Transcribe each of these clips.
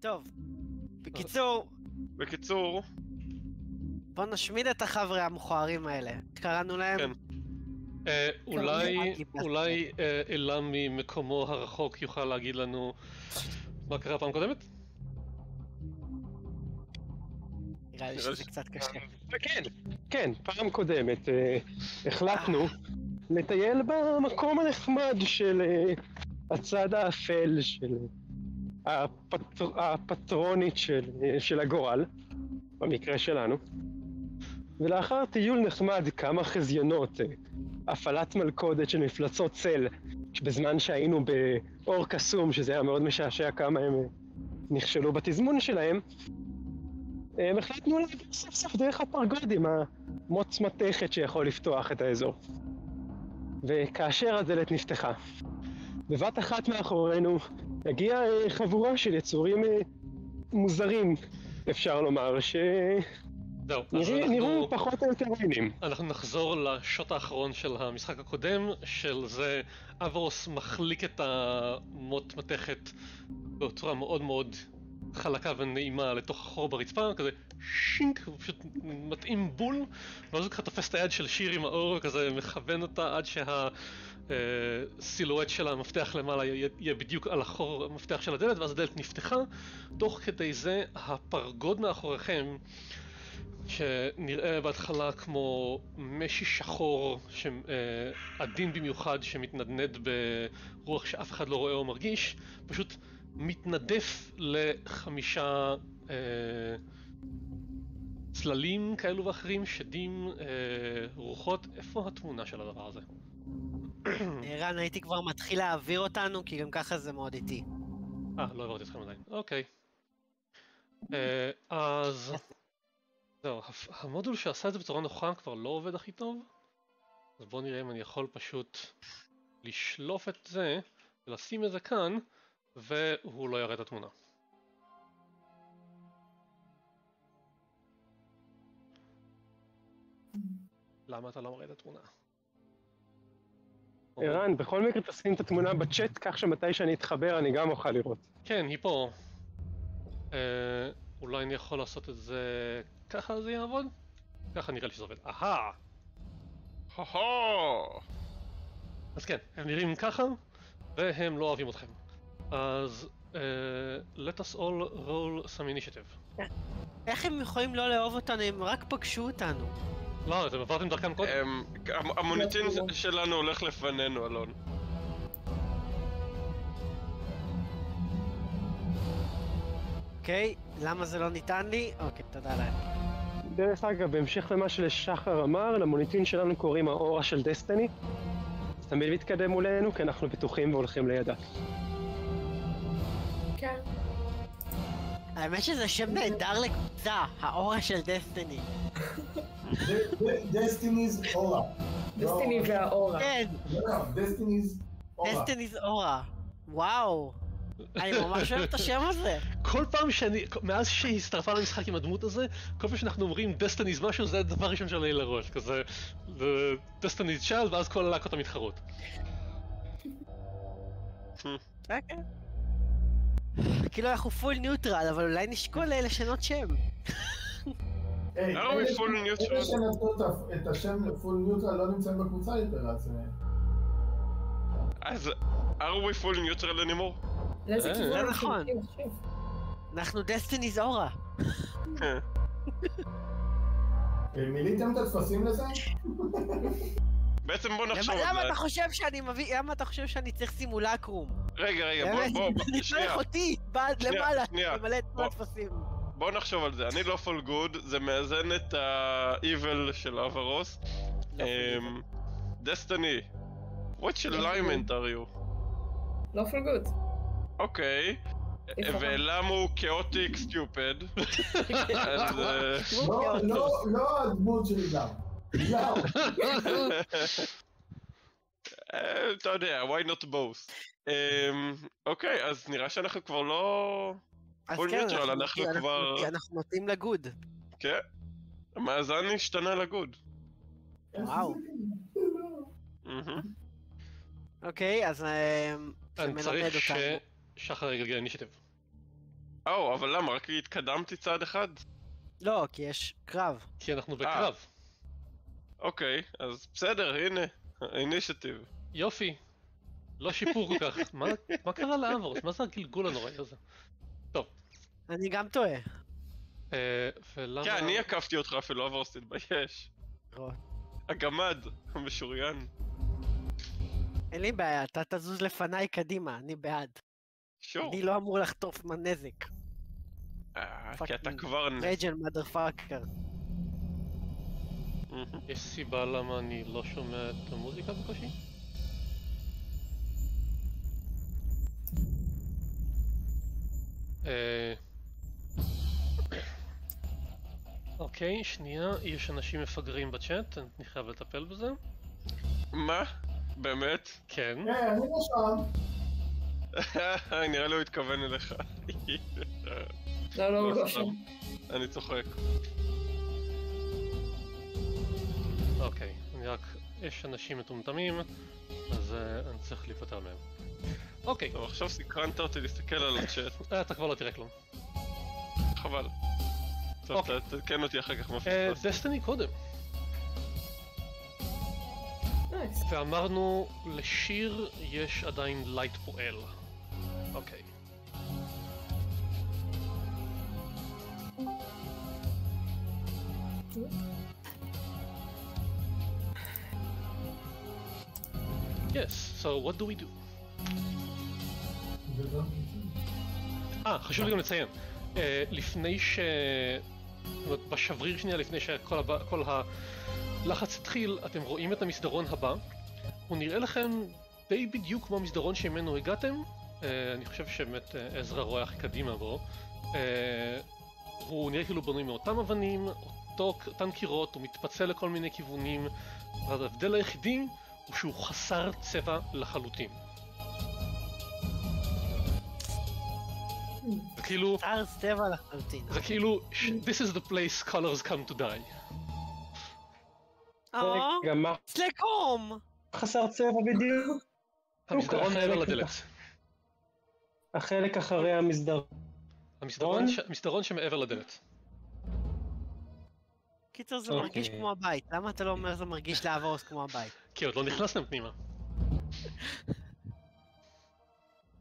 טוב, בקיצור, בוא נשמיד את החבר'ה המכוערים האלה, קראנו להם? כן. אולי אילן ממקומו הרחוק יוכל להגיד לנו מה קרה פעם קודמת? נראה לי שזה קצת קשה. כן, כן, פעם קודמת החלטנו לטייל במקום הנחמד של הצד האפל של הפטרונית של הגורל, במקרה שלנו. ולאחר טיול נחמד כמה חזיונות, הפעלת מלכודת של מפלצות צל, בזמן שהיינו באור קסום, שזה היה מאוד משעשע כמה הם נכשלו בתזמון שלהם, הם החלטנו להעביר סוף סוף דרך הפרגוד עם המוץ מתכת שיכול לפתוח את האזור. וכאשר הדלת נפתחה, בבת אחת מאחורינו הגיעה חבורה של יצורים מוזרים, אפשר לומר, נראו פחות או יותר עינים. אנחנו נחזור לשוט האחרון של המשחק הקודם, של זה אברוס מחליק את המוט מתכת בצורה מאוד מאוד חלקה ונעימה לתוך החור ברצפה, כזה שינק, פשוט מתאים בול, ואז הוא ככה תופס את היד של שיר עם האור, כזה מכוון אותה עד שהסילואט של המפתח למעלה יהיה בדיוק על החור המפתח של הדלת, ואז הדלת נפתחה. תוך כדי זה הפרגוד מאחוריכם, שנראה בהתחלה כמו משי שחור עדין במיוחד שמתנדנד ברוח שאף אחד לא רואה או מרגיש, פשוט מתנדף לחמישה צללים כאלו ואחרים, שדים, רוחות. איפה התמונה של הדבר הזה? ערן, הייתי כבר מתחיל להעביר אותנו, כי גם ככה זה מאוד איטי. לא העברתי אתכם עדיין. אוקיי. אז זהו, המודול שעשה את זה בצורה נוחה כבר לא עובד הכי טוב, אז בואו נראה אם אני יכול פשוט לשלוף את זה ולשים את זה כאן, והוא לא יראה את התמונה. למה אתה לא מראה את התמונה? ערן, בכל מקרה תשים את התמונה בצ'אט, כך שמתי שאני אתחבר אני גם אוכל לראות. כן, היא פה. אולי אני יכול לעשות את זה ככה זה יעבוד? ככה נראה לי שזה עובד. אהה! אז כן, הם נראים ככה, והם לא אוהבים אתכם. אז let us all roll some initiative. איך הם יכולים לא לאהוב אותנו? הם רק פגשו אותנו. לא, אתם עברתם דרכם קודם. המוניטין שלנו הולך לפנינו, אלון. אוקיי, למה זה לא ניתן לי? אוקיי, תודה להם. דרך אגב, בהמשך למה שלשחר אמר, למוניטין שלנו קוראים האורה של דסטיני. אז תמיד מתקדם מולנו, כי אנחנו בטוחים והולכים לידה. כן. האמת שזה שם נהדר לקבוצה, האורה של דסטיני. דסטיני's אורה. דסטיני זה האורה. כן. דסטיני's אורה. דסטיני's אורה. וואו. אני ממש אוהב את השם הזה. כל פעם מאז שהסתרפה למשחק עם הדמות הזה, כל פעם שאנחנו אומרים דסטיני's משהו, זה הדבר הראשון שעולה לראש, כזה דסטיני's צ'יילד, ואז כל הלהקות המתחרות. כן. כאילו אנחנו פול ניוטרל, אבל אולי נשקול לשנות שם. למה מפול ניוטרל? אלה שנתנו את השם לפול ניוטרל לא נמצאים בקבוצה יותר, אז אז are we full neutral anymore? זה נכון. אנחנו דסטיני's אורה. מילאתם את התפסים לזה? בעצם בוא נחשוב על זה. למה אתה חושב שאני צריך סימולקרום? רגע, בוא, שנייה. נשלח אותי, בעד למעלה, למלא את כל התפסים. בוא נחשוב על זה. אני לא full good, זה מאזן את ה-evil של אברוס. דסטיני. What alignment are you? לא full good. אוקיי, ואלם הוא כאוטיק סטיופד. לא הדמות שלי גם. לא. אתה יודע, why not both? אוקיי, אז נראה שאנחנו כבר לא full neutral, אנחנו כבר אנחנו נותנים לגוד. כן, המאזן השתנה לגוד. וואו. אוקיי, אז אני צריך ששחר יגלגל אינישטיב. או, אבל למה? רק התקדמתי צעד אחד? לא, כי יש קרב. כי אנחנו בקרב. אוקיי, אז בסדר, הנה. אינישטיב. יופי. לא שיפור כל כך. מה קרה לאמברוס? מה זה הגלגול הנוראי הזה? טוב. אני גם טועה. ולמה... כן, אני עקפתי אותך אפילו, אמברוס, תתבייש. הגמד, המשוריין. אין לי בעיה, אתה תזוז לפניי קדימה, אני בעד. אני לא אמור לחטוף מהנזק. כי אתה כבר... רג'ל מדרפאקר. יש סיבה למה אני לא שומע את המוזיקה בקושי? אוקיי, שנייה, יש אנשים מפגרים בצ'אט, אני חייב לטפל בזה. מה? באמת? כן. כן, אני לא שם. נראה לי הוא התכוון אליך. לא, לא, לא שם. אני צוחק. אוקיי, אני רק... יש אנשים מטומטמים, אז אני צריך להיפטר מהם. אוקיי. טוב, עכשיו סקרנת אותי להסתכל על הצ'אט. אתה כבר לא תראה כלום. חבל. טוב, תתקן אותי אחר כך מפספס. דסטיני קודם. ואמרנו, לשיר יש עדיין לייט פועל. אוקיי. Yes, so what do we do? חשוב לי גם לציין. לפני ש... בשבריר שנייה, לפני שכל הלחץ התחיל, אתם רואים את המסדרון הבא. הוא נראה לכם די בדיוק כמו המסדרון שממנו הגעתם. אני חושב שבאמת עזרא רואה הכי קדימה בו. הוא נראה כאילו בנוי מאותם אבנים, אותן קירות, הוא מתפצל לכל מיני כיוונים. ההבדל היחידי הוא שהוא חסר צבע לחלוטין. זה כאילו... חסר צבע לחלוטין. זה כאילו... This is the place colors come to die. סלקום! חסר צבע בדיוק. המסדרון נעל על הדלת. החלק אחרי המסדרון. המסדרון שמעבר לדלת. קיצר זה מרגיש כמו הבית, למה אתה לא אומר זה מרגיש לעברוס כמו הבית? כי עוד לא נכנסתם פנימה.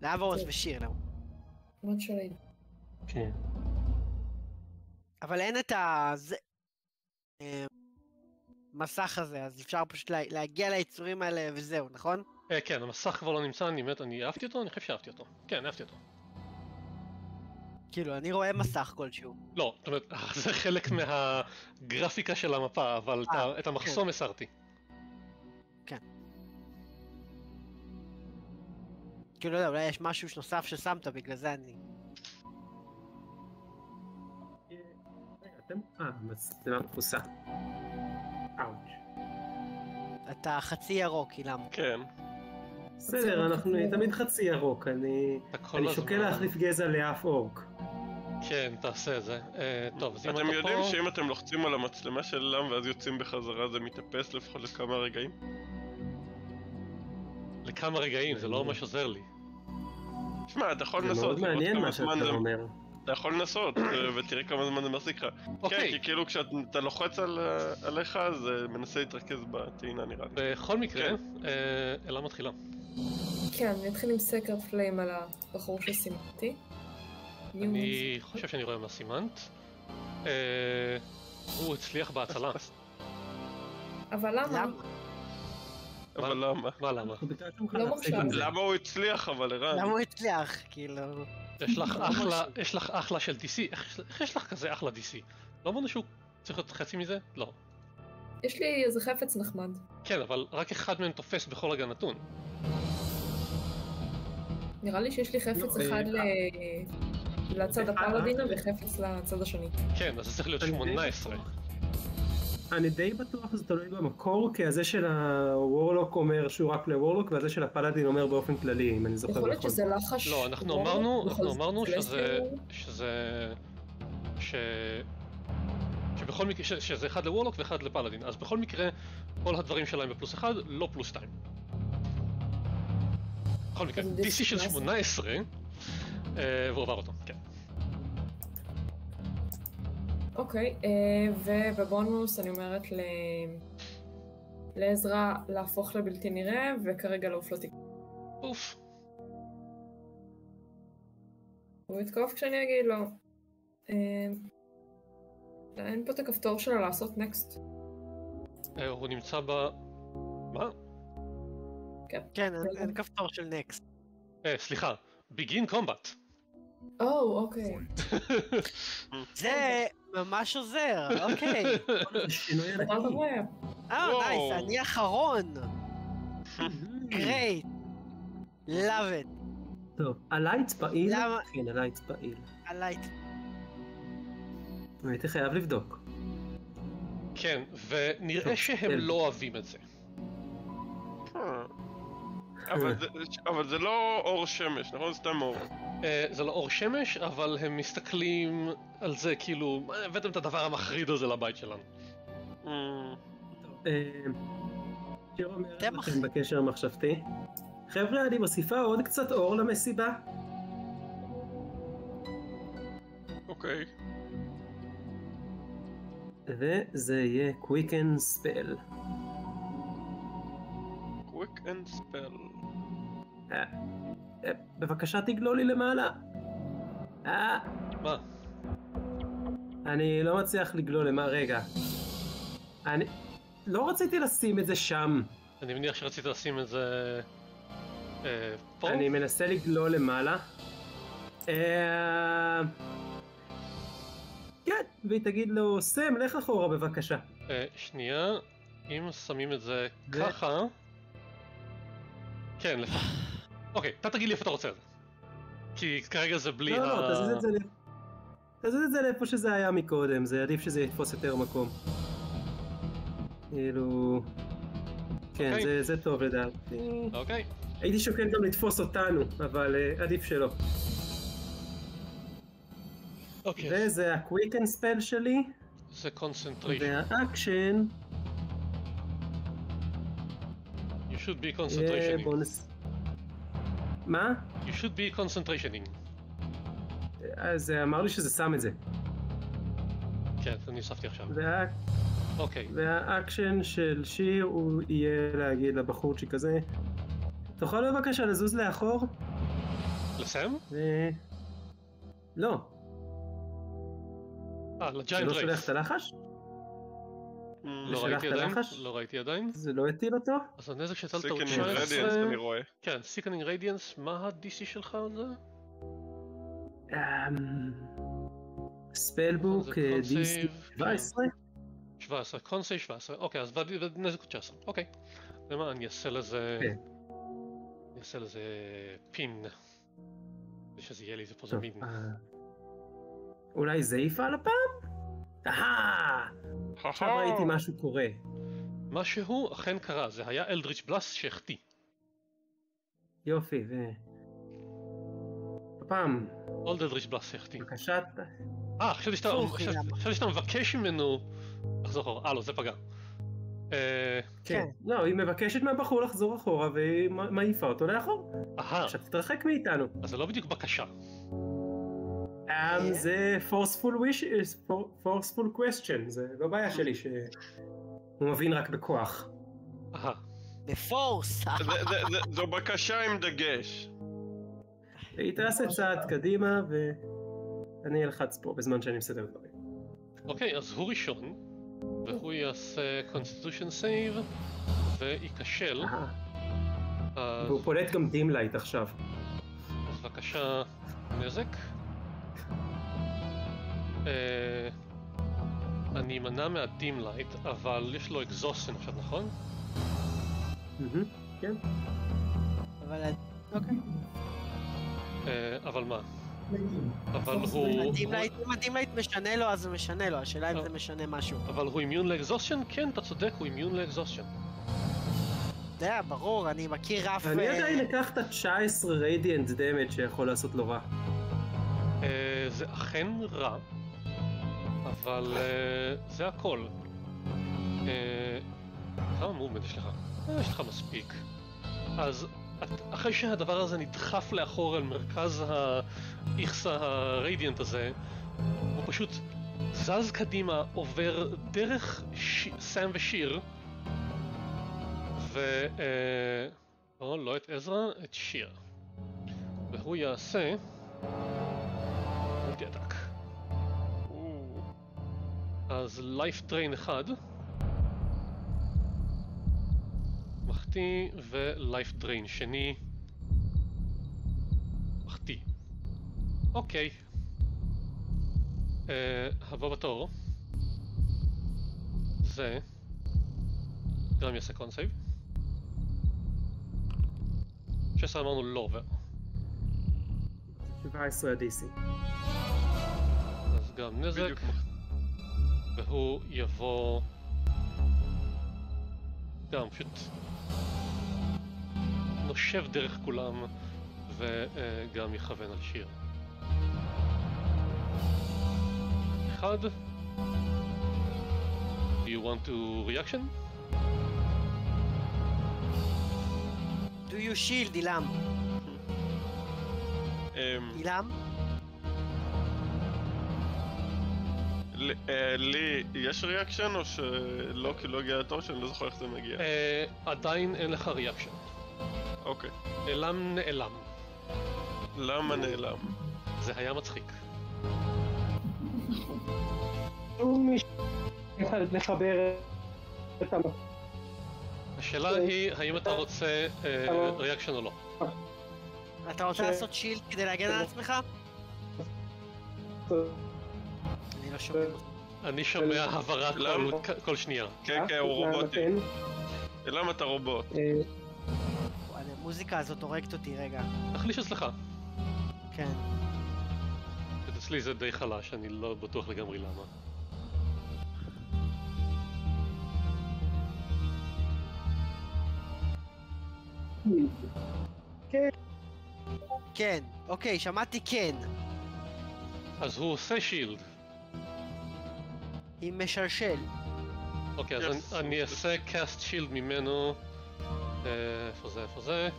לעברוס ושיר למה. מאוד שראינו. כן. אבל אין את ה... מסך הזה, אז אפשר פשוט להגיע ליצורים האלה וזהו, נכון? כן, המסך כבר לא נמצא, אני באמת, אני אהבתי אותו, אני חושב שאהבתי אותו. כן, אהבתי אותו. כאילו, אני רואה מסך כלשהו. לא, זאת אומרת, זה חלק מהגרפיקה של המפה, אבל את המחסום הסרתי. כן. כאילו, לא יודע, אולי יש משהו נוסף ששמת, בגלל זה אני... מצלמה פרוסה. אתה חצי ירוק, אילם. כן. בסדר, אנחנו תמיד חצי ירוק, אני שוקל להחליף גזע לאף אורק. כן, תעשה זה. טוב, אז אם אתה פה... אתם יודעים שאם אתם לוחצים על המצלמה של אילם ואז יוצאים בחזרה זה מתאפס לפחות לכמה רגעים? לכמה רגעים, זה לא ממש עוזר לי. תשמע, אתה יכול לנסות. זה מאוד מעניין מה שאתה אומר. אתה יכול לנסות, ותראה כמה זמן זה מחזיק לך. כן, כי כאילו כשאתה לוחץ עליך, אז מנסה להתרכז בטעינה נראה לי. בכל מקרה, אלה מתחילה. כן, אני אתחיל עם סקר פליים על הבחור שסימנתי. אני חושב שאני רואה מה סימנת. הוא הצליח בהצלה. אבל למה? אבל למה? מה למה? למה הוא הצליח אבל, ערן? למה הוא הצליח, כאילו... יש לך אחלה של DC, איך יש לך כזה אחלה DC? לא אמרנו שהוא צריך להיות חצי מזה? לא. יש לי איזה חפץ נחמד. כן, אבל רק אחד מהם תופס בכל רגע נתון. נראה לי שיש לי חפץ אחד לצד הפלדינה וחפץ לצד השני. כן, אז זה צריך להיות 18. אני די בטוח שזה תלוי במקור, כי הזה של הוורלוק אומר שהוא רק לוורלוק, והזה של הפלאדין אומר באופן כללי, אם אני זוכר נכון. יכול להיות שזה לחש... לא, אנחנו אמרנו שזה אחד לוורלוק ואחד לפלאדין, אז בכל מקרה, כל הדברים שלהם בפלוס 1, לא פלוס 2. בכל מקרה, DC של 18, והוא עבר אותו, כן. אוקיי, ובבונוס אני אומרת לעזרה להפוך לבלתי נראה, וכרגע לעוף לתיק. אוף. הוא יתקוף כשאני אגיד לו. אין פה את הכפתור שלה לעשות נקסט. הוא נמצא ב... מה? כן, אין כפתור של נקסט. סליחה, בגין קומבט. או, אוקיי. זה ממש עוזר, אוקיי. נייס, אני אחרון. גרייט. לאב את. טוב, הלייט פעיל? כן, הלייט פעיל. הלייט. הייתי חייב לבדוק. כן, ונראה שהם לא אוהבים את זה. אבל זה לא אור שמש, נכון? סתם אור. זה לא אור שמש, אבל הם מסתכלים על זה כאילו, הבאתם את הדבר המחריד הזה לבית שלנו. שיר אומרת לכם בקשר המחשבתי. חבר'ה, אני מוסיפה עוד קצת אור למסיבה. אוקיי. וזה יהיה קוויקן ספל. קוויקן ספל. בבקשה תגלול לי למעלה. מה? אני לא מצליח לגלול למה, רגע. אני לא רציתי לשים את זה שם. אני מניח שרצית לשים את זה... פה? אני מנסה לגלול למעלה. כן, והיא תגיד לו, סם, לך אחורה בבקשה. שנייה, אם שמים את זה ככה... כן, לפעמים. אוקיי, אתה תגיד לי איפה אתה רוצה את זה. כי כרגע זה בלי ה... לא, תזיז את זה לאיפה שזה היה מקודם, זה עדיף שזה יתפוס יותר מקום. כאילו... כן, זה טוב לדעתי. אוקיי. הייתי שוקל גם לתפוס אותנו, אבל עדיף שלא. אוקיי. וזה הקוויקן ספל שלי. זה קונסנטריישן. והאקשן... You should be concentrationing. מה? You should be concentrationing. אז אמר לי שזה שם את זה. כן, אני הוספתי עכשיו. אוקיי. והאקשן של שיר הוא יהיה להגיד לבחורצ'יק הזה, תוכל בבקשה לזוז לאחור? לסם? לא. לג'יינט רייס. לא שולח את הלחש? לא ראיתי עדיין. זה לא הטיל אותו? אז הנזק שצלת הוא 19... סיקנינג רדיאנס, אני רואה. כן, סיקנינג רדיאנס, מה ה-DC שלך על זה? ספלבוק, DC 17? 17, קונסי 17, אוקיי, אז נזק הוא 19, אוקיי. למה, אני אעשה לזה... אני אעשה לזה פין. שזה יהיה לי, זה פה זה מין. אולי זה יפעל הפעם? עכשיו ראיתי משהו קורה. משהו אכן קרה, זה היה אלדריץ' בלאסט שהחטיא. יופי, הפעם. עוד אלדריץ' בלאסט שהחטיא. בבקשה. עכשיו שאתה מבקש ממנו לחזור אחורה. לא, זה פגע. כן. לא, היא מבקשת מהבחור לחזור אחורה והיא מעיפה אותו לאחור. עכשיו תתרחק מאיתנו. אז זה לא בדיוק בקשה. זה forceful question, זה לא בעיה שלי שהוא מבין רק בכוח. בפורס! זו בקשה עם דגש. היא תעשה צעד קדימה ואני אלחץ פה בזמן שאני מסדר דברים. אוקיי, אז הוא ראשון, והוא יעשה constitution save וייכשל. והוא פולט גם dim light עכשיו. אז בבקשה, נזק. אני אמנע מהדים לייט, אבל יש לו אקזוסן עכשיו, נכון? כן. אבל... אוקיי. אבל מה? אבל הוא... אם הדים לייט משנה לו, אז זה משנה לו, השאלה אם זה משנה משהו. אבל הוא אימיון לאקזוסן? כן, אתה צודק, הוא אימיון לאקזוסן. זה ברור, אני מכיר רף... אני עדיין לקחת 19 רדיאנט דמג' שיכול לעשות לו רע. זה אכן רע, אבל זה הכל. כמה מומנט יש לך? יש לך מספיק. אז אחרי שהדבר הזה נדחף לאחור אל מרכז האיכסה הרדיאנט הזה, הוא פשוט זז קדימה, עובר דרך סם ושיר, לא את עזרא, את שיר. והוא יעשה... מולטי אטאק. אז לייף טריין אחד. מחטיא ולייף טריין שני. מחטיא. אוקיי. הבא בתור. זה. גם יעשה קונסייב. 16 אמרנו לא עובר. 17 DC. אז גם נזק. בדיוק. והוא יבוא... גם פשוט... נושב דרך כולם, וגם יכוון על שיר. 1. Do you want to reaction? Do you shield, Ilam? Ilam? לי יש ריאקשן או שלא, כי לא הגיע לתור שאני לא זוכר איך זה מגיע? עדיין אין לך ריאקשן. אוקיי. אלם נעלם. למה נעלם? זה היה מצחיק. הוא מחבר את המחבר. השאלה היא, האם אתה רוצה ריאקשן או לא? אתה רוצה לעשות שילד כדי להגן על עצמך? אני לא שומע. אני שומע הברה כל שנייה. כן, כן, הוא רובוטי. למה אתה רובוט? המוזיקה הזאת הורגת אותי רגע. תחליש אצלך. כן. אצלי זה די חלש, אני לא בטוח לגמרי למה. כן. כן, אוקיי, שמעתי כן. אז הוא עושה שילד. עם משלשל. אוקיי, אז אני אעשה קאסט שילד ממנו. איפה זה, איפה זה?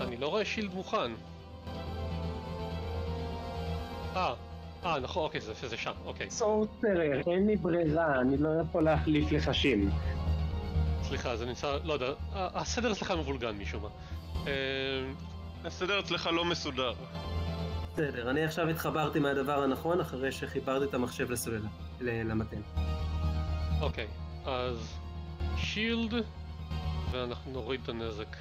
אני לא רואה שילד מוכן. נכון, אוקיי, זה שם, אוקיי. סורטרר, אין לי ברירה, אני לא יכול להחליף לחשים. סליחה, זה נמצא, לא יודע, הסדר אצלך מבולגן משום מה. הסדר אצלך לא מסודר. בסדר, אני עכשיו התחברתי מהדבר הנכון אחרי שחיברתי את המחשב לסוללה, למתן. אוקיי, אז שילד, ואנחנו נוריד את הנזק.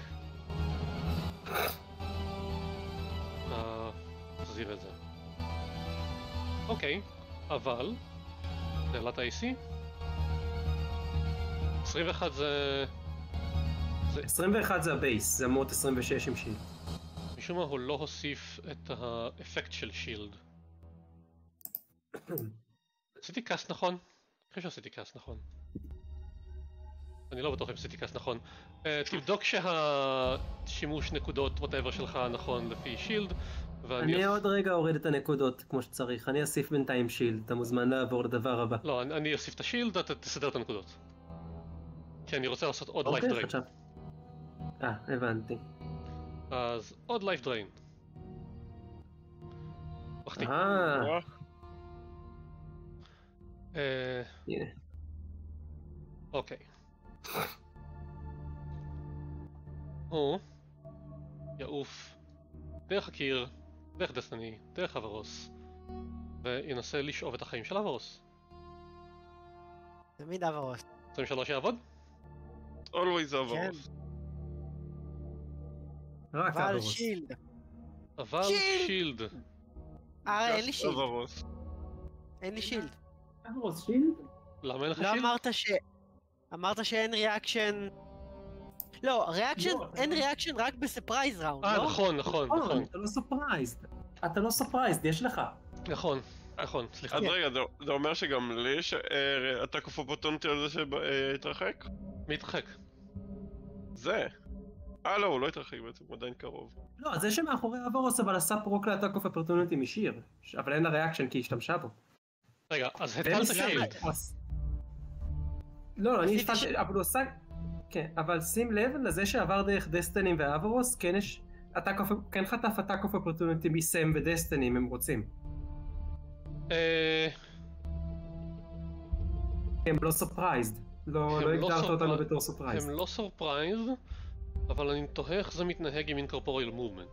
נחזיר את זה. אוקיי, אבל, שאלת ה-AC? 21 זה... 21 זה הבייס, זה אמור 26 עם שילד. משום מה הוא לא הוסיף את האפקט של שילד. עשיתי קאסט נכון? אני חושב שעשיתי קאסט נכון. אני לא בטוח אם עשיתי קאסט נכון. תבדוק שהשימוש נקודות whatever שלך נכון לפי שילד. אני עוד רגע אוריד את הנקודות כמו שצריך, אני אוסיף בינתיים שילד, אתה מוזמן לעבור לדבר הבא. לא, אני אוסיף את השילד, אתה תסדר את הנקודות. כי אני רוצה לעשות עוד לייף דריין. הבנתי. אז עוד לייף דריין. מחטיא. אוקיי. הוא יעוף דרך הקיר, דרך דסני, דרך אברוס, וינסה לשאוב את החיים של אברוס. תמיד אברוס. 23 יעבוד? Always אברוס. רק אברוס. אבל שילד. אין לי שילד. אין לי שילד. אברוס שילד? למה אין לך שילד? לא אמרת ש... אמרת שאין ריאקשן... לא, ריאקשן, אין ריאקשן רק בספרייז ראונד, לא? נכון, נכון, נכון. אתה לא ספרייז. אתה לא ספרייז, יש לך. נכון, נכון, סליחה. אז רגע, זה אומר שגם לי אתה כפו פוטונטי על זה שהתרחק? מי התרחק? זה. לא, הוא לא התרחק בעצם, הוא עדיין קרוב. לא, זה שמאחורי אברוס, אבל עשה פרוק לאטאק אוף אופורטוניטי משיר. אבל אין לה ריאקשן כי השתמשה בו. רגע, אז התחלת שילד. לא, אני השתלתי, אבל הוא עושה... כן, אבל שים לב לזה שעבר דרך דסטינים ואברוס, כן יש... כן חטף אטאק אוף אופורטוניטי מסם ודסטינים, הם רוצים. הם לא סופרייזד, לא הגדרת אותנו בתור סופרייזד. הם לא סופרייזד, אבל אני תוהה איך זה מתנהג עם אינקורפוריאל מובמנט.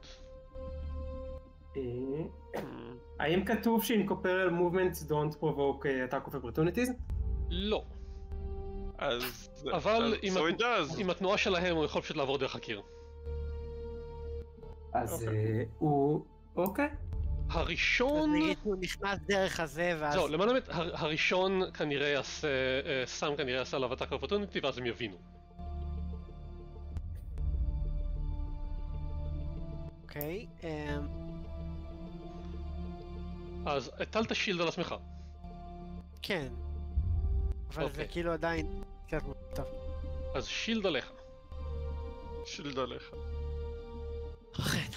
האם כתוב שאינקורפוריאל מובמנט don't provoke attack of opportunities? לא. אבל עם התנועה שלהם הוא יכול פשוט לעבור דרך הקיר. אז הוא... אוקיי. הראשון... הוא נכנס דרך הזה ואז... זהו, למען האמת, הראשון כנראה סם כנראה עשה עליו attack of opportunity ואז הם יבינו. אוקיי, אז הטלת שילד על עצמך. כן. אבל זה כאילו עדיין... אז שילד עליך. שילד עליך. אכן.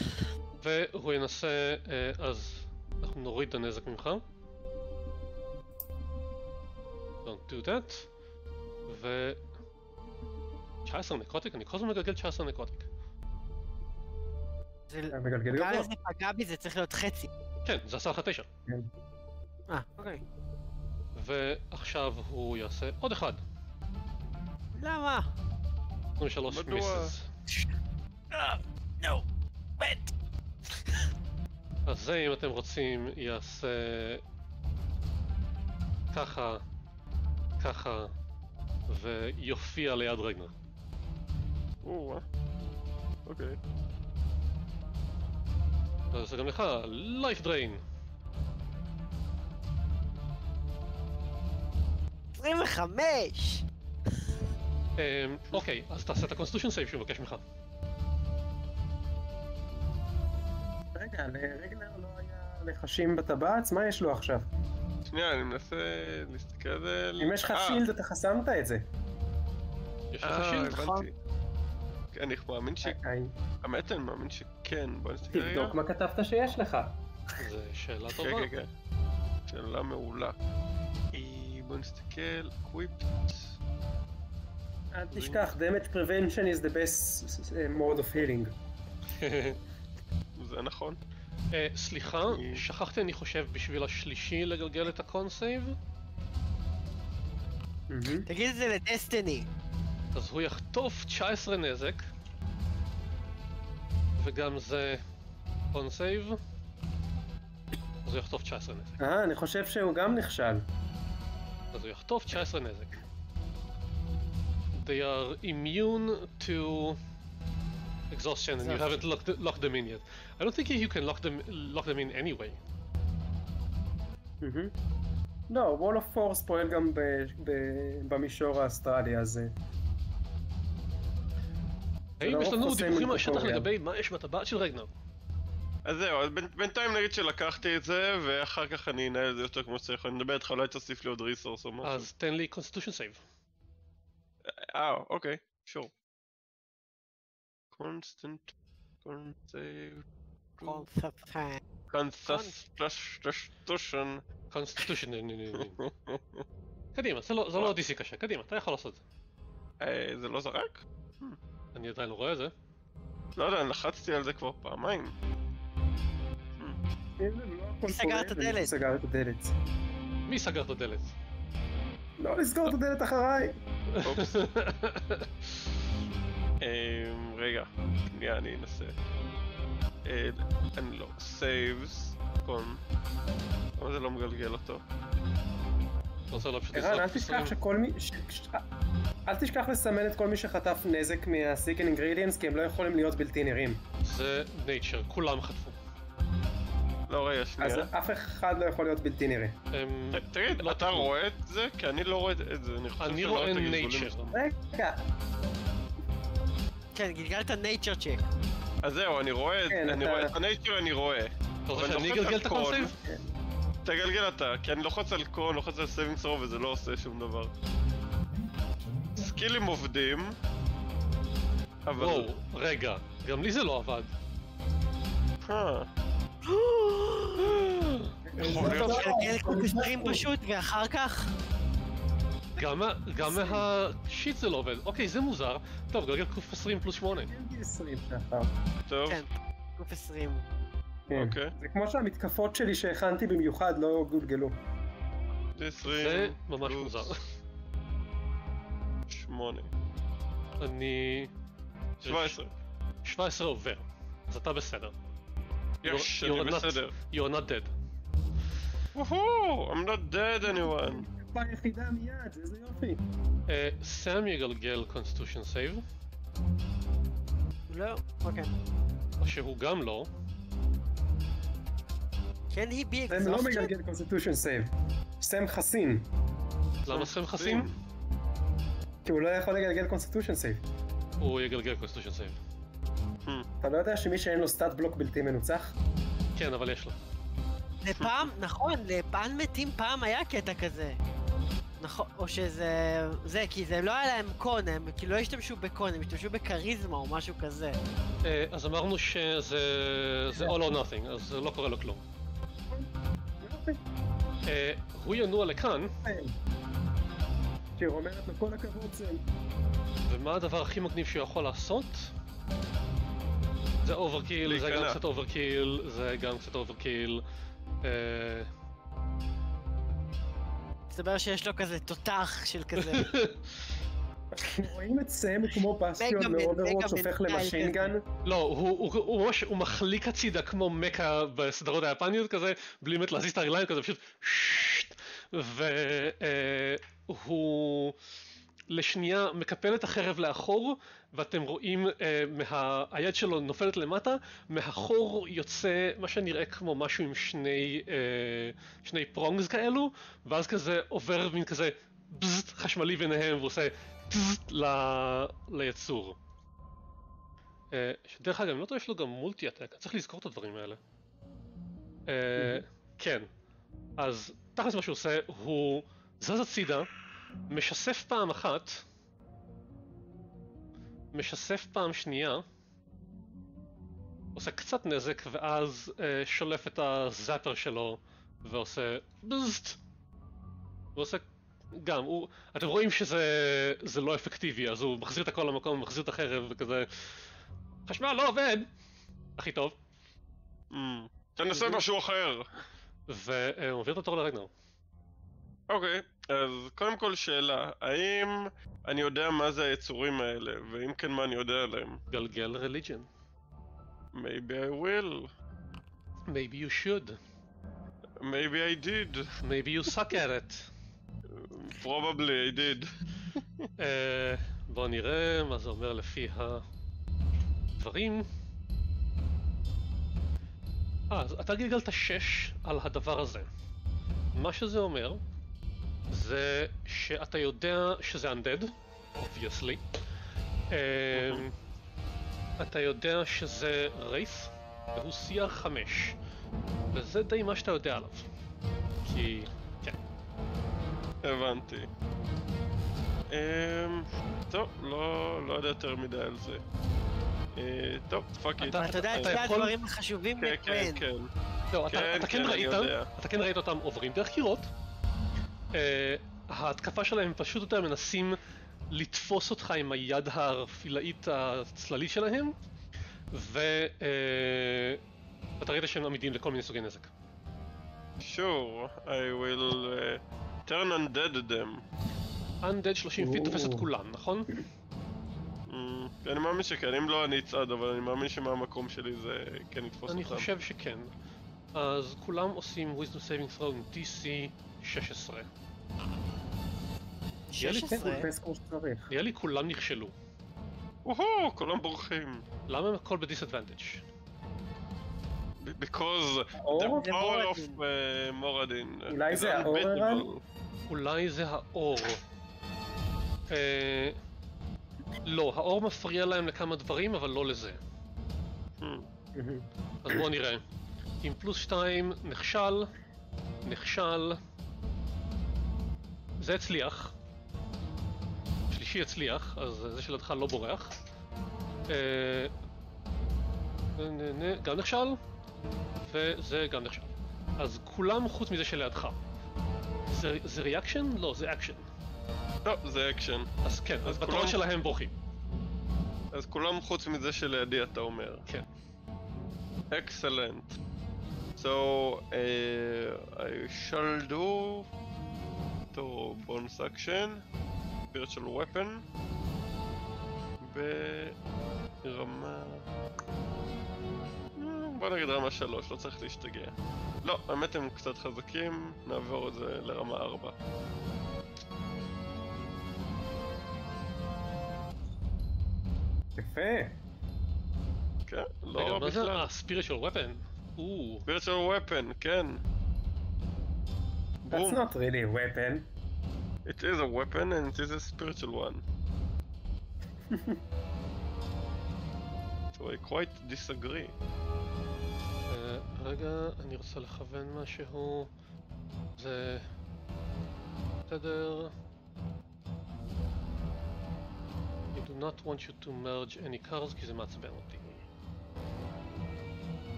והוא ינסה, אז אנחנו נוריד את הנזק ממך. Don't do that. ו... 19 נקרוטיק? אני כל הזמן מגלגל 19 נקרוטיק. זה... גם אם זה פגע בי זה צריך להיות חצי. כן, זה עשה לך 9. אוקיי. ועכשיו הוא יעשה עוד אחד. למה? 23 מיסס. נו, מת. אז זה, אם אתם רוצים, יעשה... ככה, ככה, ויופיע ליד רגנר. אוקיי. אז זה גם לך, Life Drain. 25! אוקיי, אז תעשה את ה-Constitution Save שהוא מבקש ממך. רגע, לרגנר לא היה לחשים בטבעת? מה יש לו עכשיו? שנייה, אני מנסה להסתכל על זה... אם יש לך שילד אתה חסמת את זה. יש לך שילד, נכון? אני מאמין ש... האמת, אני מאמין שכן, בוא נסתכל רגע. תבדוק מה כתבת שיש לך. זו שאלה טובה. שאלה מעולה. בוא נסתכל, equipped... אל תשכח, damage prevention is the best mode of healing. זה נכון. סליחה, שכחתי אני חושב בשביל השלישי לגלגל את הקונסייב? תגיד את זה לדסטיני. אז הוא יחטוף 19 נזק. וגם זה קונסייב. אז הוא יחטוף 19 נזק. אני חושב שהוא גם נכשל. אז הוא יחטוף 19 נזק. They are immune to exhaustion and you haven't locked them in yet. I don't think you can lock them in anyway. לא, Wall of Force פועל גם במישור האסטרלי הזה. האם יש לנו דיווחים מהשטח לגבי מה יש בטבעת של רגנר? אז זהו, אז בינתיים נגיד שלקחתי את זה, ואחר כך אני אנהל את זה יותר כמו שצריך. אני מדבר איתך, אולי תוסיף לי עוד ריסורס או משהו. אז תן לי Constitution Save. אוקיי, sure. Constant... Constitution, קדימה, זה לא אודיסי קשה, קדימה, אתה יכול לעשות את זה. זה לא זרק? אני עדיין לא רואה את זה. לא יודע, לחצתי על זה כבר פעמיים. מי סגר את הדלת? לא לסגור את הדלת אחריי! אופס. רגע, שנייה, אני אנסה. אני לא... סייבס. קום. למה זה לא מגלגל אותו? ערן, אל תשכח שכל מי... אל תשכח לסמן את כל מי שחטף נזק מה-Sickening Gradients, כי הם לא יכולים להיות בלתי נראים. זה nature, כולם חטפו. לא רגע, שנייה. אז אף אחד לא יכול להיות בלתי נראה. תגיד, אתה רואה את זה? כי אני לא רואה את זה, אני חושב שלא... אני רואה nature. רגע. כן, גלגלת nature check. אז זהו, אני רואה את nature, אני רואה. אתה רוצה שאני אגלגל את הקונסייב? תגלגל אתה, כי אני לוחץ על קון, לוחץ על saving throw וזה לא עושה שום דבר. סקילים עובדים, אבל... וואו, רגע, גם לי זה לא עבד. יכול להיות שקונסטרים פשוט, ואחר כך... גם מהשיט זה לא עובד. אוקיי, זה מוזר. טוב, גלגל קוף 20 פלוס 8. טוב. כן, קוף 20. אוקיי. זה כמו שהמתקפות שלי שהכנתי במיוחד לא גולגלו. זה ממש מוזר. 8. אני... 17. 17 עובר, אז אתה בסדר. יש, אני בסדר. You're not dead. I'm not dead anyone. פעם יחידה מיד, איזה יופי. סם יגלגל קונסטיטושן סייב. לא, אוקיי. או שהוא גם לא. סם לא מגלגל קונסטיטושן סייב. סם חסין. למה סם חסין? כי הוא לא יכול לגלגל קונסטיטושן סייב. הוא יגלגל קונסטיטושן סייב. אתה לא יודע שמי שאין לו סטאט בלוק בלתי מנוצח? כן, אבל יש לו. לפעם, נכון, לפעם מתים פעם היה קטע כזה. נכון, או שזה... זה, כי זה לא היה להם קון, הם כאילו לא השתמשו בקון, הם השתמשו בקריזמה או משהו כזה. אז אמרנו שזה all or nothing, אז לא קורה לו כלום. הוא ינוע לכאן. תראו, אומרת לו כל הכבוד זה. ומה הדבר הכי מגניב שהוא יכול לעשות? זה אוברקיל, זה גם קצת אוברקיל, זה גם קצת אוברקיל. מסתבר שיש לו כזה תותח של כזה. רואים את סם כמו פאסיון מאוברווטש שהופך למשינגן? לא, הוא מחליק הצידה כמו מקה בסדרות היפניות כזה, בלי באמת להזיז את הרגליים כזה, פשוט ששששט. והוא לשנייה מקפל את החרב לאחור, ואתם רואים, היד שלו נופלת למטה, מהחור יוצא מה שנראה כמו משהו עם שני פרונגס כאלו, ואז כזה עובר מין כזה בזט חשמלי ביניהם, והוא עושה בזט ליצור. שדרך אגב, אם לא טוב, יש לו גם מולטי-אטק, צריך לזכור את הדברים האלה. כן, אז תכלס מה שהוא עושה, הוא זז הצידה, משסף פעם אחת, משסף פעם שנייה, עושה קצת נזק ואז שולף את הזאפר שלו ועושה בזט. ועושה גם, אתם רואים שזה לא אפקטיבי, אז הוא מחזיר את הכל למקום, מחזיר את החרב וכזה, חשמל לא עובד! הכי טוב. תנסה משהו אחר! והוא מעביר את התור לרגנר. אוקיי, אז קודם כל שאלה, האם אני יודע מה זה היצורים האלה, ואם כן מה אני יודע עליהם? גלגל religion. Maybe I will. Maybe you should. Maybe I did. Maybe you suck at it. Probably I did. בואו נראה מה זה אומר לפי הדברים. אז אתה גלגלת 6 על הדבר הזה. מה שזה אומר זה שאתה יודע שזה undead, obviously. אתה יודע שזה רייס, והוא CR 5, וזה די מה שאתה יודע עליו. כי... כן. הבנתי. טוב, לא יודע יותר מדי על זה. טוב, פאק איט. אתה יודע, הדברים החשובים לקרן. כן, כן, כן. לא, אתה כן ראית אותם עוברים דרך קירות. ההתקפה שלהם פשוט יותר מנסים לתפוס אותך עם היד הרפילאית הצללית שלהם, ואתה ראית שהם עמידים לכל מיני סוגי נזק. Sure, I will turn undead them. Undead 30 פיט תופס את כולם, נכון? אני מאמין שכן, אם לא אני אצעד, אבל אני מאמין שמהמקום שלי זה כן יתפוס אותם. אני חושב שכן. אז כולם עושים wisdom saving throw עם DC 16. 16? נראה לי כולם נכשלו. וואו, כולם בורחים. למה הם הכל ב-disadvantage? Because the power of מורדין. אולי זה האור הרע? אולי זה האור. לא, האור מפריע להם לכמה דברים, אבל לא לזה. אז בואו נראה. עם פלוס 2 נכשל, נכשל, זה הצליח, שלישי הצליח, אז זה שלדך לא בורח, גם נכשל, וזה גם נכשל, אז כולם חוץ מזה שלידך. זה ריאקשן? לא, זה אקשן. לא, זה אקשן. אז כן, אז בתורות שלהם בורחים. אז כולם חוץ מזה שלידי אתה אומר. כן. אקסלנט. So I shall do to bonus action, virtual weapon, ברמה... בוא נגיד רמה 3, לא צריך להשתגע. לא, האמת הם קצת חזקים, נעבור את זה לרמה 4. יפה! כן, לא רע בכלל. מה זה? spiritual weapon? spiritual weapon, כן. That's not really a weapon. It is a weapon and it is a spiritual one. So I quite disagree. רגע, אני רוצה לכוון משהו. זה... בסדר. I do not want you to merge any cars כי זה מעצבן אותי.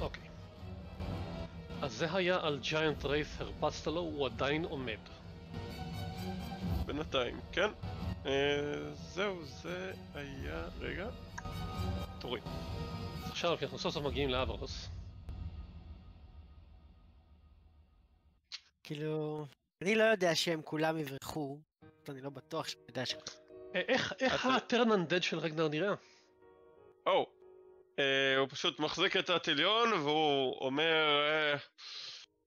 אוקיי. אז זה היה על Giant Wraith, הרבצת לו, הוא עדיין עומד. בינתיים, כן. זהו, זה היה... רגע. תורי. אז עכשיו, כי אנחנו סוף סוף מגיעים לאברוס. כאילו... אני לא יודע שהם כולם יברחו, אני לא בטוח שאני יודע ש... איך הטרננדד של רגנר נראה? הוא פשוט מחזיק את הטיליון והוא אומר...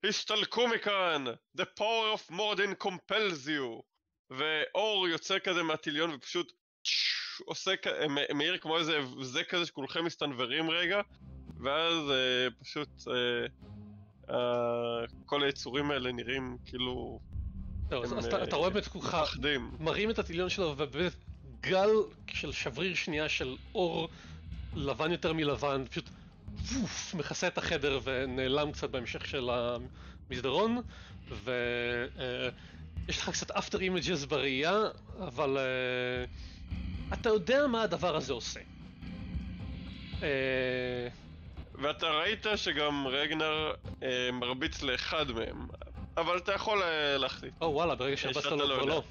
הסתלקו מכאן! The power of Mordin compels you! ואור יוצא כזה מהטיליון ופשוט... עושה מהיר כמו איזה זה כזה שכולכם מסתנברים רגע, ואז פשוט... כל היצורים האלה נראים כאילו... אז אתה רואה באמת כולך מרים את הטיליון שלו ובאמת גל של שבריר שנייה של אור לבן יותר מלבן פשוט מכסה את החדר ונעלם קצת בהמשך של המסדרון, ויש לך קצת after images בראייה, אבל אתה יודע מה הדבר הזה עושה. ואתה ראית שגם רגנר מרביץ לאחד מהם, אבל אתה יכול להחליט. וואלה, ברגע שהרבצת לו כבר לא.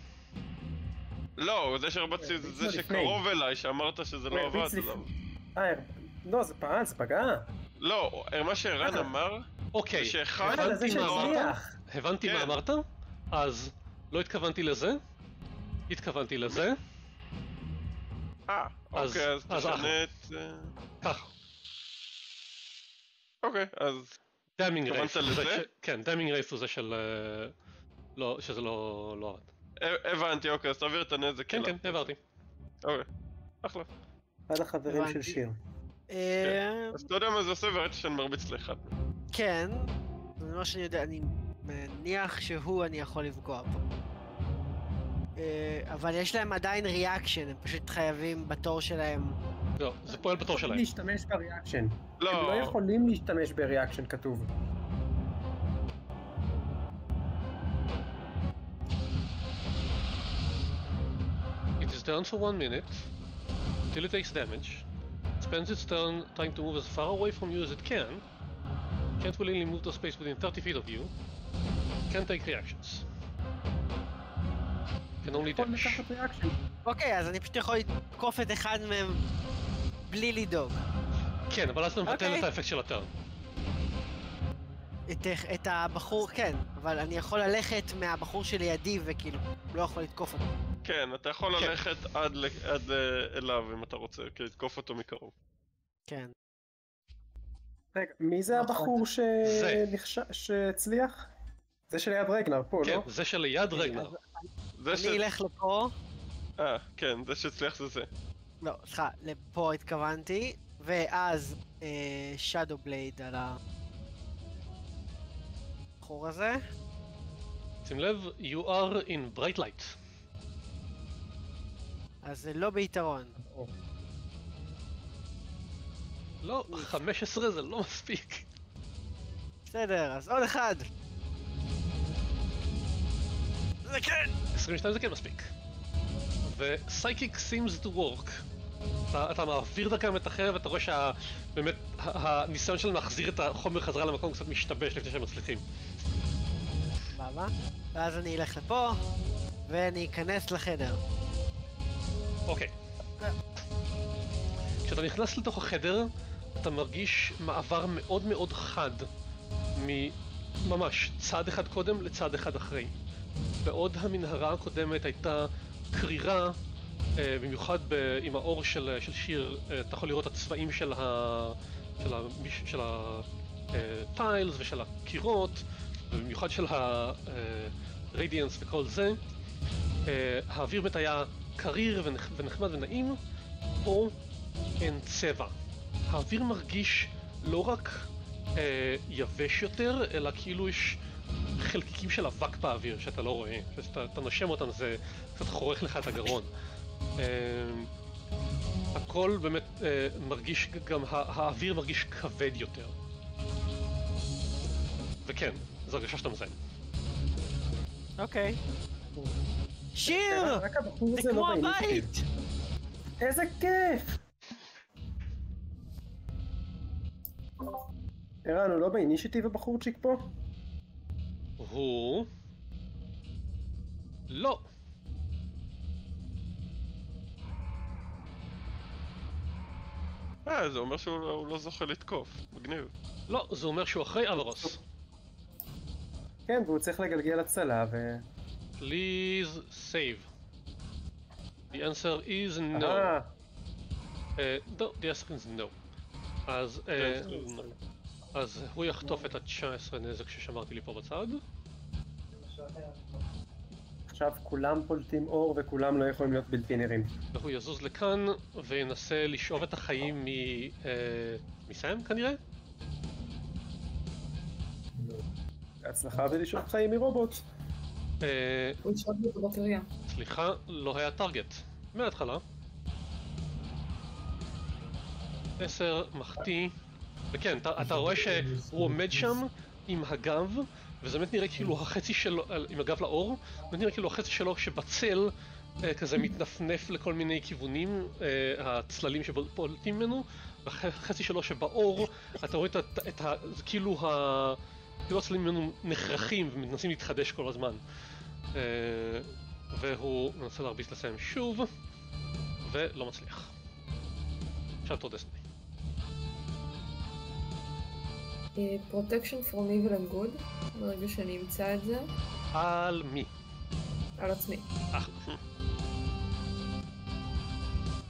לא, זה שהרבצתי זה שקרוב אליי, שאמרת שזה לא עבד. לא, זה פעל, זה פגע. לא, מה שערן אמר, זה שאחד... הבנתי מה אמרת, אז לא התכוונתי לזה, התכוונתי לזה. אוקיי, אז תשנה את... ככה. אוקיי, אז... דיימינג רייף, כן, דיימינג רייף הוא זה של... לא, שזה לא עבד. הבנתי, אוקיי, אז תעביר את הנזק. כן, כן, העברתי. אוקיי, אחלה. עד החברים של שיר. אז אתה יודע מה זה עושה וראיתי שאני מרביץ לאחד. כן, זה מה שאני יודע, אני מניח שהוא אני יכול לפגוע פה. אבל יש להם עדיין ריאקשן, הם פשוט חייבים בתור שלהם. לא, זה פועל בתור שלהם. הם לא יכולים להשתמש בריאקשן. הם לא יכולים להשתמש בריאקשן, כתוב. It is down for 1 minute, until it takes damage. Spends its turn trying to move as far away from you as it can. Can't willingly move to space within 30 feet of you. Can't take reactions. Can only damage. אוקיי, אז אני פשוט יכול לתקוף את אחד מהם בלי לדאוג. כן, אבל אז אתה מבטל את האפקט של הטרן. את הבחור, כן, אבל אני יכול ללכת מהבחור שלידי וכאילו לא יכול לתקוף אותו. כן, אתה יכול ללכת עד אליו אם אתה רוצה, כי לתקוף אותו מקרוב. כן. רגע, מי זה הבחור שהצליח? זה שליד רגנר פה, לא? כן, זה שליד רגנר. אני אלך לפה. כן, זה שהצליח זה זה. לא, סליחה, לפה התכוונתי, ואז שדו בלייד על הבחור הזה. שים לב, you are in bright light. אז זה לא ביתרון. לא, 15 זה לא מספיק. בסדר, אז עוד אחד. זה כן! 22 זה כן מספיק. ו-Psychic seems to work. אתה מעביר דרכם את החרב ואתה רואה שבאמת הניסיון שלנו להחזיר את החומר חזרה למקום קצת משתבש לפני שהם מצליחים. סבבה. ואז אני אלך לפה, ואני אכנס לחדר. אוקיי. כשאתה נכנס לתוך החדר, אתה מרגיש מעבר מאוד מאוד חד, ממש צעד אחד קודם לצעד אחד אחרי. בעוד המנהרה הקודמת הייתה קרירה, במיוחד עם האור של שיר, אתה יכול לראות את הצבעים של הטיילס ושל הקירות, ובמיוחד של הרדיאנס וכל זה. האוויר באמת היה קריר ונחמד ונעים, פה אין צבע. האוויר מרגיש לא רק יבש יותר, אלא כאילו יש חלקיקים של אבק באוויר שאתה לא רואה. כשאתה נושם אותם זה קצת חורך לך את הגרון. הכל באמת מרגיש, גם האוויר מרגיש כבד יותר. וכן, זו הרגשה שאתה מזהה. אוקיי. שיר! זה כמו הבית! איזה כיף! ערן, הוא לא באינישיטיב הבחורצ'יק פה? הוא... לא! זה אומר שהוא לא זוכה לתקוף, מגניב. לא, זה אומר שהוא אחרי אלרוס. כן, והוא צריך לגלגל הצלה ו... Please save. The answer is no. The answer is no. אז הוא יחטוף את ה-19 נזק ששמרתי לי פה בצד. עכשיו כולם פולטים אור וכולם לא יכולים להיות בלתי נראים. והוא יזוז לכאן וינסה לשאוב את החיים מסיים כנראה? הצלחה זה לשאוב חיים מרובוט. הוא ישאוב לי בבטריה. סליחה, לא היה טרגט. מההתחלה. 10 מחטיא. וכן, אתה רואה שהוא עומד שם עם הגב, וזה באמת נראה כאילו החצי שלו, עם הגב לאור, זה נראה כאילו החצי שלו שבצל כזה מתנפנף לכל מיני כיוונים, הצללים שפולטים ממנו, והחצי שלו שבאור, אתה רואה את ה... כאילו הצללים ממנו נחרכים ומנסים להתחדש כל הזמן. והוא מנסה להרביץ לסיים שוב, ולא מצליח. עכשיו תודה סני. Protection from evil and good, ברגע שאני אמצא את זה. על מי? על עצמי.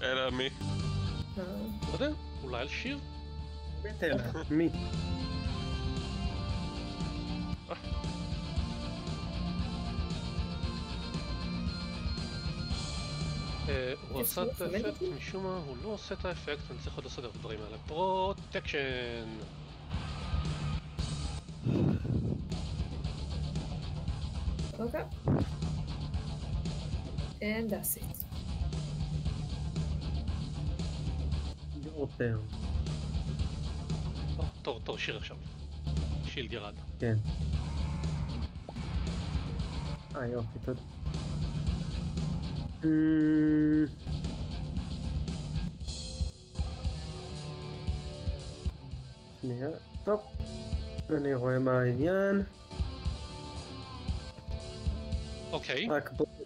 אלא מי? לא יודע, אולי על שיר? בטר, מי? הוא עשה את האפקט, משום מה הוא לא עושה את האפקט, אני צריך עוד לסדר את הדברים האלה. פרוטקשן! Okay. And that's it. Your turn. תור שיר עכשיו. שילד ירד. כן. יופי, תודה. שנייה, טוב. אני רואה מה העניין. אוקיי,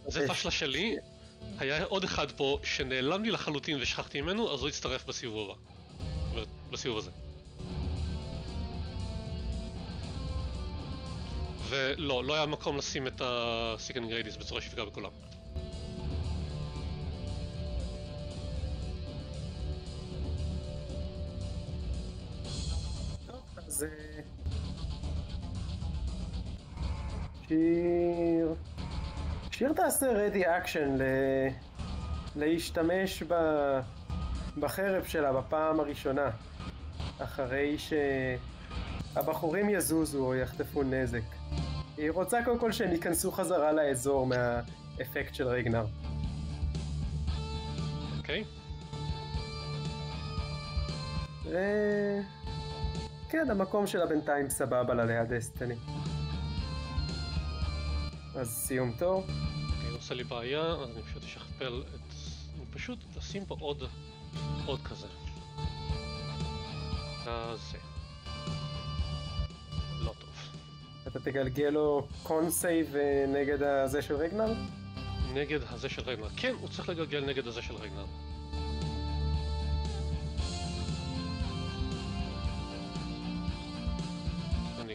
זה פשלה שלי, היה עוד אחד פה שנעלם לי לחלוטין ושכחתי ממנו, אז הוא יצטרף בסיבוב הבא, בסיבוב הזה. ולא, לא היה מקום לשים את ה-Second Gradius בצורה שיפגע בכולם. טוב, אז... שיר... שיר תעשה רדי אקשן להשתמש בחרב שלה בפעם הראשונה אחרי שהבחורים יזוזו או יחטפו נזק. היא רוצה קודם כל שהם ייכנסו חזרה לאזור מהאפקט של רגנר. אוקיי. כן, המקום שלה בינתיים סבבה לה ליד דסטיני. אז סיום תור. אני עושה לי בעיה, אז אני פשוט אשכפל את... אני פשוט אשים פה עוד כזה. זה... לא טוב. אתה תגלגל לו קונסייב נגד הזה של רגנר? נגד הזה של רגנר. כן, הוא צריך לגלגל נגד הזה של רגנר.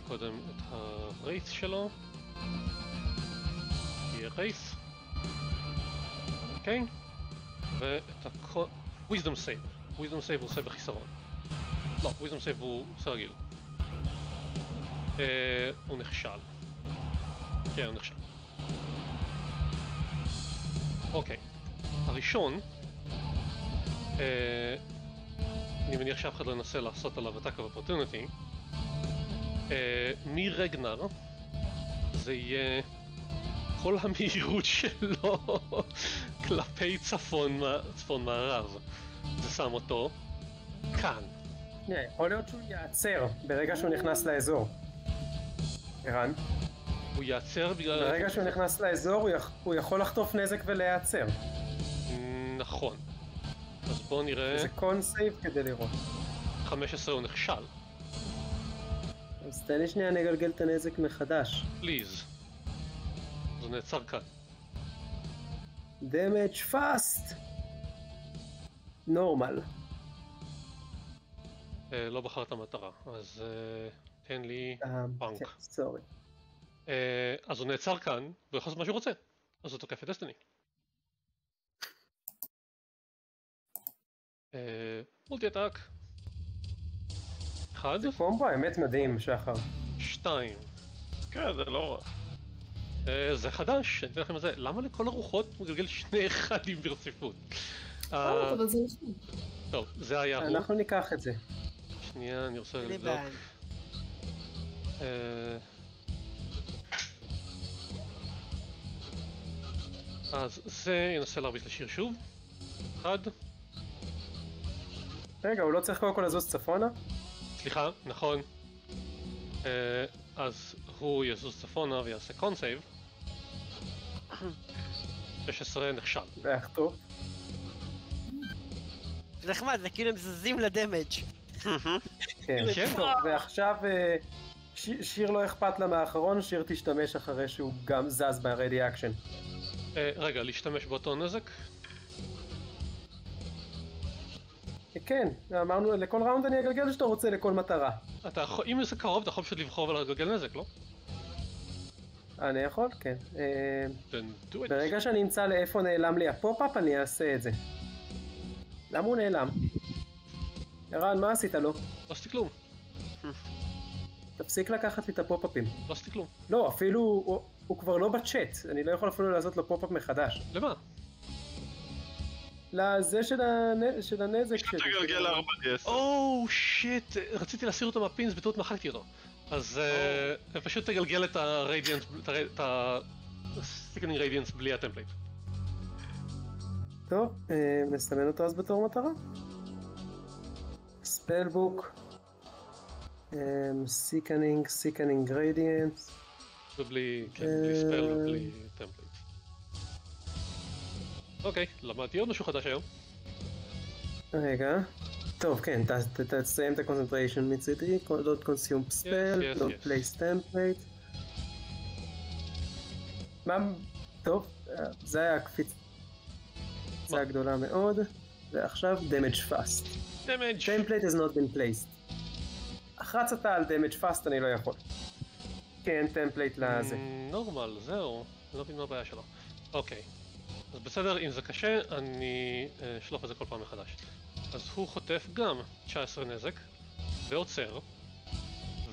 קודם את הרייס שלו. יהיה רייס. אוקיי. ואת wisdom save. wisdom save הוא עושה בחיסרון. לא, wisdom save הוא עושה רגיל. הוא נכשל. כן, הוא נכשל. אוקיי. הראשון, אני מניח שאף אחד לא ינסה לעשות עליו attack of opportunity. מרגנר זה יהיה כל המהירות שלו כלפי צפון מערב. זה שם אותו כאן. יכול להיות שהוא יעצר ברגע שהוא נכנס לאזור. ערן? הוא יעצר בגלל... ברגע שהוא נכנס לאזור הוא יכול לחטוף נזק ולהיעצר. נכון. אז בואו נראה... זה קון סייב כדי לראות. 15 הוא נכשל. אז תן לי שנייה נגלגל את הנזק מחדש. פליז. זה נעצר כאן. דמג' פאסט! נורמל. לא בחרת המטרה, אז תן לי פאנק. כן, סורי. אז הוא נעצר כאן, והוא יכול לעשות מה שהוא רוצה. אז הוא תוקף את דסטיני. מולטי-אטאק. 1. זה קומבו האמת מדהים, שחר. 2. כן, זה לא רע. זה חדש, אני אתן לכם את זה. למה לכל הרוחות מגלגל שני אחדים ברציפות? אבל זה נכון. טוב, זה היה הוא. אנחנו ניקח את זה. שנייה, אני רוצה לבדוק. אז זה ינסה להרביץ לשיר שוב. 1. רגע, הוא לא צריך קודם כל לזוז צפונה? סליחה, נכון. אז הוא יזוז צפונה ויעשה קון סייב. 16 נכשל. ואיך טוב? זה נחמד, זה כאילו הם זזים לדמג'. כן, ועכשיו שיר לא אכפת לה מהאחרון, שיר תשתמש אחרי שהוא גם זז ברדי אקשן. רגע, להשתמש באותו נזק? כן, אמרנו לכל ראונד אני אגלגל שאתה רוצה לכל מטרה. אם זה קרוב אתה יכול פשוט לבחור ולגלגל נזק, לא? אני יכול, כן. ברגע שאני אמצא לאיפה נעלם לי הפופ-אפ אני אעשה את זה. למה הוא נעלם? ערן, מה עשית לו? לא עשיתי כלום. תפסיק לקחת לי את הפופ-אפים. לא עשיתי כלום. לא, אפילו הוא כבר לא בצ'אט, אני לא יכול אפילו לעשות לו פופ-אפ מחדש. למה? לזה של הנזק שלי. יש לגלגל ל-4DS. אוו, שיט, רציתי להסיר אותו מהפינס, בטעות מחקתי אותו. אז פשוט תגלגל את ה-Sickening Radiance בלי הטמפלייט. טוב, נסמן אותו אז בתור מטרה. ספלבוק, Sickening Radiance. ובלי, כן, בלי ספל ובלי טמפלייט. אוקיי, למדתי עוד משהו חדש היום. רגע. טוב, כן, תסיים את הקונצנטריישן מצידי, Don't consume spell, Don't place template. טוב, זה היה הקפיצה הגדולה מאוד, ועכשיו damage fast. Template has not been placed. אחרצת על damage fast אני לא יכול. כן, template לזה. נורמל, זהו. אני לא מבין מה הבעיה שלו. אוקיי. אז בסדר, אם זה קשה, אני אשלוף את זה כל פעם מחדש. אז הוא חוטף גם 19 נזק, ועוצר,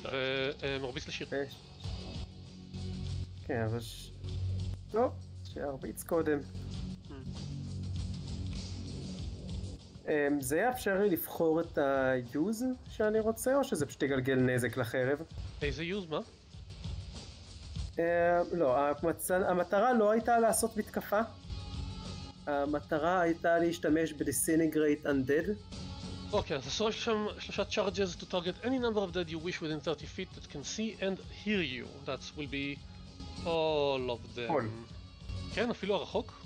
ומרביץ לשיר. כן, אבל... לא, שירביץ קודם. זה יאפשר לי לבחור את היוז שאני רוצה, או שזה פשוט יגלגל נזק לחרב? איזה יוז, מה? לא, המטרה לא הייתה לעשות מתקפה. המטרה הייתה להשתמש ב-Disintegrate Undead. אוקיי, אז אסור יש שם 3 charges to target any number of dead you wish within 30 feet that can see and hear you. That will be all of them. כן, אפילו הרחוק.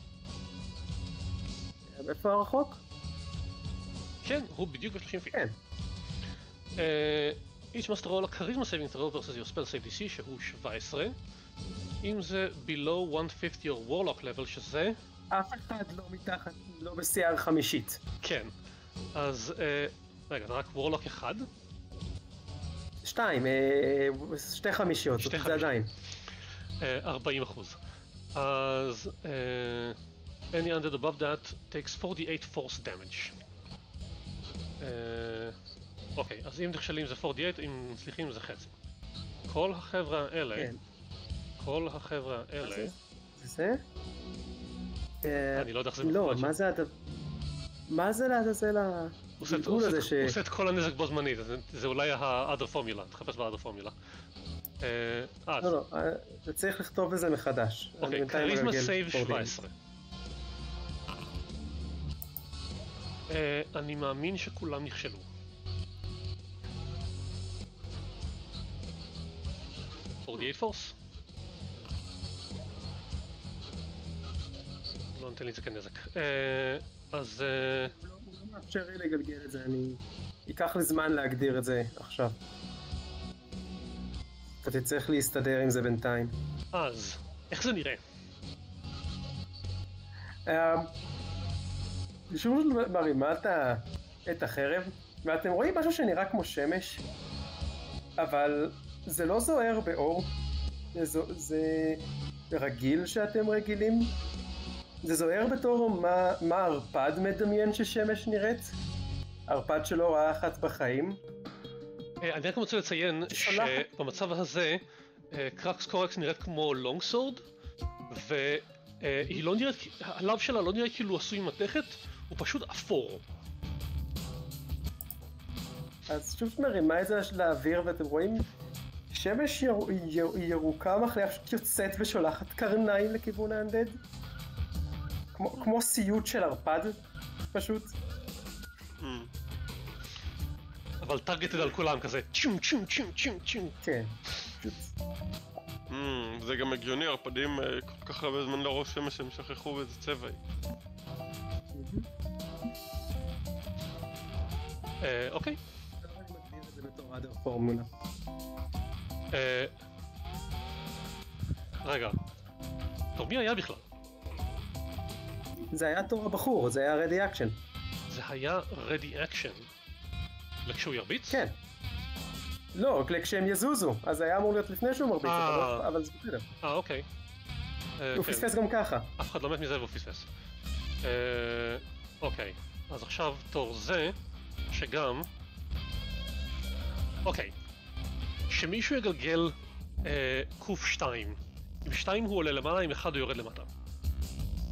איפה הרחוק? כן, הוא בדיוק ב-30 feet. כן. Each must roll a charisma saving throw versus your spell save DC שהוא 17. אם זה below 150 your warlock level שזה... אף אחד לא מתחת, לא בסייר חמישית. כן. אז, רגע, רק וורלוק אחד? שתי חמישיות, זה עדיין. 40%. אז any undead above that takes 48 force damage. אוקיי, אז אם נכשלים זה 48, אם מצליחים זה חצי. כל החבר'ה האלה... זה? אני לא יודע איך זה מתקבל. לא, מה זה לעזאזל הגלגול הזה ש... הוא עושה את כל הנזק בו זמנית, זה אולי ה-other formula, תחפש ב-other formula. לא, אתה צריך לכתוב לזה מחדש. אוקיי, כריזמה סייב 17. אני מאמין שכולם נכשלו. פורס. לא נתן לי את זה כנזק. אז... לא מאפשר לי לגלגל את זה, אני... ייקח לי זמן להגדיר את זה עכשיו. אתה צריך להסתדר עם זה בינתיים. אז, איך זה נראה? שוב מרימה את החרב, ואתם רואים משהו שנראה כמו שמש, אבל זה לא זוהר באור, זה רגיל שאתם רגילים, זה זוהר בתור מה ערפד מדמיין ששמש נראית, ערפד שלא ראה אחת בחיים. אני רק רוצה לציין שבמצב הזה קרקס קורקס נראית כמו לונג סורד, והיא לא נראית, הלב שלה לא נראית כאילו עשוי מתכת, הוא פשוט אפור. אז שוב מרימה את זה לאוויר ואתם רואים שמש ירוקה מחליאה פשוט יוצאת ושולחת קרניים לכיוון האנדד, כמו סיוט של ערפד פשוט. אבל טרגטד על כולם כזה צ'ום צ'ום צ'ום צ'ום צ'ום. כן, פשוט. זה גם הגיוני, ערפדים כל כך הרבה זמן לא ראו שמש, הם שכחו באיזה צבע היא. אוקיי. אני מגדיר את זה בתור אדר פורמולה. רגע, תור מי היה בכלל? זה היה תור הבחור, זה היה רדי אקשן. זה היה רדי אקשן? כשהוא ירביץ? כן. לא, כשהם יזוזו, אז זה היה אמור להיות לפני שהוא מרביץ, אבל זה בסדר. אוקיי. הוא פספס גם ככה. אף אחד לא מת מזה והוא פספס. אוקיי, אז עכשיו תור זה, שגם... אוקיי. שמישהו יגלגל קוף 2. עם 2 הוא עולה למעלה, עם 1 הוא יורד למטה.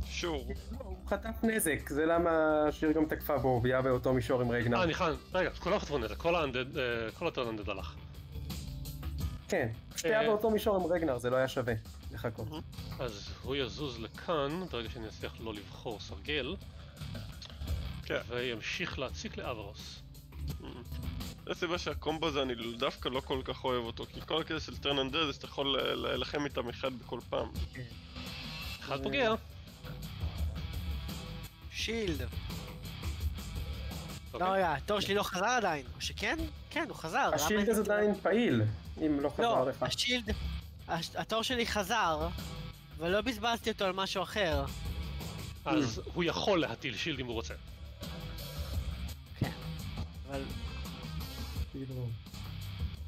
שור. הוא חטף נזק, זה למה שיר גם תקפה בו, והיה באותו מישור עם רגנר. נכון, רגע, כולם חטפו נזק, כל הטרנדד הלך. כן, שתהיה באותו מישור עם רגנר, זה לא היה שווה לחכות. אז הוא יזוז לכאן, ברגע שאני אצליח לא לבחור סרגל, וימשיך להציק לאברוס. זה סיבה שהקומבו הזה אני דווקא לא כל כך אוהב אותו, כי כל הכזה של טרנדד זה שאתה יכול ללחם איתם אחד בכל פעם. אחד פוגע. שילד. לא רגע, התור שלי לא חזר עדיין, או שכן? כן, הוא חזר. השילד הזה עדיין פעיל, אם לא חזר לך. לא, השילד... התור שלי חזר, ולא בזבזתי אותו על משהו אחר. אז הוא יכול להטיל שילד אם הוא רוצה. כן, אבל...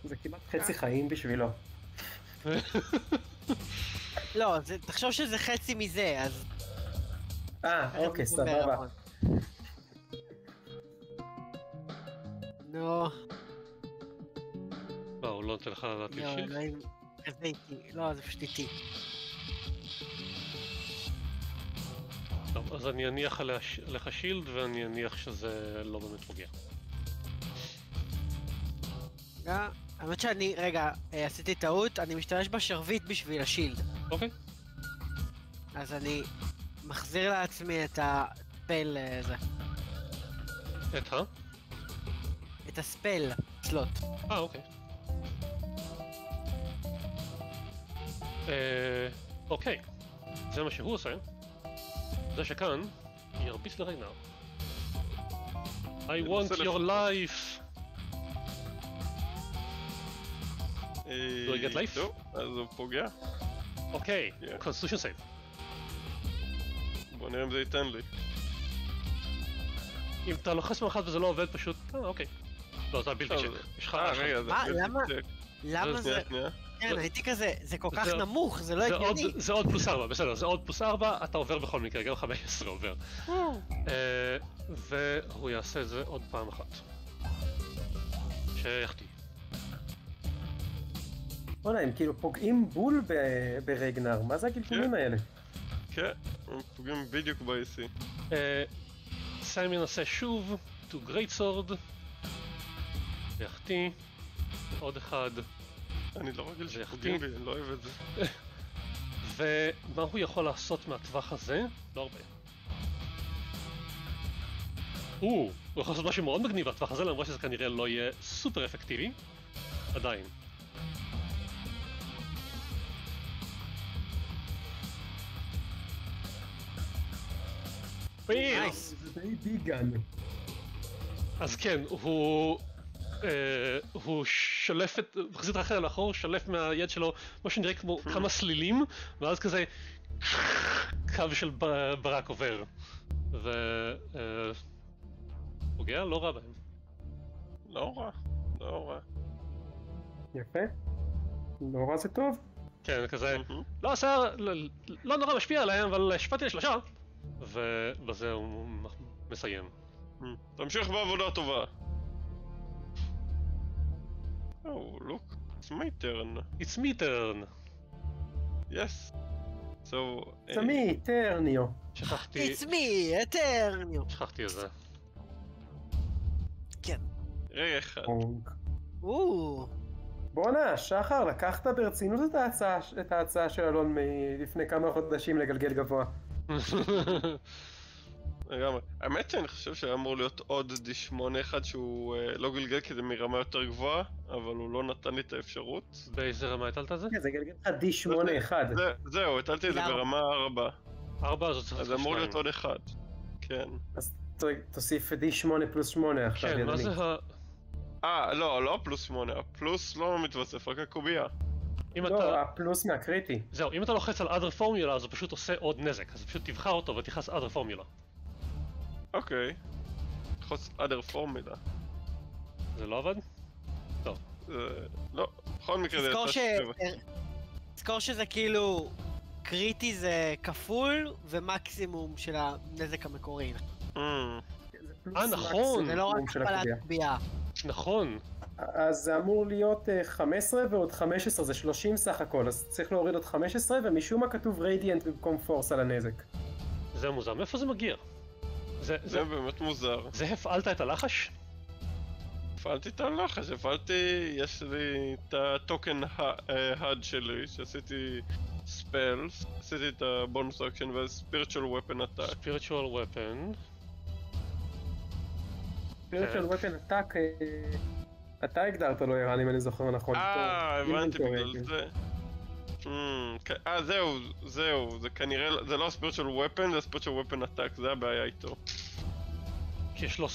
זה כמעט חצי חיים בשבילו. לא, תחשוב שזה חצי מזה, אז... אוקיי, סבבה. נו. הוא לא נותן לך להטיל שילד? לא, זה פשוט איתי. טוב, אז אני אניח עליך שילד ואני אניח שזה לא באמת פוגע. האמת שאני, רגע, עשיתי טעות, אני משתמש בשרביט בשביל השילד. אוקיי. אז אני... מחזיר לעצמי את הספל הזה. את ה? את הספל, סלוט. אוקיי. אוקיי, זה מה שהוא עושה. זה שכאן, ירביץ לריינר. I want your life! Do I get life? לא, אז הוא פוגע. אוקיי, constitution save. בוא נראה אם זה ייתן לי. אם אתה לוחס מאחד וזה לא עובד פשוט... אוקיי. לא, זה הבלתי צ'ק. מה, למה? למה זה? כן, הייתי כזה, זה כל כך נמוך, זה לא הגיוני. זה עוד פלוס 4, בסדר, זה עוד פלוס 4, אתה עובר בכל מקרה, גם 15 עובר. והוא יעשה את זה עוד פעם אחת. שיחתי. אולי, הם כאילו פוגעים בול ברגנר, מה זה הגלגולים האלה? כן, הם פוגעים בדיוק ב-AC. סיים ינסה שוב, to great sword. שיחתי, עוד אחד. אני לא רגל שפוגעים בי, אני לא אוהב את זה. ומה הוא יכול לעשות מהטווח הזה? לא הרבה. הוא יכול לעשות משהו מאוד מגניב מהטווח הזה, למרות שזה כנראה לא יהיה סופר אפקטיבי. עדיין. נייס! זה די ביגן. אז כן, הוא שלף את, מחזיק את החל על אחור, שלף מהיד שלו מה שנראה כמו כמה סלילים, ואז כזה קו של ברק עובר. ופוגע לא רע בהם. לא רע, לא רע. יפה. לא רע זה טוב. כן, כזה, לא עשה, לא נורא משפיע עליהם, אבל השפעתי לשלושה. ובזה הוא מסיים. תמשיך בעבודה טובה. Oh, look, it's my turn. It's me turn. Yes. So... It's me, Eternio. It's me, Eternio. שכחתי את זה. כן. רגע אחד. בואנה, שחר, לקחת ברצינות את ההצעה של אלון מלפני כמה חודשים לגלגל גבוה. לגמרי. האמת שאני חושב שהיה אמור להיות עוד D8 אחד שהוא לא גלגל כי זה מרמה יותר גבוהה, אבל הוא לא נתן לי את האפשרות. באיזה רמה הטלת את זה? כן, זה גלגל D8 אחד. זהו, הטלתי את זה ברמה 4. 4 זאת צריכה 2. אז אמור להיות עוד אחד. כן. אז תוסיף D8 פלוס 8 עכשיו. כן, מה זה ה... לא, לא פלוס 8. הפלוס לא מתווסף, רק הקובייה. לא, הפלוס מהקריטי. זהו, אם אתה לוחץ על other formula אז הוא פשוט עושה עוד נזק, אז פשוט תבחר אותו ותכנס other formula. אוקיי, חוץ other formula. זה לא עבד? טוב. לא, בכל מקרה זה יצא שבע. תזכור שזה כאילו קריטי זה כפול ומקסימום של הנזק המקורי. נכון! זה לא רק הכפלת קביעה. נכון. אז זה אמור להיות 15 ועוד 15 זה 30 סך הכל, אז צריך להוריד עוד 15 ומשום מה כתוב רדיאנט במקום פורס על הנזק. זה מוזר, מאיפה זה מגיע? זה באמת מוזר. זה הפעלת את הלחש? הפעלתי את הלחש, יש לי את הטוקן HUD שלי, שעשיתי ספלס, עשיתי את הבונוס אקשן וספיריטואל ופן אטאק. ספיריטואל ופן. ספיריטואל ופן אטאק, אתה הגדרת לו איראן אם אני זוכר נכון. הבנתי בגלל זה. זהו, זה כנראה, זה לא ספיריטואל ופן, זה ספיריטואל ופן אטאק, זה הבעיה איתו. כי יש לו,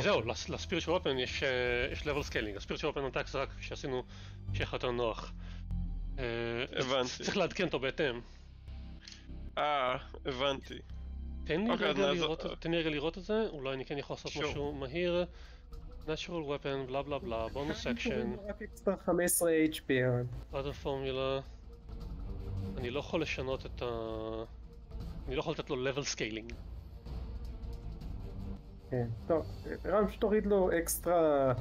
זהו, לספיריטואל ופן יש level scaling, הספיריטואל ופן אטאק זה רק שעשינו שיהיה יותר נוח. הבנתי. צריך לעדכן אותו בהתאם. הבנתי. תן לי רגע לראות את זה, אולי אני כן יכול לעשות משהו מהיר. Natural weapon, בלה בלה בלה, bonus action. רק אקסטר 15 HP. other formula. אני לא יכול לשנות את ה... אני לא יכול לתת לו level scaling. כן, טוב, רם שתוריד לו אקסטרה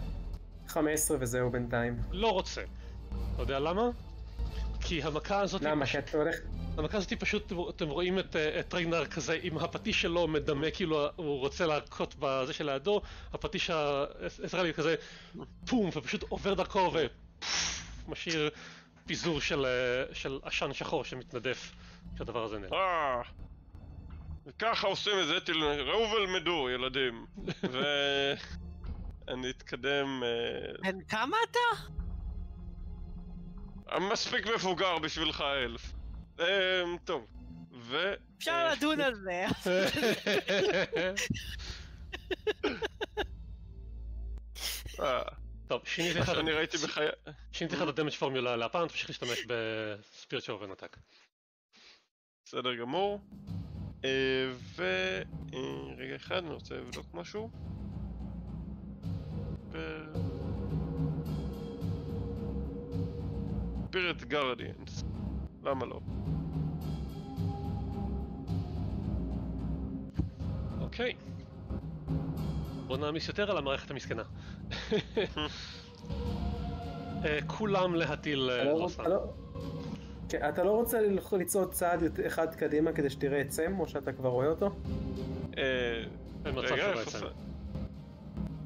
15 וזהו בינתיים. לא רוצה. אתה יודע למה? כי המכה הזאת... למה? שאתה הולך... המכה הזאת פשוט, אתם רואים את רגנר כזה עם הפטיש שלו מדמה, כאילו הוא רוצה להכות בזה שלידו, הפטיש האזרלי כזה פום, ופשוט עובר דרכו ומשאיר פיזור של עשן שחור שמתנדף כשהדבר הזה נעלם. וככה עושים את זה, ראו ולמדו ילדים. ואני אתקדם... בן כמה אתה? מספיק מבוגר בשבילך אלף. טוב, ו... אפשר לדון על זה. טוב, שיניתי לך... אני ראיתי בחיי... שיניתי לך לדמג' פורמולה להפעם, תמשיך להשתמש בספיריטואל ופן אטאק. בסדר גמור. רגע אחד, אני רוצה לבדוק משהו. Spirit Guardians. למה לא? אוקיי. בוא נעמיס יותר על המערכת המסכנה. כולם להטיל רוסה. אתה לא רוצה לצעוד צעד אחד קדימה כדי שתראה עצם, או שאתה כבר רואה אותו? רגע, איפה זה?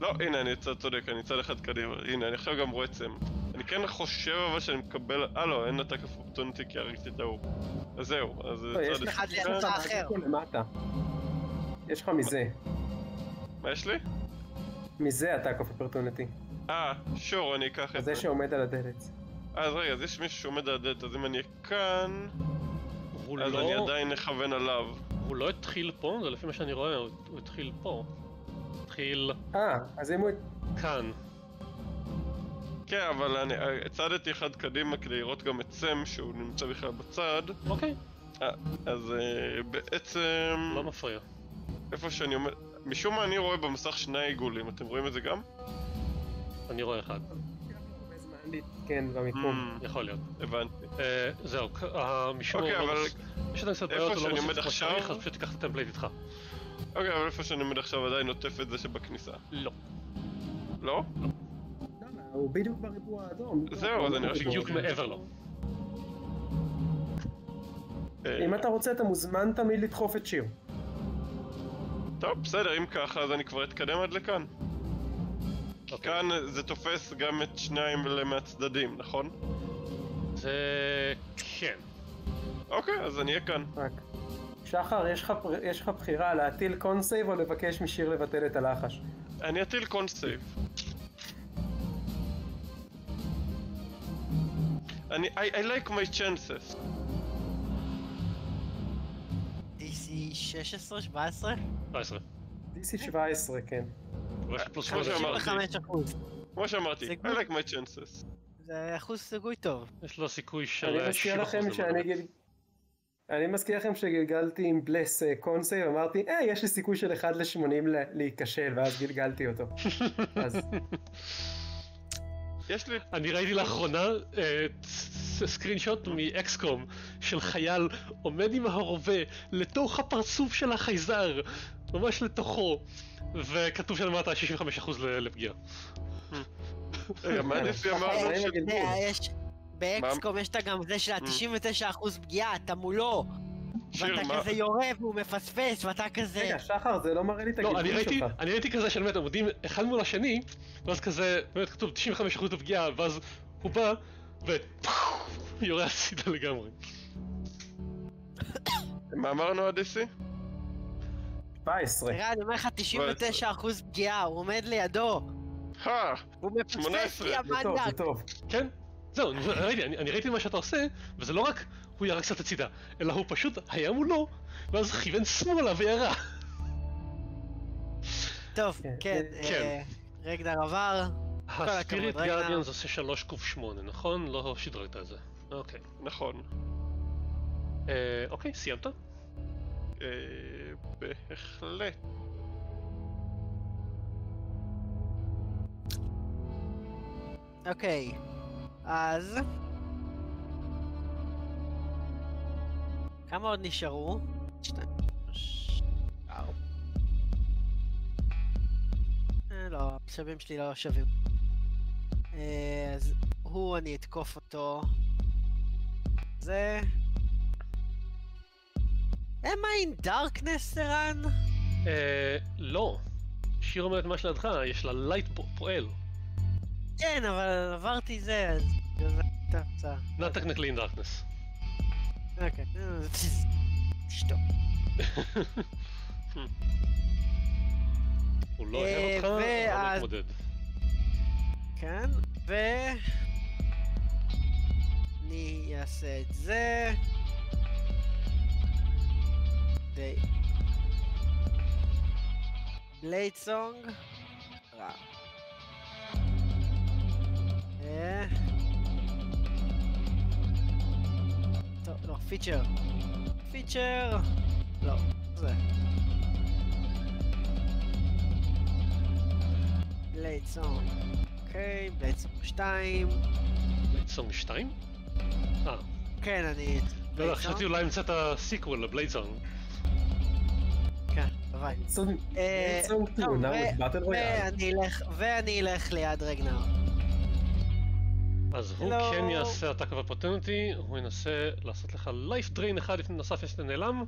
לא, הנה, אני צודק, אני צעד אחד קדימה. הנה, אני עכשיו גם רואה עצם. אני כן חושב אבל שאני מקבל... לא, אין נתק אופטונטי כי הרגתי את ההוא. אז זהו, אז צעד... יש לך לאמצע אחר. יש לך מזה. מה יש לי? מזה אתה כפה פרטונטי. שור, אני אקח את זה. זה שעומד על הדלת. אז רגע, אז יש מישהו שעומד על הדלת, אז אם אני כאן... אז אני עדיין נכוון עליו. הוא לא התחיל פה, זה לפי מה שאני רואה, הוא התחיל פה. התחיל... אז אם הוא... כאן. כן, אבל אני הצעדתי אחד קדימה כדי לראות גם עצם שהוא נמצא בכלל בצד. אוקיי. אז בעצם... לא מפריע. איפה שאני עומד... משום מה אני רואה במסך שני עיגולים, אתם רואים את זה גם? אני רואה אחד. כן, במיקום. יכול להיות. הבנתי. זהו, המשום... אוקיי, אבל... איפה שאני עומד עכשיו... אז פשוט תיקח את הטמפלייט איתך. אוקיי, אבל איפה שאני עומד עכשיו עדיין נוטף את זה שבכניסה. לא. לא? לא. הוא בדיוק בריבוע האדום. זהו, אז אני רואה שבדיוק מעבר לו. אם אתה רוצה, אתה מוזמן תמיד לדחוף את שיר. טוב, בסדר, אם ככה, אז אני כבר אתקדם עד לכאן. כי כאן זה תופס גם את שניים מהצדדים, נכון? זה... כן. אוקיי, אז אני אהיה כאן. רק. שחר, יש לך בחירה להטיל קונסייב או לבקש משיר לבטל את הלחש? אני אטיל קונסייב. I like my chances. DC 16, 17? 17. DC 17, כן. 55%. כמו שאמרתי, I like my chances. זה אחוז סיכוי טוב. יש לו סיכוי של... אני מזכיר לכם שגלגלתי עם בלס קונסייב, אמרתי, יש לי סיכוי של 1 ל-80 להיכשל, ואז גלגלתי אותו. אז... אני ראיתי לאחרונה סקרינשוט מאקסקום של חייל עומד עם ההרובה לתוך הפרצוף של החייזר, ממש לתוכו, וכתוב שם למטה 65% לפגיעה. באקסקום יש גם זה של 99% פגיעה, אתה מולו, ואתה כזה יורה והוא מפספס, ואתה כזה... רגע, שחר, זה לא מראה לי את הגיבור שלך. אני ראיתי כזה של באמת עומדים אחד מול השני, ואז כזה, באמת כתוב 95% לפגיעה, ואז הוא בא, ויורה הצידה לגמרי. מה אמרנו עד איסי? 17. רגע, אני אומר לך 99% פגיעה, הוא עומד לידו. הוא מפספס לי המנדק. זה טוב. כן? זהו, אני ראיתי מה שאתה עושה, וזה לא רק... הוא ירק קצת הצידה, אלא הוא פשוט היה מולו, ואז כיוון שמאלה וירה. טוב, כן. רגדר עבר. הספיריט גרדיאנס עושה 3.8, נכון? לא שדרגת את זה. אוקיי. נכון. אוקיי, סיימת? בהחלט. אוקיי, אז... כמה עוד נשארו? 2, 4. לא, המשאבים שלי לא שווים. אז הוא, אני אתקוף אותו. זה... Am I in darkness, ערן? לא. שיר אומרת מה שלדך, יש לה לייט פועל. כן, אבל עברתי זה, אז... Not technically in darkness. אוקיי, שטוב. הוא לא אוהב אותך, הוא לא מתמודד. כן, ו... אני אעשה את זה... די... לייט סונג... רע. לא, פיצ'ר. פיצ'ר! לא, זה. בלייד סונג. אוקיי, בלייד סונג 2. בלייד סונג 2? כן, אני... לא, חשבתי אולי נמצא את הסיקוול, הבליידסונג. כן, ביי. בליידסונג 2, נאו את באטל רויאל. ואני אלך ליד רגנר. אז הוא כן יעשה עתק ופוטנטי, הוא ינסה לעשות לך לייף דריין אחד לפני נוסף יש לנעלם.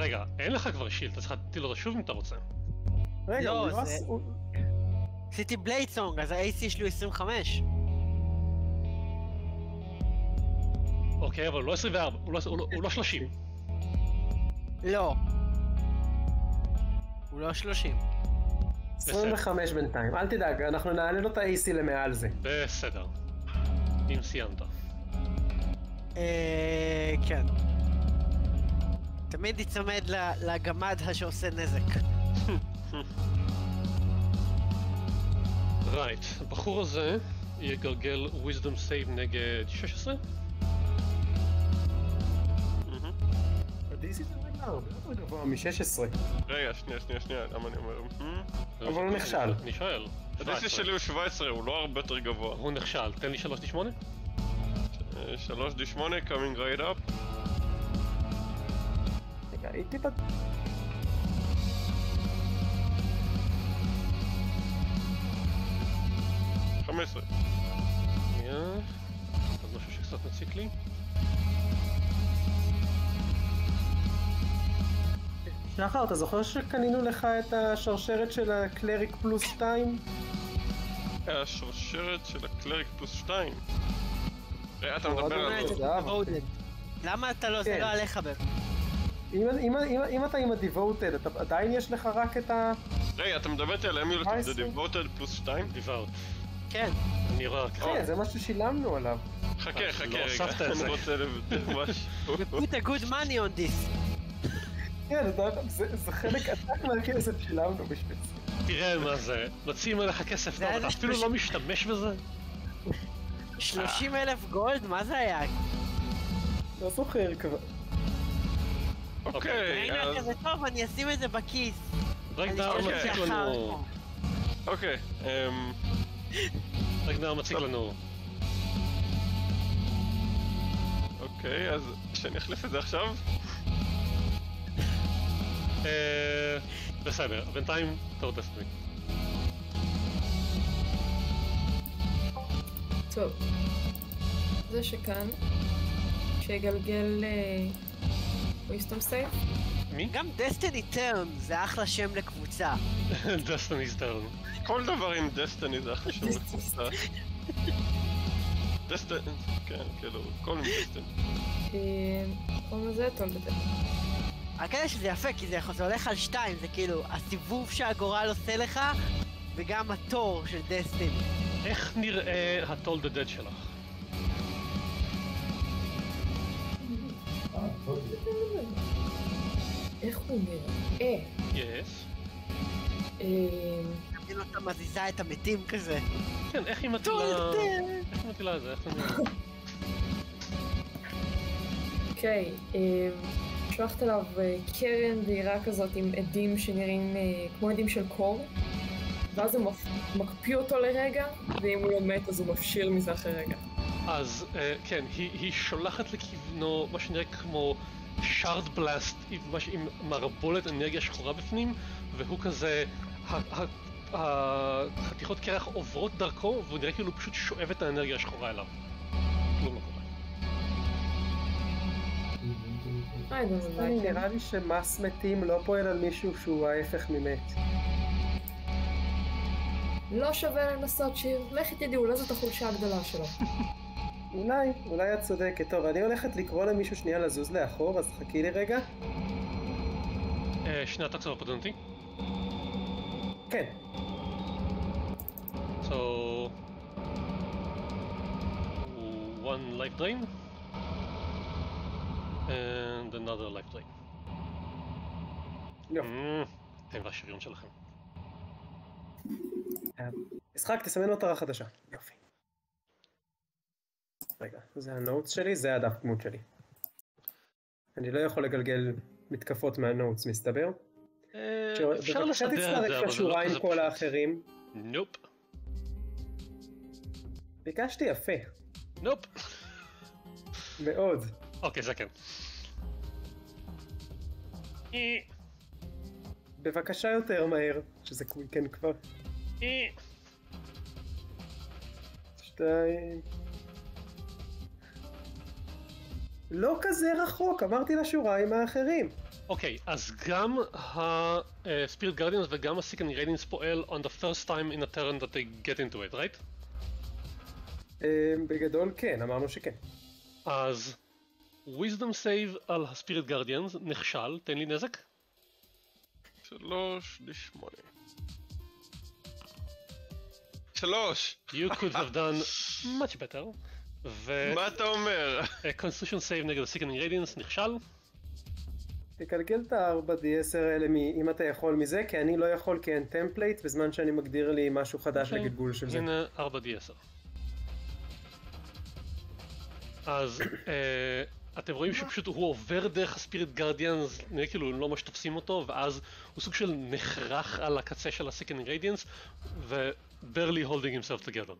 רגע, אין לך כבר שילד, אתה צריך להטיל אותו שוב אם אתה רוצה. רגע, הוא... עשיתי בליידסונג, אז ה-AC שלו 25. אוקיי, אבל הוא לא 24, הוא לא 30. לא. הוא לא 30. 25 בינתיים, אל תדאג, אנחנו נעלה לו את ה-AC למעל זה. בסדר. אם סיימת. כן. תמיד יצמד לגמד שעושה נזק. רייט, הבחור הזה יגרגל wisdom save נגד 16. דיסי זה רגע הרבה גבוה מ-16. רגע, שנייה, למה אני אומר? אבל הוא נכשל. אני שואל. הדיסי שלי הוא 17, הוא לא הרבה יותר גבוה. הוא נכשל, תן לי 3D8. 3D8, coming right up. רגע, הייתי בד... שנייה, עוד משהו שקצת מציק לי. שחר, אתה זוכר שקנינו לך את השרשרת של הקלריק פלוס 2? השרשרת של הקלריק פלוס 2? ראה, אתה מדבר על זה. למה אתה לא, זה לא עליך באמת. אם אתה עם הדיבוטד, עדיין יש לך רק את ה... ראה, אתה מדבר על האמילות עם הדיבוטד פלוס 2? דיבוטד. כן. אני רואה ככה. כן, זה משהו ששילמנו עליו. חכה, רגע. אני רוצה לבדל משהו. Put a good money on this. כן, זה חלק עתק מהכסף שלנו בשביל זה. תראה מה זה, מציעים עליך כסף, אתה אפילו לא משתמש בזה? 30,000 גולד, מה זה היה? לא זוכר כבר. אוקיי, אז... זה טוב, אני אשים את זה בכיס. רגנר מציק לנו... אוקיי, רגנר מציק לנו. אוקיי, אז שאני אחליף את זה עכשיו? בסדר, בינתיים אתה עוד תספיק. טוב, זה שכאן, שיגלגל וויסטום סייב. מי? גם דסטיני טרן זה אחלה שם לקבוצה. דסטיני טרן. כל דבר עם דסטיני זה אחלה שם לקבוצה. דסטיני, כן, כאילו, כל עם דסטיני. קוראים לזה תולדתם. כדי שזה יפה, כי זה הולך על 2, זה כאילו הסיבוב שהגורל עושה לך וגם התור של דסטיני. איך נראה התולדדד שלך? איך הוא נראה? יס. תמיד אותה מזיזה את המתים כזה. כן, איך היא מטילה... איך היא מטילה את זה? אוקיי, שולחת עליו קרן בהירה כזאת עם עדים שנראים כמו עדים של קור, ואז הוא מקפיא אותו לרגע, ואם הוא לא מת אז הוא מפשיר מזה אחרי רגע. אז כן, היא שולחת לכיוונו מה שנראה כמו שארד בלאסט עם מרבולת אנרגיה שחורה בפנים, והוא כזה, החתיכות קרח עוברות דרכו, והוא נראה כאילו הוא פשוט שואב את האנרגיה השחורה אליו. כלום לא קורה. נראה לי שמס מתים לא פועל על מישהו שהוא ההפך ממת. לא שווה לנסות שיר, לכי תדעי, אולי זאת החולשה הגדולה שלו. אולי את צודקת. טוב, אני הולכת לקרוא למישהו שנייה לזוז לאחור, אז חכי לי רגע. שני עתק הפוטנטי? כן. So... one life drain? and another life drain. יופי. אתם והשריון שלכם. משחק, תסמן לו תרה חדשה. יופי. רגע, זה הנוטס שלי, זה הדף דמות שלי. אני לא יכול לגלגל מתקפות מהנוטס, מסתבר? אפשר לסדר את זה, אבל זה לא כזה פשוט. בבקשה תצטרף לשורה עם כל האחרים. נופ. ביקשתי יפה. נופ. מאוד. אוקיי, זה כן. בבקשה יותר מהר, שזה כן כבר. 2. לא כזה רחוק, אמרתי לשוריים האחרים. אוקיי, אז גם ה-Spirit Guardians וגם ה-Seeking Radiance פועל on the first time in a turn that they get into it, right? בגדול כן, אמרנו שכן. אז wisdom save על ה-Spirit Guardians נכשל, תן לי נזק. 3d8. 3! You could have done much better. מה אתה אומר? Constitution save נגד ה-Seeking Radiance נכשל. תקלקל את ה-4D10 האלה אם אתה יכול מזה, כי אני לא יכול כי אין טמפלייט בזמן שאני מגדיר לי משהו חדש לגלגול של זה. הנה 4D10. אז אתם רואים שפשוט הוא עובר דרך ה-Spirit Guardians, נראה כאילו לא ממש תופסים אותו, ואז הוא סוג של נחרח על הקצה של ה-Seeking Radiance, ו-barely holding himself together.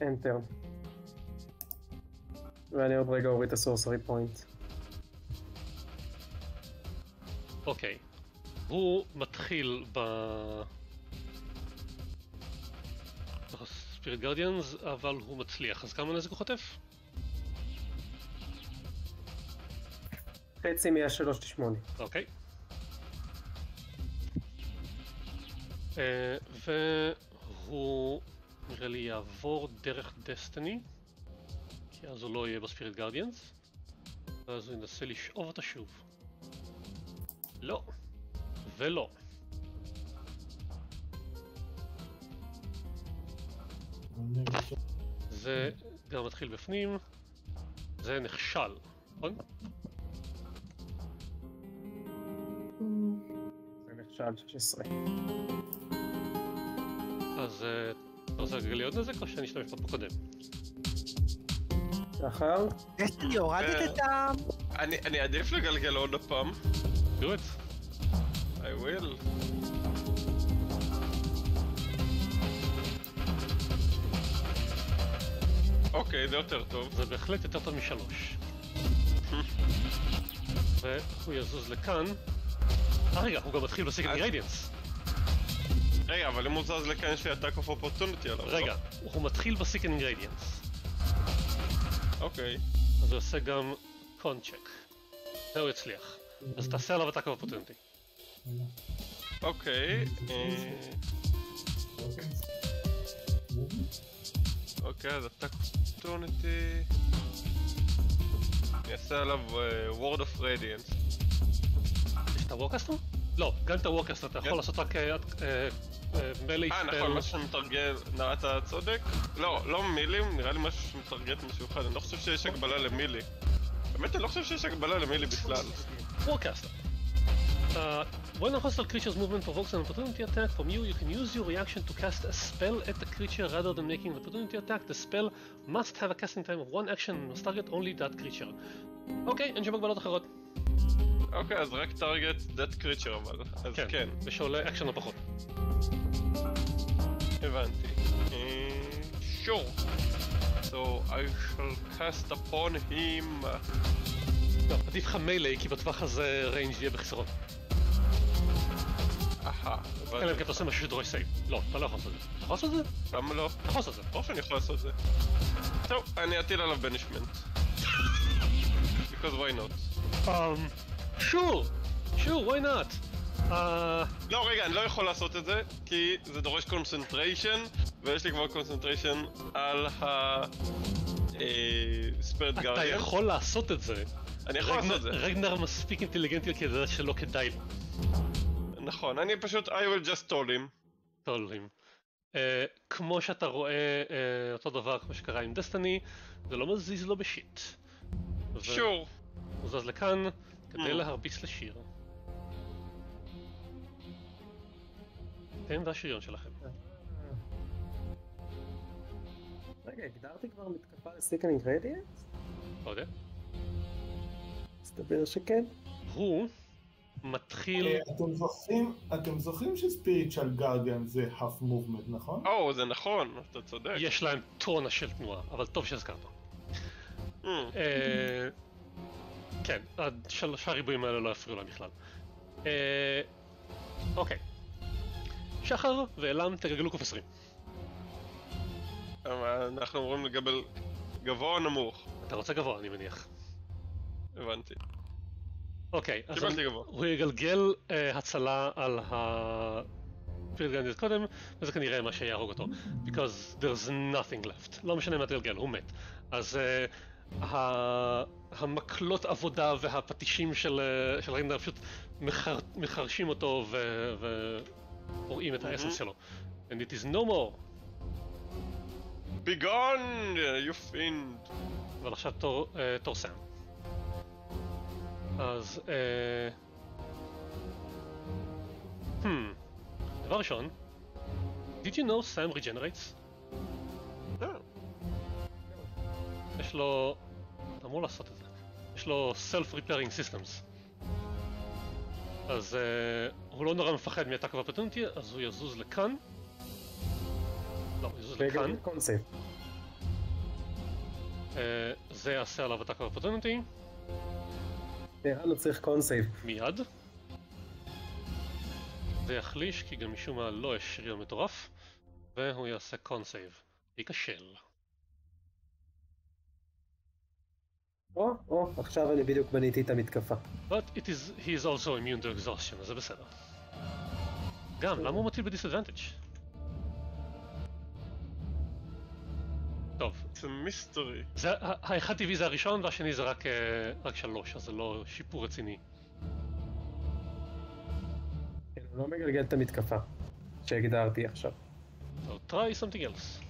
Enter. ואני עוד רגע אוריד את ה-Sorcery Point. אוקיי. הוא מתחיל ב-Spirit Guardians, אבל הוא מצליח. אז כמה נזק הוא חוטף? חצי מה-3-8. אוקיי. והוא... נראה לי יעבור דרך דסטיני, כי אז הוא לא יהיה בספיריט גארדיאנס, ואז הוא ינסה לשאוב אותה שוב. לא, ולא. זה גם מתחיל בפנים, זה נכשל, נכון? זה נכשל 16. אז... אתה רוצה להגריל לי עוד נזק או שאני אשתמש פה קודם? לאחר? דסטיני, הורדת את ה... אני עדיף לגלגל עוד הפעם. Do it. I will. אוקיי, זה יותר טוב. זה בהחלט יותר טוב מ3. והוא יזוז לכאן. רגע, הוא גם מתחיל בסיגן רדיאנס. רגע, אבל אם הוא זז לכאן יש לי attack of opportunity עליו. רגע, הוא מתחיל ב-Seeking Radiance. אוקיי. אז הוא עושה גם con check. זה הוא יצליח. אז תעשה עליו attack of opportunity. אוקיי. אוקיי, אז attack of opportunity... אני אעשה עליו word of radiance. יש את הווקאסטון? לא, גם את הווקאסטון אתה יכול לעשות רק... מלי ספל... נכון, משהו שמתרגל, נראה את הצודק? לא, לא מילים, נראה לי משהו שמתרגל משהו אחד, אני לא חושב שיש הגבלה למילי. באמת, אני לא חושב שיש הגבלה למילי בכלל. וורקאסטר. When a hostile creature's movement provokes an opportunity attack from you, you can use your reaction to cast a spell at the creature rather than making an opportunity attack. The spell must have a casting time of one action and must target only that creature. אוקיי, אין שם הגבלות אחרות. אוקיי, אז רק target that creature אבל, אז כן. ושעולה action או פחות. הבנתי. Sure. So I shall cast upon him. לא, עדיף לך מיילי, כי בטווח הזה ריינג' יהיה בחסרון. אהה. אלא אם כן אתה עושה משהו שדורש סייב. לא, אתה לא יכול לעשות את זה. אתה יכול לעשות את זה? למה לא? אתה יכול לעשות את זה. אופן אני יכול לעשות את זה. טוב, אני אטיל עליו בנישמנט. Because why not? Sure, why not? לא, רגע, אני לא יכול לעשות את זה, כי זה דורש קונצנטריישן, ויש לי כבר קונצנטריישן על ה-Spirit Guardian. אתה יכול לעשות את זה. אני יכול לעשות את זה. רגנר מספיק אינטליגנטי כדי שלא כדאי לו. נכון, אני פשוט, I will just toll him. toll him. כמו שאתה רואה אותו דבר כמו שקרה עם דסטיני, זה לא מזיז לו בשיט. שור. הוא זז לכאן כדי להרביץ לשיר. אתם והשריון שלכם. רגע, הגדרתי כבר מתקפה ל-Seeking Radiance? לא יודע. מסתבר שכן. הוא מתחיל... אתם זוכרים שספיריטואל גארדיאן זה half movement, נכון? או, זה נכון, אתה צודק. יש להם טונה של תנועה, אבל טוב שהזכרת. כן, שלושה ריבועים האלה לא יפריעו להם בכלל. אוקיי. שחר ואלם תרגלו קוף 20. אנחנו אמורים לגבל גבוה או נמוך? אתה רוצה גבוה, אני מניח. הבנתי. אוקיי, אז הוא יגלגל הצלה על הפריטגנדית קודם, וזה כנראה מה שיהרוג אותו. Because there's nothing left. לא משנה מה תגלגל, הוא מת. אז המקלות עבודה והפטישים של רינדר פשוט מחרשים אותו ופורעים את האסנס שלו. And it is no more. Be gone, you fiend. אבל עכשיו תור סם. אז... דבר ראשון, did you know Sam regenerates? יש לו... אתה אמור לעשות את זה. יש לו self-repairing systems. אז הוא לא נורא מפחד מהטאק והפטונטי, אז הוא יזוז לכאן. לא, הוא יזוז לכאן. זה יעשה עליו הטאק והפטונטי. נראה לו צריך קונסייב. מיד. זה יחליש, כי גם משום מה לא יש שריר מטורף, והוא יעשה קונסייב. ייכשל. או, עכשיו אני בדיוק בניתי את המתקפה. But he is also immune to exhaustion, אז זה בסדר. גם, למה הוא מטיל בדיסאדוונטג'? טוב. It's a mystery. האחד טבעי זה הראשון והשני זה רק 3, אז זה לא שיפור רציני. כן, הוא לא מגלגל את המתקפה שהגדרתי עכשיו. So try something else.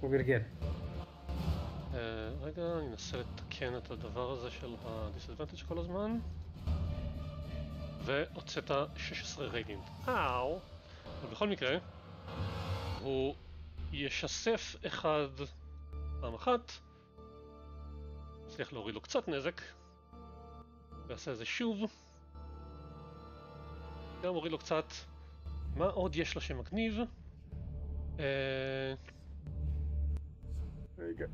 הוא גלגל. רגע, אני אנסה לתקן את הדבר הזה של ה-disadvantage כל הזמן. והוצאת 16 ריידינג. אאו! אבל בכל מקרה, הוא ישסף אחד פעם אחת, צריך להוריד לו קצת נזק, ועשה את זה שוב, גם הוריד לו קצת. מה עוד יש לו שמגניב? רגע.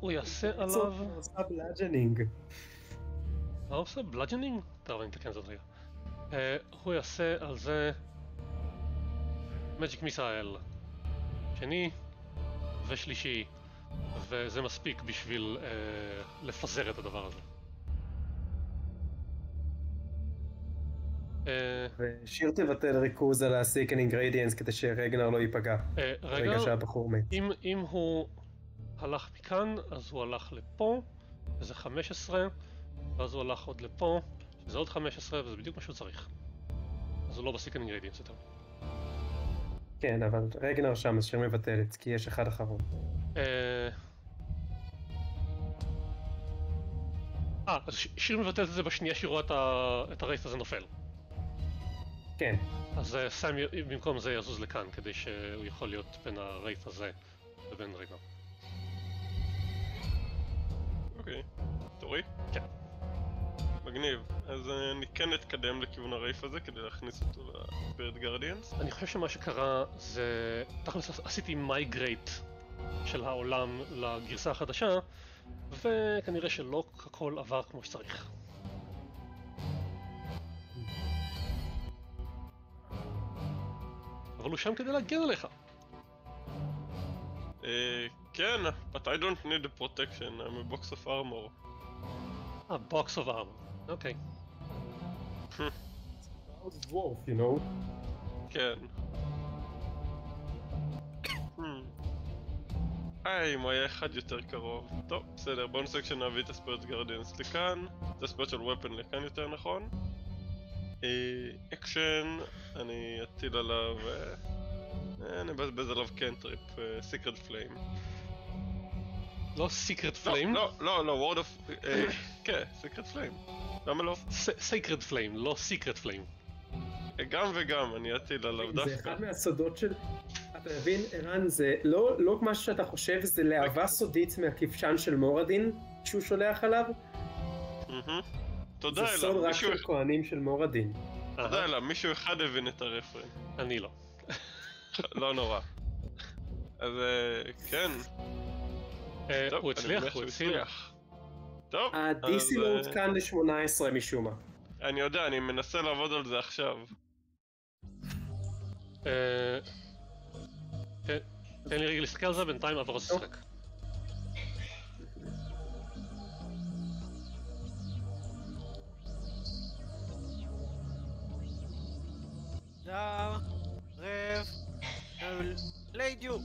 הוא יעשה עליו... הוא עושה בלאג'נינג. הוא עושה בלאג'נינג? טוב, אני אתקן זאת רגע. הוא יעשה על זה... Magic Missile. שני ושלישי. וזה מספיק בשביל לפזר את הדבר הזה. ושיר תבטל ריכוז על ה-Sickening Gradients כדי שרגנר לא ייפגע. רגע שהבחור מת. אם הוא... הלך מכאן, אז הוא הלך לפה, וזה 15, ואז הוא הלך עוד לפה, שזה עוד 15, וזה בדיוק מה שהוא צריך. אז הוא לא בסיקנינג רדיאנס יותר. כן, אבל רגנר שם, אז שיר מבטלת, כי יש אחד אחרון. אז שיר מבטלת את זה בשנייה שהיא רואה את הרייס הזה נופל. כן. אז סם במקום זה יזוז לכאן, כדי שהוא יכול להיות בין הרייס הזה לבין רגנר. אוקיי, תורי? כן. מגניב. אז אני כן אתקדם לכיוון הרייף הזה כדי להכניס אותו לבירד גרדיאנס. אני חושב שמה שקרה זה... תכלס עשיתי מייגרייט של העולם לגרסה החדשה, וכנראה שלא הכל עבר כמו שצריך. אבל הוא שם כדי להגן עליך. כן, but I don't need the protection, I'm a box of armor. A box of armor, okay. It's about dwarf, you know? כן. היי, אם היה אחד יותר קרוב. טוב, בסדר, בואו נעשה כשנביא את הספירט גרדיאנס לכאן. את הספירט של ופן לכאן יותר נכון. אקשן, אני אטיל עליו... נבזבז עליו קנטריפ, סיקרט פליים. לא סיקרט פליים? לא, וורד אוף... כן, סיקרט פליים. למה לא? סיקרט פליים, לא סיקרט פליים. גם וגם, אני אטיל עליו דווקא. זה אחד מהסודות של... אתה מבין, ערן, זה לא מה שאתה חושב, זה להבה סודית מהכבשן של מורדין שהוא שולח עליו. תודה אלא, זה סוד רק של כהנים של מורדין. תודה אלא, מישהו אחד הבין את הרפרנס. אני לא. לא נורא. אז כן. הוא הצליח, הוא הצליח. טוב. ה-DC לא הותקן ל-18 משום מה. אני יודע, אני מנסה לעבוד על זה עכשיו. תן לי רגע להסתכל על זה בינתיים עבור השחק. דר, רב, לידיו.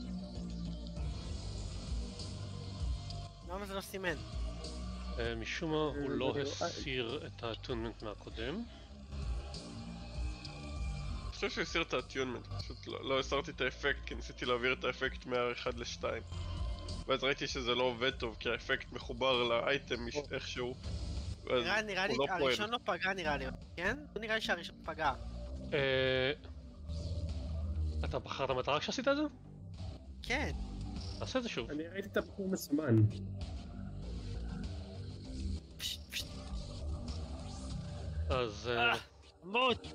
למה זה לא סימן? משום מה הוא לא הסיר את האטונמנט מהקודם. אני חושב שהסיר את האטיונמנט, פשוט לא הסרתי את האפקט כי ניסיתי להעביר את האפקט מה-1 ל-2 ואז ראיתי שזה לא עובד טוב כי האפקט מחובר לאייטם איכשהו. נראה לי, הראשון לא פגע נראה לי, כן? לא נראה לי שהראשון פגע. אתה בחרת מטרה כשעשית את זה? כן. תעשה את זה שוב. אני ראיתי את הבחור מסומן. אז... מות!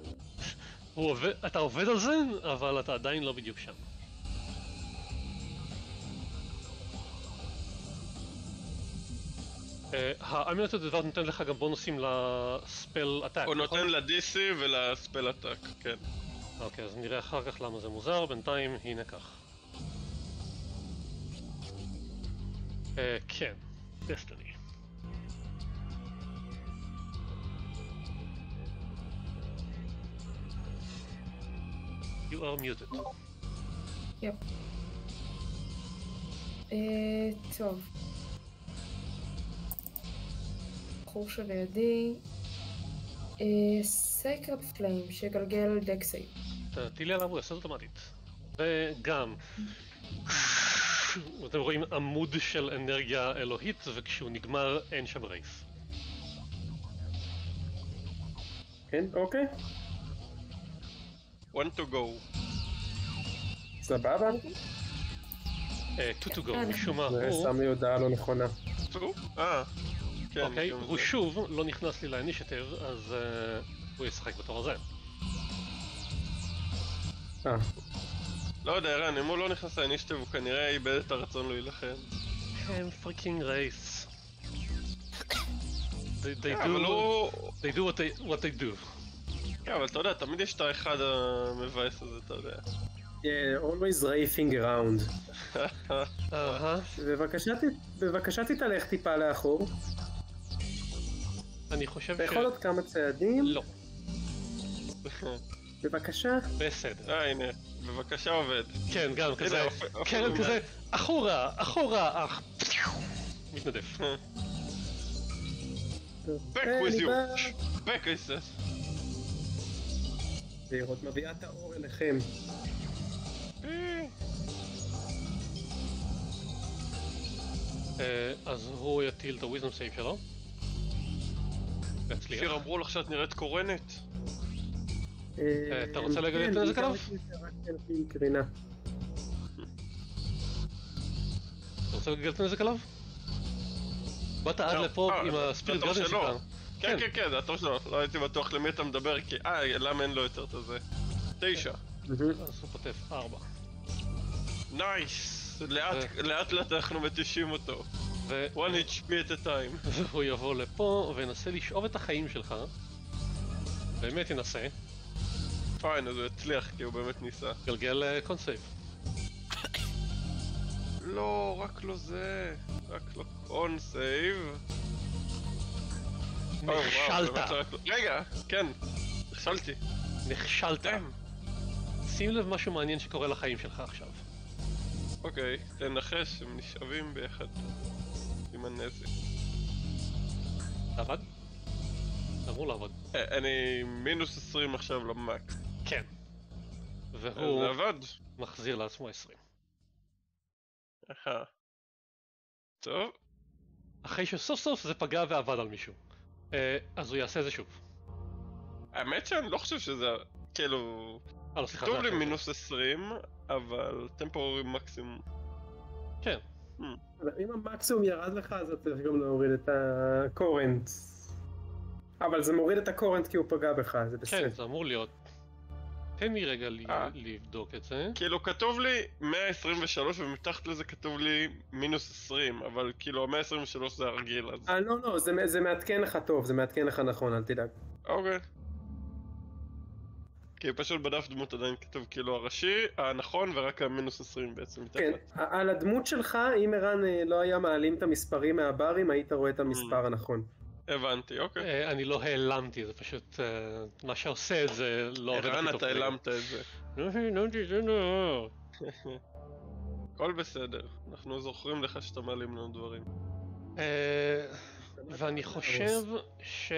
אתה עובד על זה, אבל אתה עדיין לא בדיוק שם. האמינות של דבר נותן לך גם בונוסים לספל אטאק. הוא נותן ל-DC ולספל אטאק, כן. אוקיי, אז נראה אחר כך למה זה מוזר, בינתיים הנה כך. כן, דסטיני. You are muted. Yep. טוב. בחור שלידי. סקרד פליים שגלגל דקסי. תהילי עליו, הוא יעשה זאת אוטומטית. וגם. אתם רואים עמוד של אנרגיה אלוהית, וכשהוא נגמר אין שם רייס. כן, אוקיי. Want to go. סבבה? To to go, משום מה הוא... שם לי הודעה לא נכונה. אוקיי, הוא שוב לא נכנס לי לאינישטיב, אז הוא ישחק בתור הזה. לא יודע, ערן, אם הוא לא נכנס לאינישטיב, הוא כנראה איבד את הרצון לו להילחם. הם פריקינג רייס. They do what they do. כן, אבל אתה יודע, תמיד יש את האחד המבאס הזה, אתה יודע. Yeah, always rafing around. בבקשה תתהלך טיפה לאחור. אני חושב ש... אתה יכול עוד כמה צעדים? לא. בבקשה? בסדר. הנה, בבקשה עובד. כן, גם כזה. כן, כזה. אחורה, אחורה, אך. מתנדף. Back with you. Back with us. זהירות, מביאה את האור אליכם. אז הוא יטיל את הוויזדום סייב שלו. להצליח. שיר, אמרו לך שאת נראית קורנת. אתה רוצה להגדיל את הנזק עליו? אתה רוצה להגדיל את הנזק עליו? באת עד לפה עם הספיריט גרדן שלך. כן, כן, כן, זה התור שלו, לא הייתי בטוח למי אתה מדבר, כי... למה אין לו יותר את הזה? 9. אז הוא פוטף 4. נייס! לאט לאט אנחנו מתישים אותו. One HP at a time. והוא יבוא לפה וינסה לשאוב את החיים שלך. באמת ינסה. פיין, אז הוא יצליח, כי הוא באמת ניסה. גלגל קונסייב. לא, רק לא זה. רק לא קונסייב. נכשלת. רגע, כן, נכשלתי. נכשלת. שים לב משהו מעניין שקורה לחיים שלך עכשיו. אוקיי, תנחש, הם נשאבים ביחד עם הנזק. עבד? אמור לעבוד. אני מינוס 20 עכשיו למק. כן. והוא מחזיר לעצמו 20. טוב. אחרי שסוף סוף זה פגע ועבד על מישהו. אז הוא יעשה זה שוב. האמת שאני לא חושב שזה... כאילו... כתוב לי מינוס 20, אבל טמפוררי מקסימום. כן. אם המקסימום ירד לך, אז אתה צריך גם להוריד את הקורנט. אבל זה מוריד את הקורנט כי הוא פגע בך, זה בסדר. כן, זה אמור להיות. תן לי רגע לבדוק את זה. כאילו כתוב לי 123 ומתחת לזה כתוב לי מינוס 20, אבל כאילו 123 זה הרגיל. לא, לא, זה מעדכן לך טוב, זה מעדכן לך נכון, אל תדאג. אוקיי. כי פשוט בדף דמות עדיין כתוב כאילו הראשי, הנכון, ורק המינוס 20 בעצם מתחת. כן, על הדמות שלך, אם ערן לא היה מעלים את המספרים מהברים, היית רואה את המספר הנכון. הבנתי, אוקיי. אני לא העלמתי, זה פשוט... מה שעושה את זה לא... ערן, אתה העלמת את זה. לא. הכל בסדר, אנחנו זוכרים לך שאתה מעלים לנו דברים. ואני חושב ש...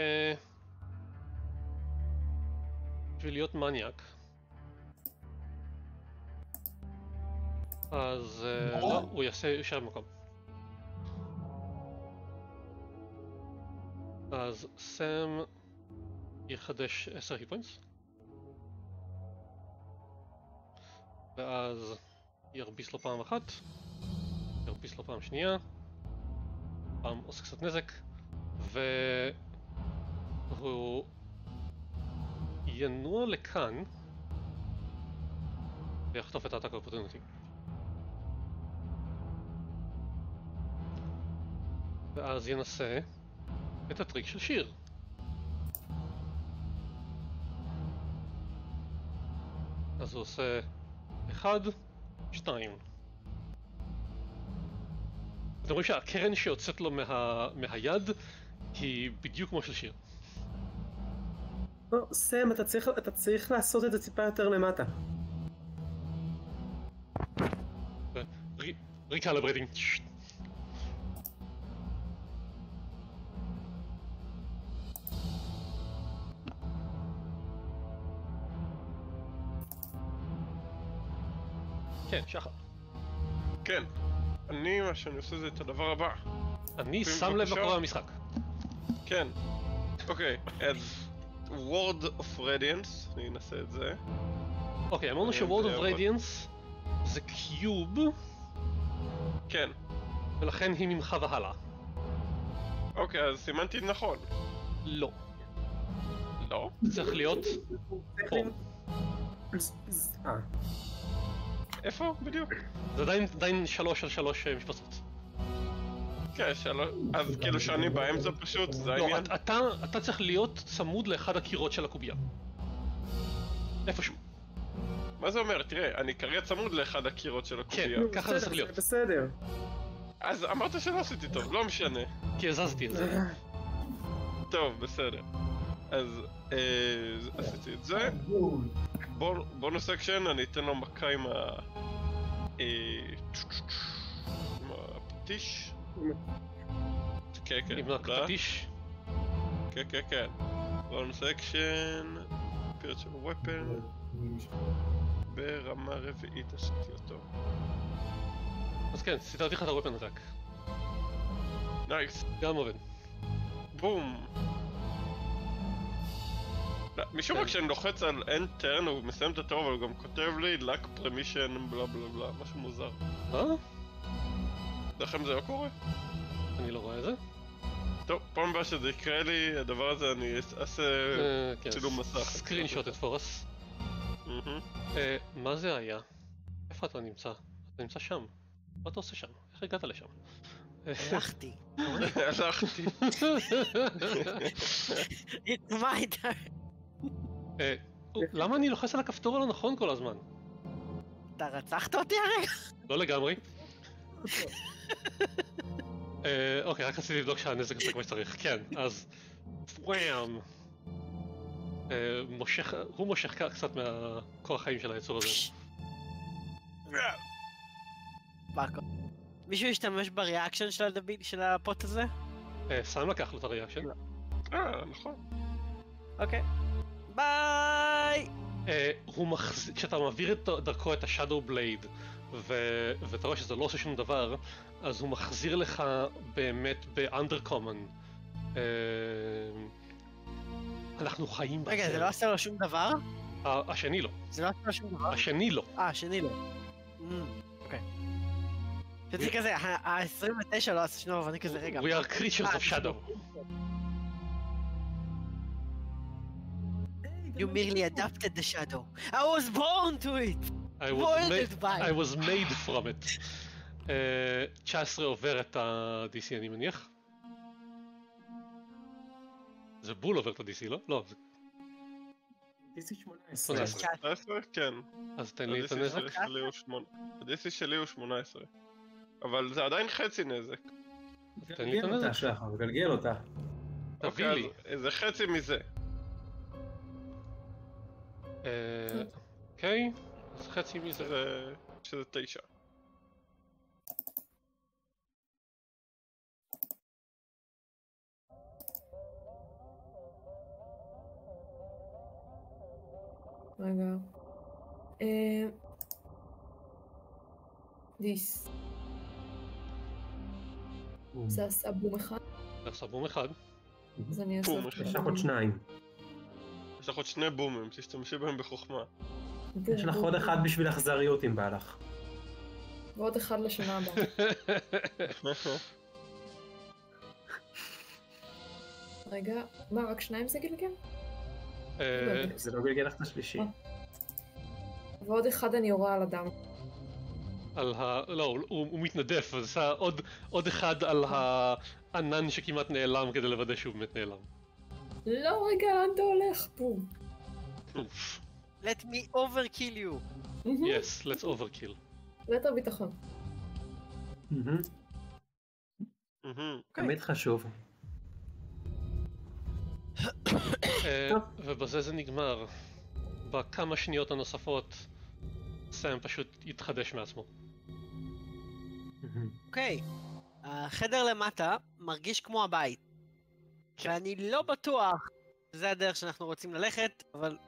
בשביל להיות מניאק. אז לא, הוא יעשה ישר במקום. אז סם יחדש 10 היט פוינטס, ואז ירביס לו פעם אחת, ירביס לו פעם שנייה, פעם עושה קצת נזק, והוא ינוע לכאן ויחטוף את האטאק האופורטוניטי. ואז ינסה את הטריק של שיר. אז הוא עושה 1, 2. אתם רואים שהקרן שיוצאת לו מהיד היא בדיוק כמו של שיר. לא, סם, אתה צריך לעשות את זה ציפה יותר למטה. ריקלברייטינג. כן, שחר. כן. מה שאני עושה זה את הדבר הבא. אני שם לב בקורה המשחק. כן. אוקיי, אז... Word of Radiance, אני אנסה את זה. אוקיי, אמרנו ש-Word of Radiance זה קיוב. כן. ולכן היא ממך והלאה. אוקיי, אז סימנתי נכון. לא. לא? צריך להיות... פה. איפה בדיוק? זה עדיין 3 על 3 משפצות. כן, אז כאילו שאני באמצע פשוט, זה העניין. לא, אתה צריך להיות צמוד לאחד הקירות של הקובייה. איפשהו. מה זה אומר? תראה, אני כרגע צמוד לאחד הקירות של הקובייה. כן, ככה זה צריך להיות. בסדר. אז אמרת שלא עשיתי טוב, לא משנה. כי הזזתי את זה. טוב, בסדר. אז עשיתי את זה. בונוס אקשן, אני אתן לו מכה עם ה... עם הפטיש. כן, כן, כן, כן, בונוס אקשן, פירט של וויפן, ברמה רביעית עשיתי אותו. אז כן, סידרתי לך את הוויפן עתק. נייס. גם עובד. בום. משום מה כשאני לוחץ על End turn הוא מסיים את התור, אבל הוא גם כותב לי Lack Permission בלה בלה בלה, משהו מוזר. מה? לכם זה לא קורה? אני לא רואה את זה. טוב, פעם הבאה שזה יקרה לי, הדבר הזה אני אעשה צילום מסך. סקרין שוט את פורס. מה זה היה? איפה אתה נמצא? אתה נמצא שם. מה אתה עושה שם? איך הגעת לשם? הלכתי. הלכתי. למה אני לוחס על הכפתור הלא נכון כל הזמן? אתה רצחת אותי הרגע? לא לגמרי. אוקיי, רק רציתי לבדוק שהנזק עושה כמו שצריך, כן, אז... וואם! הוא מושך קצת מהכוח חיים של היצור הזה. מישהו השתמש בריאקשן של הפוט הזה? סתם לקח לו את הריאקשן. נכון. אוקיי. ביי! כשאתה מעביר דרכו את השאדו בלייד, ואתה רואה שזה לא עושה שום דבר, אז הוא מחזיר לך באמת באנדרקומן. אנחנו חיים בזה. רגע, זה לא עשה לו שום דבר? השני לא. זה רק משהו דבר? השני לא. השני לא. אוקיי. זה כזה, ה-29 לא עשה שנוב, אני כזה רגע. We are creatures of shadow. You merely adapted the shadow. I was born to it! I was made from it. 19 עובר את ה-DC, אני מניח. זה בול עובר את ה-DC, לא? לא. DC 18. 18? כן. אז תן לי את הנזק. ה-DC שלי הוא 18. אבל זה עדיין חצי נזק. תן לי את הנזק. שחר, גלגל אותה. תביא לי. זה חצי מזה. אוקיי, אז חצי מזה, שזה 9. רגע. דיס. זה עשה בום אחד? זה עשה בום אחד. אז אני אעשה עוד שניים. יש לך עוד שני בומים, שתשתמשי בהם בחוכמה. יש לך עוד אחד בשביל אכזריות אם בא לך. ועוד אחד לשנה הבאה. רגע, מה, רק שניים זה גלגל? זה לא גלגל לך את השלישי. ועוד אחד אני יורה על הדם. על ה... לא, הוא מתנדף, אז עשה עוד אחד על הענן שכמעט נעלם כדי לוודא שהוא באמת נעלם. לא, רגע, אתה הולך פה. Let me overkill you. Yes, let's overkill. ליתר ביטחון. באמת חשוב. ובזה זה נגמר. בכמה שניות הנוספות, סאם פשוט יתחדש מעצמו. אוקיי, החדר למטה מרגיש כמו הבית. שאני לא בטוח שזה הדרך שאנחנו רוצים ללכת, אבל...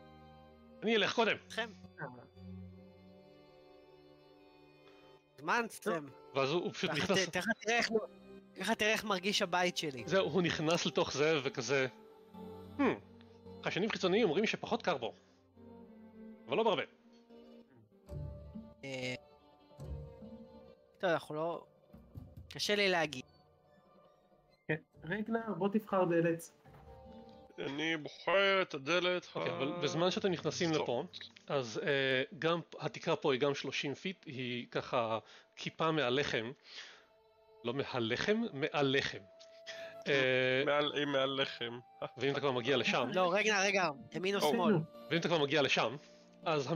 אני אלך קודם. זמן סתם. ואז הוא פשוט נכנס... ככה תראה איך מרגיש הבית שלי. זהו, הוא נכנס לתוך זה וכזה... חשנים חיצוניים אומרים שפחות קר בו. אבל לא ברבה. טוב, אנחנו לא... קשה לי להגיד. רגלר, בוא תבחר דלת. אני בוחר את הדלת. אוקיי, אבל בזמן שאתם נכנסים לפה, אז גם התקרה פה היא גם 30 פיט, היא ככה כיפה מהלחם. לא מהלחם, מעלחם. היא מעלחם. ואם אתה כבר מגיע לשם... לא, רגע, ימין או שמאל. ואם אתה כבר מגיע לשם, אז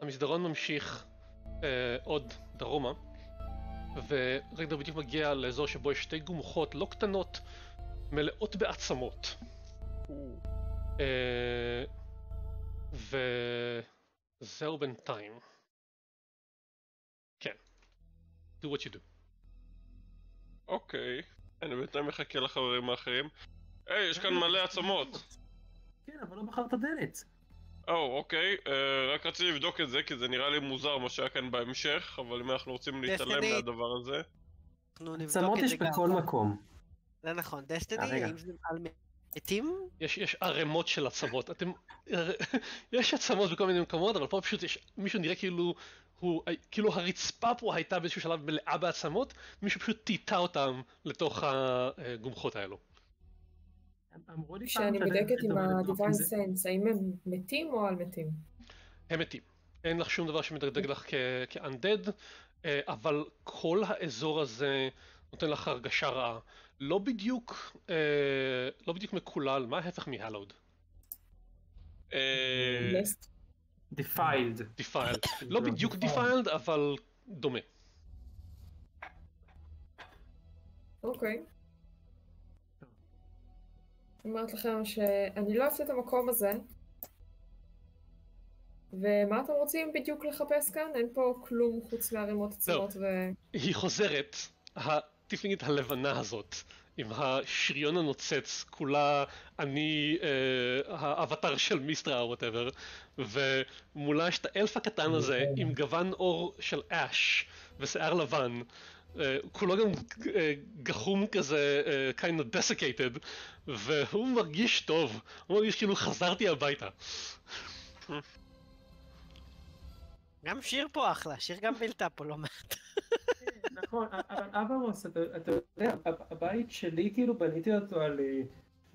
המסדרון ממשיך עוד דרומה. ורגנר בדיוק מגיע לאזור שבו יש שתי גומחות לא קטנות, מלאות בעצמות. וזהו בינתיים. כן. Do what you do. אוקיי. אני בינתיים מחכה לחברים האחרים. היי, יש כאן מלא עצמות. כן, אבל לא בחרת דלת. אוקיי, רק רציתי לבדוק את זה כי זה נראה לי מוזר מה שהיה כאן בהמשך, אבל אם אנחנו רוצים להתעלם מהדבר הזה... עצמות יש בכל מקום. זה נכון, דסטיני, אם זה על מתים? יש ערימות של עצמות, אתם... יש עצמות בכל מיני מקומות, אבל פה פשוט יש... מישהו נראה כאילו... כאילו הרצפה פה הייתה באיזשהו שלב מלאה בעצמות, מישהו פשוט טיטה אותם לתוך הגומחות האלו. כשאני בדקת עם ה-Divine Sense, האם הם מתים או על מתים? הם מתים. אין לך שום דבר שמדגדג לך כ-undead, אבל כל האזור הזה נותן לך הרגשה רעה. לא בדיוק מקולל, מה ההפך מהלוד? Defiled. לא בדיוק Defiled, אבל דומה. אוקיי. אני אומרת לכם שאני לא אהבתי את המקום הזה. ומה אתם רוצים בדיוק לחפש כאן? אין פה כלום חוץ מהרימות עצמות ו... היא חוזרת, הטיפלינגית הלבנה הזאת, עם השריון הנוצץ, כולה אני האבטר של מיסטרה או whatever, ומולה יש את האלף הקטן הזה עם גוון אור של אש ושיער לבן, כולו גם גחום כזה, kind of desiccated, והוא מרגיש טוב, הוא מרגיש כאילו חזרתי הביתה. גם שיר פה אחלה, שיר גם בילתה פה לא מעט. נכון, אבל אברוס, אתה יודע, הבית שלי כאילו בניתי אותו על,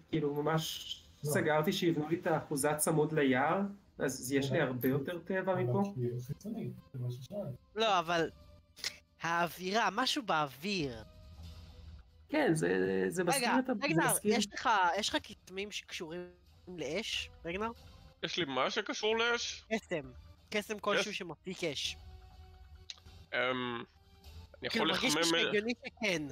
כאילו ממש סגרתי שיבנו לי את האחוזת צמוד ליער, אז יש לי הרבה יותר טבע מפה. לא, אבל האווירה, משהו באוויר. כן, זה מזכיר את הבית. רגנר, יש לך כתמים שקשורים לאש, רגנר? יש לי מה שקשור לאש? קסם. קסם כלשהו שמפיק אש. אני יכול לחמם... מרגיש שהגיוני שכן.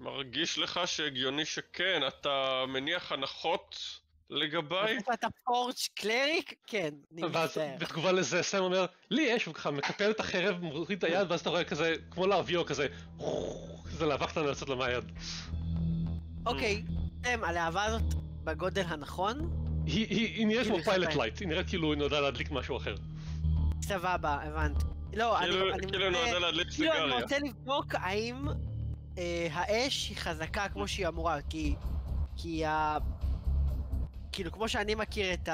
מרגיש לך שהגיוני שכן, אתה מניח הנחות לגביי? אתה פורג' קלריק? כן, אני מצטער. בתגובה לזה, סם אומר, לי אש, וככה מקפל את החרב, מוריד את היד, ואז אתה רואה כזה, כמו להביאו כזה, כזה להבה קטנה לצאת לו מהיד. אוקיי, סם, הלהבה הזאת בגודל הנכון? היא נראית כמו פיילוט לייט, היא נראית כאילו היא נועדה להדליק משהו אחר. סבבה, הבנתי. לא, אני רוצה לבדוק האם האש היא חזקה כמו שהיא אמורה, כי כאילו כמו שאני מכיר את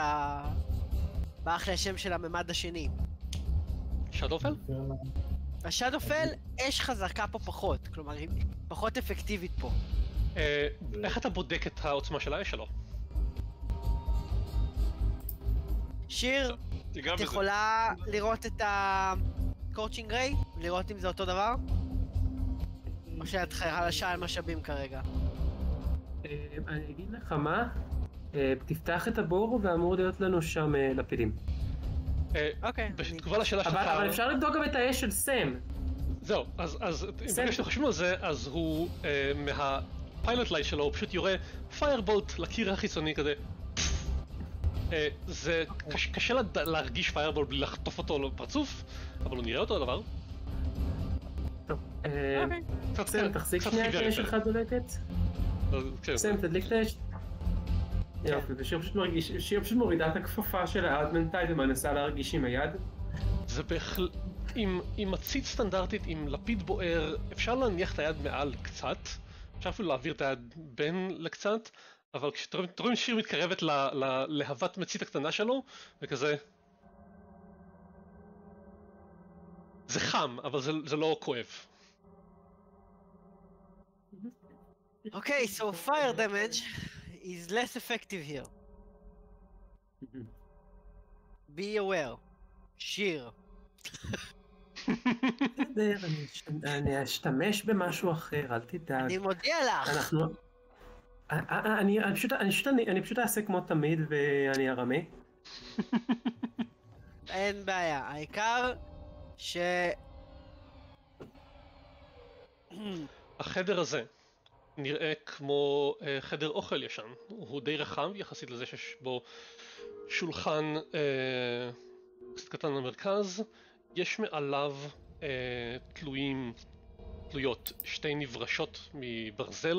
באחלה השם של הממד השני. שדופל? השדופל, אש חזקה פה פחות, כלומר היא פחות אפקטיבית פה. איך אתה בודק את העוצמה של האש שלו? שיר, את יכולה לראות את ה-Corching Ray? לראות אם זה אותו דבר? או שאת חלשה על משאבים כרגע? אני אגיד לך מה? תפתח את הבור ואמור להיות לנו שם לפידים. אוקיי. בתגובה לשאלה שלך... אבל אפשר לבדוק גם את האש של סם. זהו, אז אם יש לך חשבנו על זה, אז הוא מהפיילוט לייט שלו, הוא פשוט יורה פיירבולט לקיר החיצוני כזה. זה קשה להרגיש פיירבול בלי לחטוף אותו לפרצוף, אבל הוא נראה אותו הדבר. טוב, סם, תחזיק שנייה את האש שלך דולקת. סם, תדליק את האש. יופי, ושיר פשוט מורידה את הכפפה של האדמנטייד ומנסה להרגיש עם היד. זה בהחלט... עם מצית סטנדרטית, עם לפיד בוער, אפשר להניח את היד מעל קצת, אפשר אפילו להעביר את היד בין לקצת, אבל כשתורם שיר מתקרבת להבת מצית הקטנה שלו, וכזה... זה חם, אבל זה לא כואב. אוקיי, so fire damage is less effective here. Be aware. שיר. אני אשתמש במשהו אחר, אל תדאג. אני מודיע לך. אני פשוט אעשה כמו תמיד ואני ארמה. אין בעיה, העיקר ש... החדר הזה נראה כמו חדר אוכל ישן, הוא די רחב יחסית לזה שיש בו שולחן קטן במרכז, יש מעליו תלויות שתי נברשות מברזל,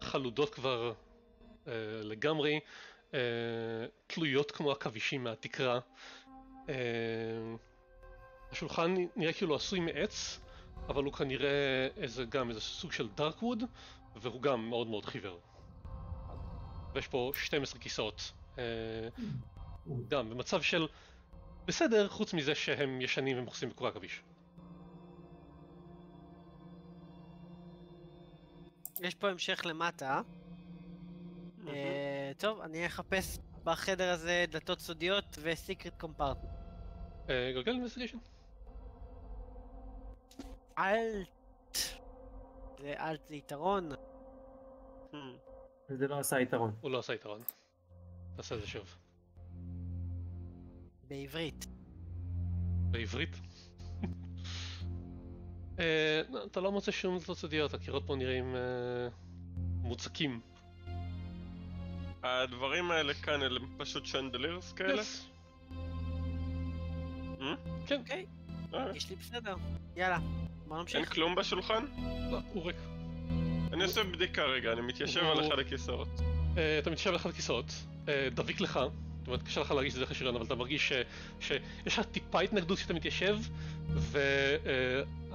חלודות כבר לגמרי, תלויות כמו הכבישים מהתקרה. השולחן נראה כאילו עשוי מעץ, אבל הוא כנראה גם איזה סוג של דארקווד, והוא גם מאוד מאוד חיוור. ויש פה 12 כיסאות, גם במצב של בסדר, חוץ מזה שהם ישנים ומחוסים בקורי הכביש. יש פה המשך למטה. טוב, אני אחפש בחדר הזה דלתות סודיות ו-Secret Compartment. גוגל investigation. אלט. זה אלט ליתרון. זה לא עשה יתרון. הוא לא עשה יתרון. תעשה את זה שוב. בעברית. בעברית? אתה לא מוצא שום דלתות סודיות, הקירות פה נראים מוצקים. הדברים האלה כאן הם פשוט שנדלירס כאלה? כן. אוקיי, יש לי בסדר. יאללה, בוא נמשיך. אין כלום בשולחן? לא, הוא ריק. אני עושה בדיקה רגע, אני מתיישב על אחד הכיסאות. אתה מתיישב על אחד הכיסאות, דביק לך, זאת אומרת קשה לך להרגיש את זה חשירן, אבל אתה מרגיש שיש לך טיפה התנגדות כשאתה מתיישב,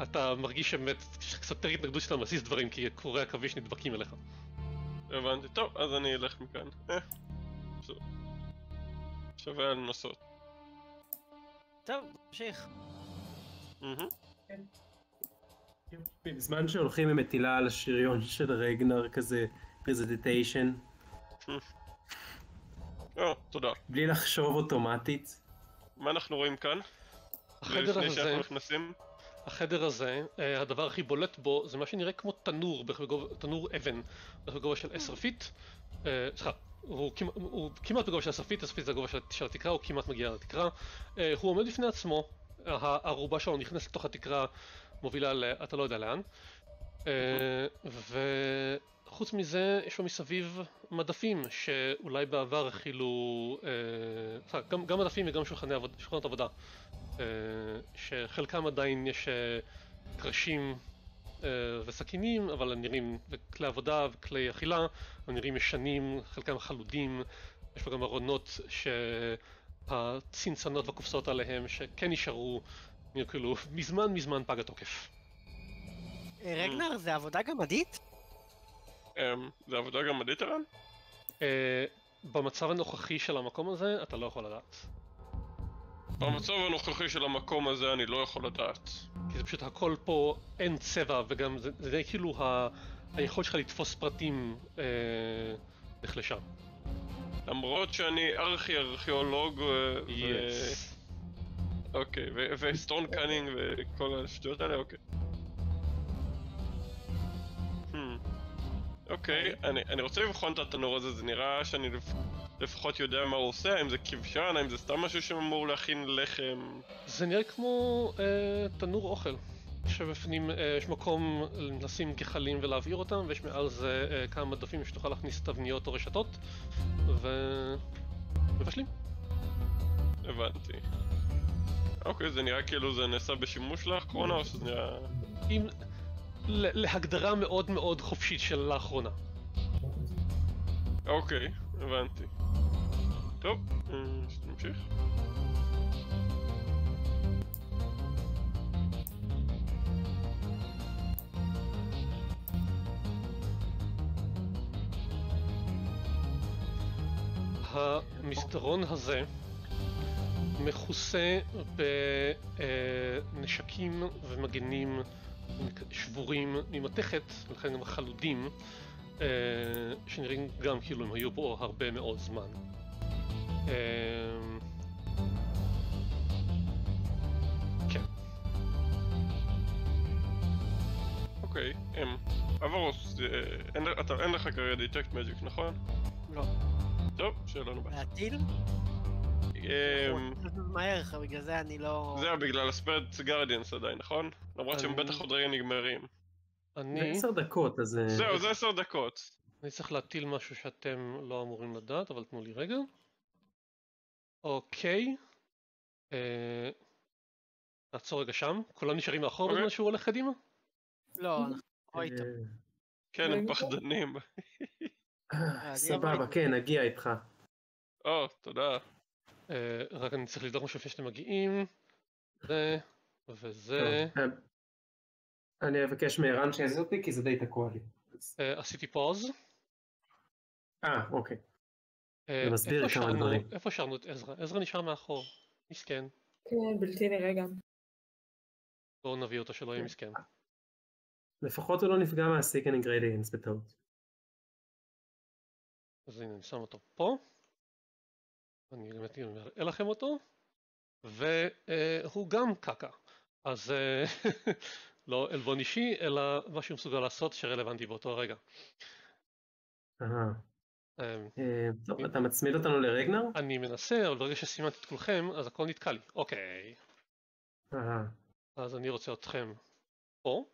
אתה מרגיש שבאמת קצת יותר התנגדות שאתה מסיס דברים, כי קורי עכביש נדבקים אליך. הבנתי, טוב, אז אני אלך מכאן. שווה לנסות. טוב, תמשיך. בזמן שהולכים עם מטילה על השריון של רגנר כזה, פרזנטיישן. תודה. בלי לחשוב אוטומטית. מה אנחנו רואים כאן? לפני שאנחנו נכנסים? החדר הזה, הדבר הכי בולט בו זה מה שנראה כמו תנור, תנור אבן, בגובה של 10 פיט. סליחה, הוא כמעט בגובה של 10 פיט, 10 פיט זה הגובה של התקרה, הוא כמעט מגיע לתקרה. הוא עומד בפני עצמו, הערובה שלו נכנס לתוך התקרה, מובילה ל... אתה לא יודע לאן. וחוץ מזה, יש לו מסביב מדפים שאולי בעבר הכילו... גם מדפים וגם שולחנות עבודה. שחלקם עדיין יש קרשים וסכינים, אבל הם נראים, וכלי עבודה וכלי אכילה, הם נראים ישנים, חלקם חלודים, יש פה גם ארונות שהצנצנות והקופסאות עליהם שכן נשארו, כאילו, מזמן פג התוקף. רגנר, זה עבודה גמדית? זה עבודה גמדית, אלן? במצב הנוכחי של המקום הזה, אתה לא יכול לדעת. במצב הנוכחי של המקום הזה אני לא יכול לדעת. כי זה פשוט הכל פה, אין צבע, וגם זה די כאילו היכולת שלך לתפוס פרטים נחלשה. למרות שאני ארכיאולוג אוקיי, וסטון קאנינג וכל השטויות האלה, אוקיי. אוקיי, אני רוצה לבחון את התנור הזה, זה נראה שאני לפחות יודע מה הוא עושה, האם זה כבשן, האם זה סתם משהו שאמור להכין לחם. זה נראה כמו תנור אוכל, שבפנים יש מקום לשים גחלים ולהבעיר אותם, ויש מעל זה כמה מדפים שתוכל להכניס תבניות או רשתות, ומבשלים. הבנתי. אוקיי, זה נראה כאילו זה נעשה בשימוש לאחרונה, או שזה נראה... להגדרה מאוד מאוד חופשית של לאחרונה. אוקיי, הבנתי. טוב, נמשיך. המסדרון הזה מכוסה בנשקים ומגנים שבורים ממתכת, ולכן גם חלודים, שנראים גם כאילו הם היו פה הרבה מאוד זמן. כן. אוקיי, אברוס, אין לך כרגע דיטקט מג'יק, נכון? לא. טוב, שאלה נובעת. להטיל? מהר, בגלל זה אני לא... זה היה בגלל הספרדס גרדיאנס עדיין, נכון? למרות שהם בטח עוד רגע נגמרים. זה 10 דקות, אז... זהו, זה 10 דקות. אני צריך להטיל משהו שאתם לא אמורים לדעת, אבל תנו לי רגע. אוקיי. נעצור רגע שם. כולם נשארים מאחור בזמן שהוא הולך קדימה? לא, אנחנו לא איתו. כן, הם פחדנים. סבבה, כן, נגיע איתך. או, תודה. רק אני צריך לדאוג משהו לפני שאתם מגיעים. זה וזה. אני אבקש מהרן שיעזור אותי כי זה די תקוע לי. עשיתי פאוז. אוקיי. איפה שרנו את עזרא? עזרא נשאר מאחור. מסכן. כן, בלתי נראה גם. בואו נביא אותו שלא יהיה מסכן. לפחות הוא לא נפגע מה-Sickening Gradients בטעות. אז הנה, אני שם אותו פה. אני באמת מראה לכם אותו, והוא גם קקה, אז לא אלבון אישי, אלא מה שהוא מסוגל לעשות שרלוונטי באותו הרגע. טוב, אתה מצמיד אותנו לרגנר? אני מנסה, אבל ברגע שסימנתי את כולכם, אז הכל נתקע לי. אוקיי. אז אני רוצה אתכם פה,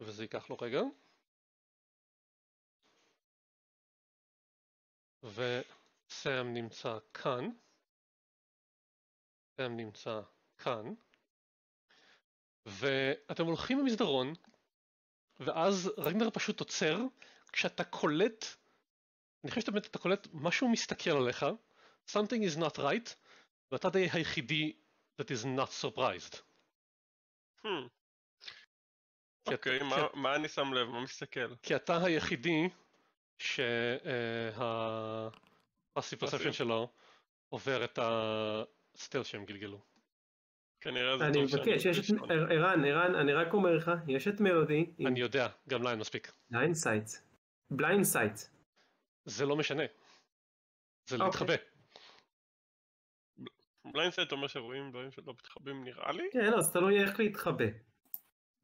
וזה ייקח לו רגע. וסם נמצא כאן, סם נמצא כאן, ואתם הולכים במסדרון, ואז רגנר פשוט עוצר, כשאתה קולט, אני חושב שבאמת אתה קולט, משהו מסתכל עליך, something is not right, ואתה די היחידי that is not surprised. אוקיי, מה אני שם לב? מה מסתכל? כי אתה היחידי שה-passive perception שלו עובר את הסטל שהם גלגלו. כנראה זה טוב שאני... אני מבקש, יש את... ערן, אני רק אומר לך, יש את מלודי... אני יודע, גם ליין מספיק. בליינד סייט. זה לא משנה. זה להתחבא. בליינד סייט אומר שרואים דברים שלא מתחבאים, נראה לי? כן, אז אתה לא יהיה איך להתחבא.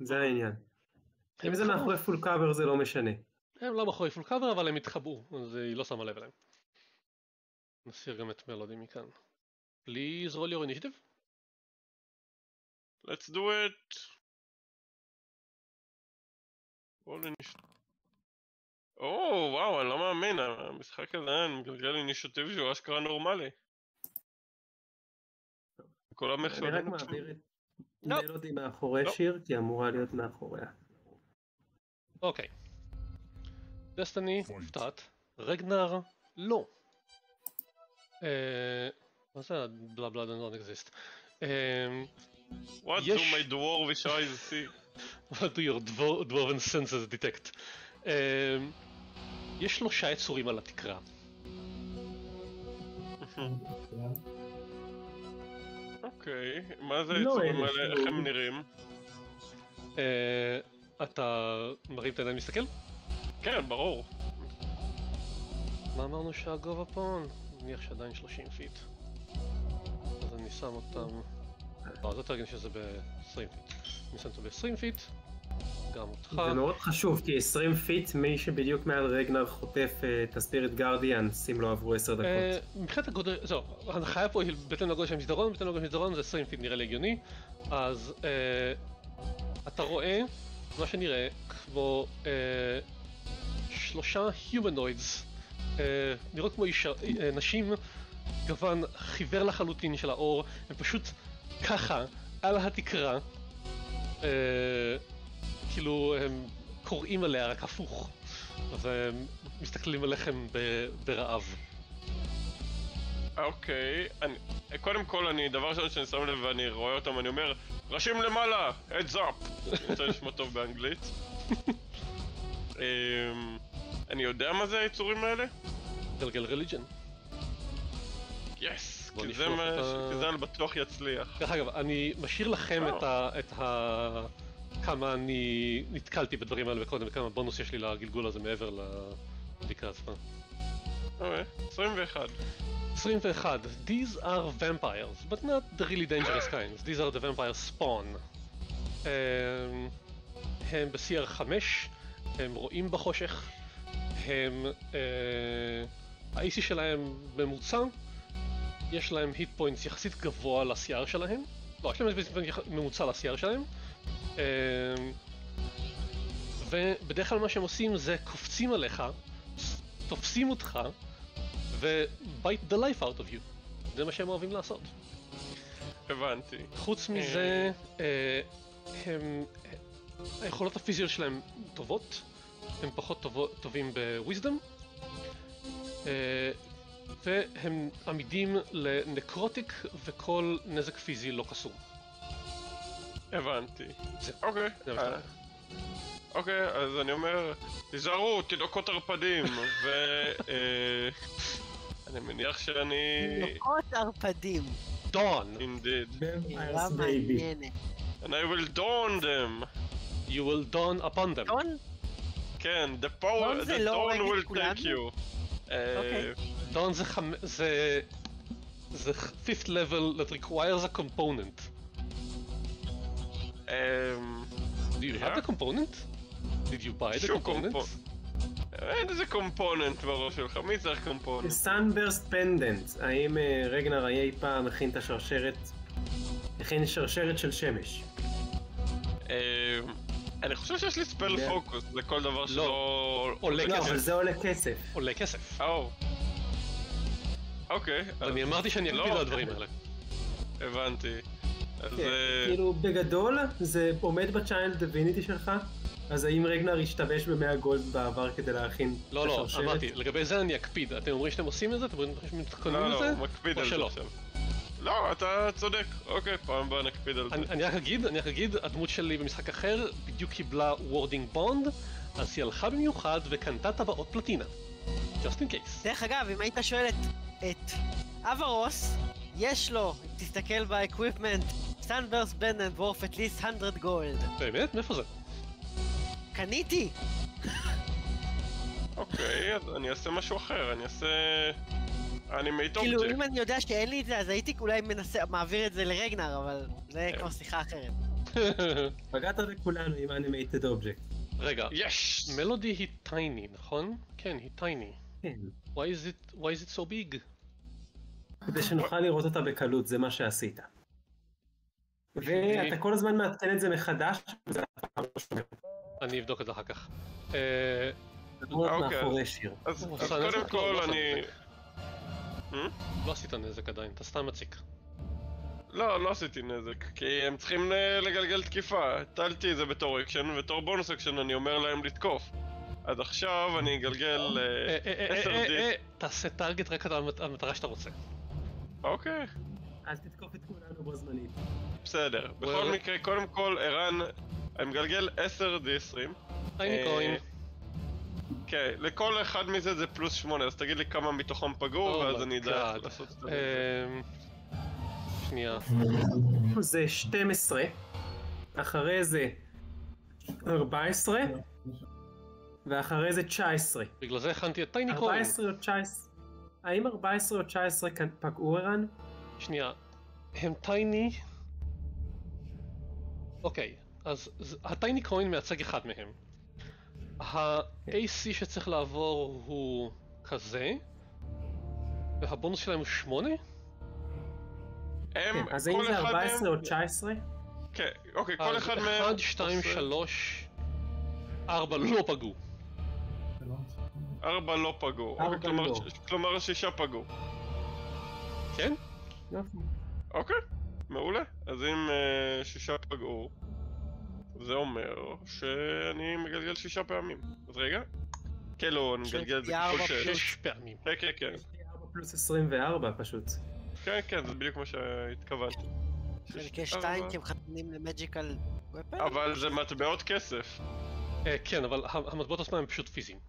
זה העניין. אם זה מאחורי פול קאבר זה לא משנה. הם לא מאחורי פול קאבר, אבל הם התחבאו, אז היא לא שמה לב אליהם. נסיר גם את מלודי מכאן. Please roll your initiative. Let's do it. Roll initiative. או, וואו, אני לא מאמין, המשחק הזה מגלגל אינישיאטיב שהוא אשכרה נורמלי. כל המחשב... אני רק מעביר את מלודי מאחורי שיר, כי אמורה להיות מאחוריה. אוקיי. דסטיני, פתעת. רגנר, לא. מה זה בלה בלה דנדון אקזיסט? What do my dwarvish eyes see? What do your dwarven senses detect? יש 3 יצורים על התקרה. אוקיי, מה זה היצורים האלה? איך הם נראים? אתה מרים את העיניים להסתכל? כן, ברור. מה אמרנו שהגובה פה? נניח שעדיין 30 פיט. אז אני שם אותם... לא, זה תרגיל שזה ב-20 פיט. אני שם אותו ב-20 פיט. גם אותך. זה מאוד חשוב, כי 20 פיט, מי שבדיוק מעל רגנר חוטף את הספיריט גארדיאנס, אם לא עברו 10 דקות. מבחינת הגודל, זהו, ההנחיה פה היא בהתאם לגודל של המסדרון, בהתאם לגודל של המסדרון זה 20 פיט נראה לי הגיוני, אז אתה רואה מה שנראה כמו 3 humanoids, נראות כמו נשים, גוון חיוור לחלוטין של האור, הם פשוט ככה, על התקרה, כאילו הם קוראים עליה רק הפוך, והם מסתכלים עליכם ברעב. אוקיי, קודם כל דבר ראשון שאני שם לב ואני רואה אותם, אני אומר ראשים למעלה, heads up! זה נשמע טוב באנגלית. אני יודע מה זה היצורים האלה? גלגל religion. יס, כי זה אני בטוח יצליח. דרך אגב, אני משאיר לכם את ה... כמה אני נתקלתי בדברים האלה וקודם, וכמה בונוס יש לי לגלגול הזה מעבר לבדיקה עצמה. אוקיי, 21. 21. These are vampires, but not the really dangerous kinds. These are the vampire spawn. הם ב-CR5, הם רואים בחושך, הם... ה-AC שלהם ממוצע, יש להם היט פוינטס יחסית גבוה ל-CR שלהם. לא, יש להם ממוצע ל-CR שלהם. ובדרך כלל מה שהם עושים זה קופצים עליך, תופסים אותך ו-bite the life out of you. זה מה שהם אוהבים לעשות. הבנתי. חוץ מזה, היכולות הפיזיות שלהם טובות, הם פחות טובים בוויזדום, והם עמידים לנקרוטיק וכל נזק פיזי לא קסום. הבנתי. אוקיי. אוקיי, אז אני אומר, תיזהרו, תינוקות ערפדים, ו... אני מניח שאני... תינוקות ערפדים. Dawn. Indeed. And I will dawn them. You will dawn upon them. Dawn? כן, the power, the dawn will take you. אוקיי. Dawn זה 5th level that requires a component. Do you have the component? Did you buy the component? אין איזה קומפוננט בראש שלך, מי צריך קומפוננט? סאנברסט פנדנט, האם רגנר היה אי פעם הכין את השרשרת? הכין שרשרת של שמש. אני חושב שיש לי ספל פוקוס, זה כל דבר שלא... לא, אבל זה עולה כסף. עולה כסף. אוקיי. אני אמרתי שאני אקפיד על הדברים האלה. הבנתי. כאילו בגדול זה עומד בצ'יילד דיוויניטי שלך, אז האם רגנר השתמש ב100 גולד בעבר כדי להכין את השרשרת? לא, אמרתי, לגבי זה אני אקפיד, אתם אומרים שאתם עושים את זה, אתם מתכוננים את זה, או שלא? לא, אתה צודק. אוקיי, פעם הבאה נקפיד על זה. אני רק אגיד, הדמות שלי במשחק אחר בדיוק קיבלה וורדינג בונד, אז היא הלכה במיוחד וקנתה טבעות פלטינה. Just in case. דרך אגב, אם היית שואל את אברוס, יש לו, אם תסתכל באקוויפמנט, סנברס בנדן וורף את ליסט 100 גולד. באמת? מאיפה זה? קניתי! אוקיי, אז אני אעשה משהו אחר, אני אעשה... אנימייט אובג'קט. כאילו, אם אני יודע שאין לי את זה, אז הייתי אולי מעביר את זה לרגנר, אבל זה כבר שיחה אחרת. פגעת לכולנו עם אנימייטד אובג'קט. רגע, יש! מלודי היא טייני, נכון? כן, היא טייני. כן. Why is it so big? כדי שנוכל לראות אותה בקלות, זה מה שעשית. ואתה כל הזמן מעדכן את זה מחדש, וזה לא שומר. אני אבדוק את זה אחר כך. אוקיי, אז קודם כל אני... לא עשית נזק עדיין, אתה סתם מציק. לא עשיתי נזק, כי הם צריכים לגלגל תקיפה. הטלתי את זה בתור אקשן, ובתור בונוס אקשן אני אומר להם לתקוף. אז עכשיו אני אגלגל 10D. תעשה טרגט רק על המטרה שאתה רוצה. אוקיי. אל תתקוף את כולנו בו זמנית. בסדר, בכל מקרה, קודם כל, ערן, אני מגלגל 10D20. היי ניקויים. אוקיי, לכל אחד מזה זה פלוס 8, אז תגיד לי כמה מתוכם פגעו, ואז אני אדע לעשות את זה. שנייה. זה 12, אחרי זה 14, ואחרי זה 19. בגלל זה הכנתי את טייניקון. 14 או 19, האם 14 או 19 כאן פגעו ערן? שנייה, הם טייני. אוקיי, אז הטייני קוין מייצג אחד מהם. ה-AC שצריך לעבור הוא כזה, והבונוס שלהם הוא 8? אז האם זה 14 או 19? כן, אוקיי, כל אחד מהם... 1, 2, 3, 4 לא פגעו. 4 לא פגעו, כלומר 6 פגעו. כן? אוקיי, מעולה. אז אם 6 פגעו, זה אומר שאני מגלגל 6 פעמים. אז רגע, כאילו אני מגלגל את זה כל 6 פעמים. כן, כן, כן. 4 פלוס 24 פשוט. כן, כן, זה בדיוק מה שהתכוונתי. חלקי 2 כי הם חתנים למג'יקל וויפן? אבל זה מטבעות כסף. כן, אבל המטבעות עצמם הם פשוט פיזיים.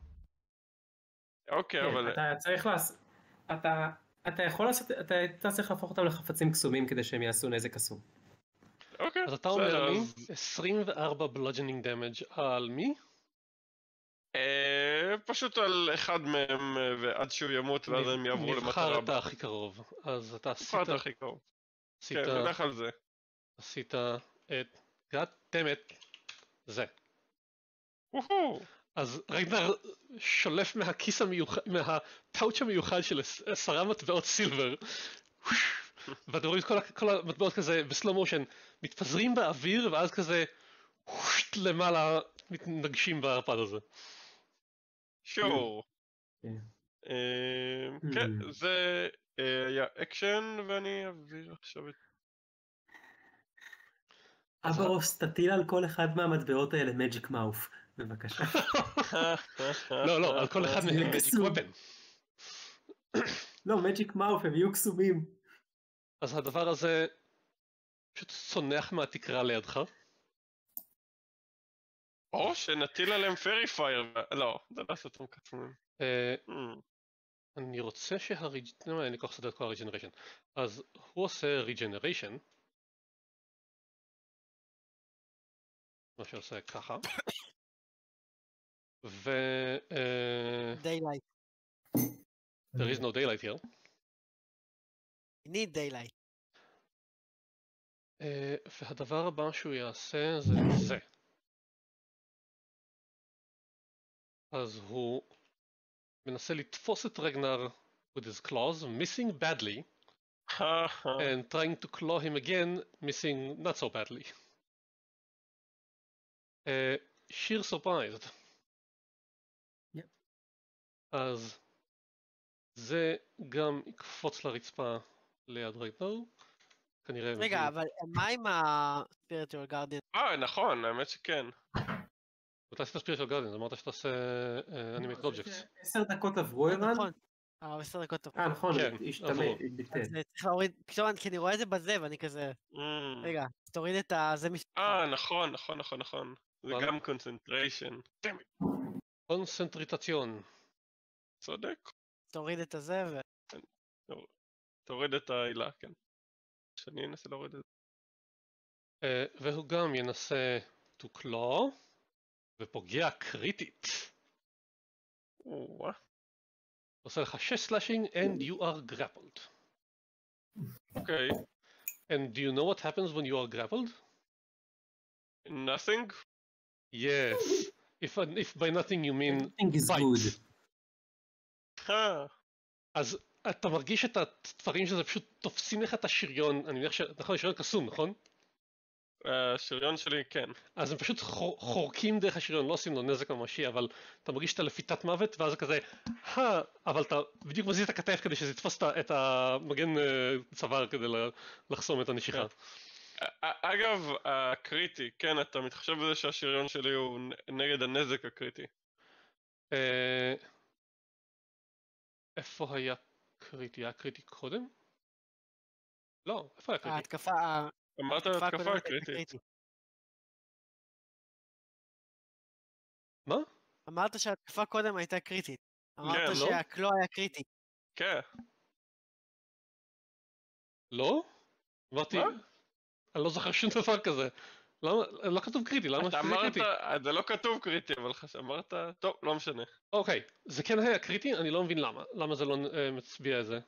אוקיי, אבל... אתה צריך לעשות... אתה צריך להפוך אותם לחפצים קסומים כדי שהם יעשו נזק אסור. אוקיי. אז אתה אומר לי 24 בלודג'נינג דמג' על מי? פשוט על אחד מהם ועד שהוא ימות ואז הם יעברו למטרה. נבחרת הכי קרוב. אז אתה עשית... נבחרת הכי קרוב. כן, תלך על זה. עשית את... תמת. זה. אז רגנר שולף מהכיס המיוחד, מהטאוץ' המיוחד של 10 מטבעות סילבר, ואתם רואים כל המטבעות כזה בסלו מושן, מתפזרים באוויר ואז כזה למעלה מתנגשים בהרפד הזה. שור. כן, זה היה אקשן ואני אעביר עכשיו את... אברוס, תטיל על כל אחד מהמטבעות האלה מג'יק מאוף. בבקשה. לא, על כל אחד מהם מג'יק וויפן. לא, מג'יק מאוף, הם יהיו קסומים. אז הדבר הזה פשוט צונח מהתקרה לידך. או שנטיל עליהם פרי פייר. לא, זה לא עושה אותם קסומים. אני רוצה שהריג'נריישן... אני כל כך סדר את כל הריג'נריישן. אז הוא עושה ריג'נריישן. מה שעושה ככה. ו... Daylight. There is no daylight here. You need daylight. והדבר הבא שהוא יעשה זה זה. אז הוא מנסה לתפוס את רגנר with his claws, missing badly, and trying to claw him again, missing not so badly. Sheer surprised. אז זה גם יקפוץ לרצפה ליד רגנר, כנראה... רגע, אבל מה עם ה-Spiritual Guardian? נכון, האמת שכן. אתה עשית Spiritual Guardian, אמרת שאתה עושה Animated Objects. 10 דקות עברו, אירן, 10 דקות טוב. נכון, צריך להוריד, פשוט כי אני רואה את זה בזה ואני כזה, רגע, תוריד את זה משפט. נכון, זה גם קונצנטריישן. קונצנטריטציון. צודק. תוריד את זה ו... תוריד את העילה, כן. שאני אנסה להוריד את זה. והוא גם ינסה to claw, ופוגע קריטית. עושה לך 6 slashing and you are grappled. Okay. And do you know what happens when you are grappled? Nothing? Yes. If by nothing you mean bite. אז אתה מרגיש את התפרים שזה פשוט תופסים לך את השריון, אני מניח שאתה שריון קסום, נכון? השריון שלי, כן. אז הם פשוט חורקים דרך השריון, לא עושים לו נזק ממשי, אבל אתה מרגיש את הלפיתת מוות, ואז כזה, אבל אתה בדיוק מזיז את הכתף כדי שזה יתפוס את המגן צוואר כדי לחסום את הנשיכה. אגב, הקריטי, כן, אתה מתחשב בזה שהשריון שלי הוא נגד הנזק הקריטי. איפה היה קריטי? היה קריטי קודם? לא, איפה היה קריטי? ההתקפה... אמרת התקפה קריטית. מה? אמרת שההתקפה קודם הייתה קריטית. אמרת שהקלוע היה קריטי. כן. לא? אמרתי... אני לא זוכר שום דבר כזה. לא כתוב קריטי, למה שזה קריטי? זה לא כתוב קריטי, אבל אמרת... טוב, לא משנה. אוקיי, זה כן היה קריטי, אני לא מבין למה. למה זה לא מצביע את זה?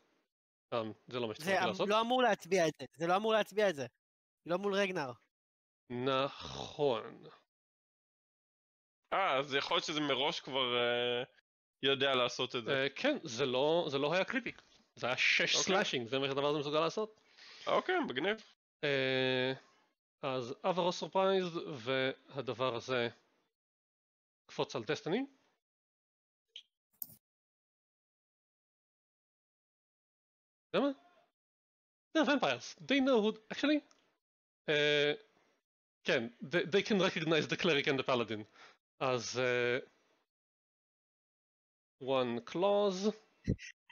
זה לא מה שצריך לעשות. זה לא אמור להצביע את זה. זה לא אמור להצביע את זה. לא מול רגנר. נכון. אז יכול להיות שזה מראש כבר יודע לעשות את זה. כן, זה לא היה קריטי. זה היה 6 סלאשינג, זה מה שהדבר הזה מסוגל לעשות. אוקיי, מגניב. אז עברו סורפרייז, והדבר הזה קפוץ על דסטיני. זה מה? זה vampires. They know who... actually? כן, they can recognize the cleric and the paladin. אז... one clause.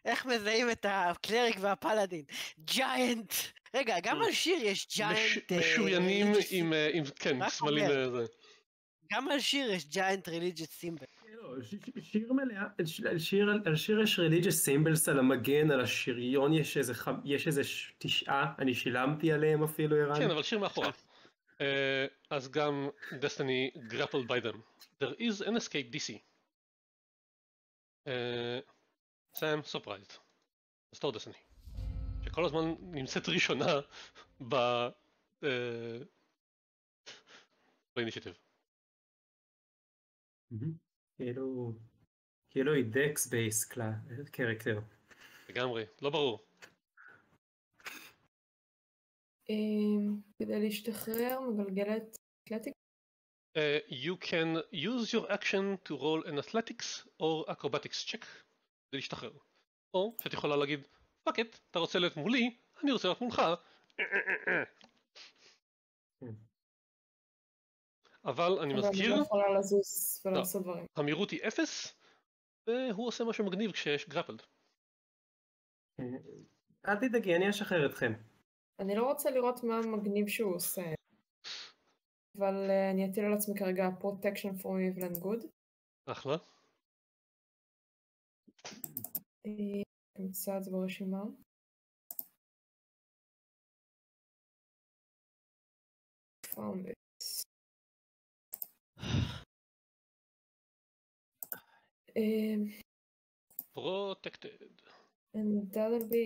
איך מזהים את הקלריק והפלדין? ג'יינט! רגע, גם על שיר יש ג'יינט... משוריינים עם... כן, סמלים לזה. גם על שיר יש ג'יינט ריליג'ס סימבל. על שיר יש ריליג'ס סימבלס על המגן, על השריון יש איזה 9, אני שילמתי עליהם אפילו, ערן. כן, אבל שיר מאחורה. אז גם דסטיני grappled by them. There is an escape DC. סאם סופרייזד. אז תור דסטיני. שכל הזמן נמצאת ראשונה באינישיטיב. כאילו היא דקס בייס קרקטר. לגמרי, לא ברור. כדי להשתחרר מגלגלת אתלטיקה? You can use your action to roll an athletics or acrobatics check כדי להשתחרר. או שאת יכולה להגיד, fuck it, אתה רוצה להיות מולי, אני רוצה להיות מולך. אבל אני מזכיר, המהירות היא 0, והוא עושה משהו מגניב כשיש גרפלד. אל תדאגי, אני אשחרר אתכם. אני לא רוצה לראות מה המגניב שהוא עושה, אבל אני אטיל על עצמי כרגע protection from evil and good. אחלה. אני אמצא את זה ברשימה. found it. Protected. And that'll be...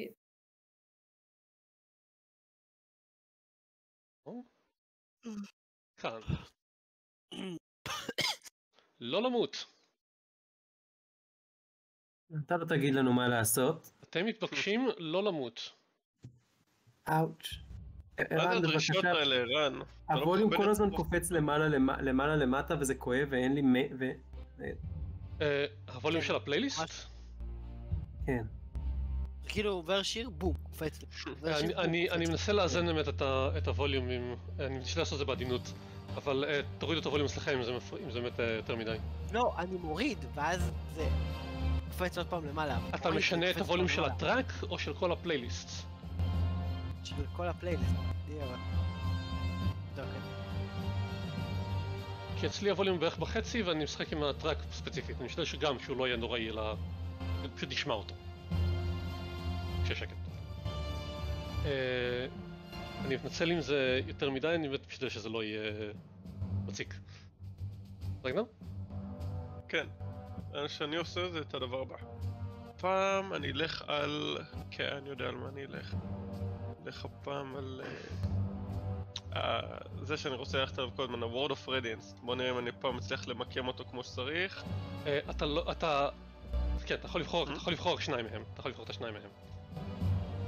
כאן. לא למות. אתה לא תגיד לנו מה לעשות. אתם מתבקשים לא למות. אאוץ'. ערן, בבקשה. הווליום כל הזמן קופץ למעלה למטה וזה כואב ואין לי הווליום של הפלייליסט? כן. כאילו עובר שיר, בום, קופץ. אני מנסה לאזן באמת את הווליומים, אני מנסה לעשות את זה בעדינות, אבל תורידו את הווליום אצלכם אם זה באמת יותר מדי. לא, אני מוריד, ואז זה... קופץ עוד פעם למעלה. אתה משנה את הווליום של הטראק או של כל הפלייליסט? של כל הפלייליסט. כי אצלי הווליום בערך בחצי ואני משחק עם הטראק ספציפית. אני משתדל שגם שהוא לא יהיה נוראי אלא פשוט נשמע אותו. כששקט. אני מתנצל אם זה יותר מדי, אני באמת משתדל שזה לא יהיה מציק. רגע? כן. כשאני עושה זה את הדבר הבא. פעם אני אלך על... כן, אני יודע על מה אני אלך. אלך הפעם על... זה שאני רוצה ללכת עליו כל הזמן, ה-Word of Radiance. בוא נראה אם אני פעם מצליח למקם אותו כמו שצריך. אתה לא... אתה... כן, אתה יכול לבחור שניים מהם. אתה יכול לבחור את השניים מהם.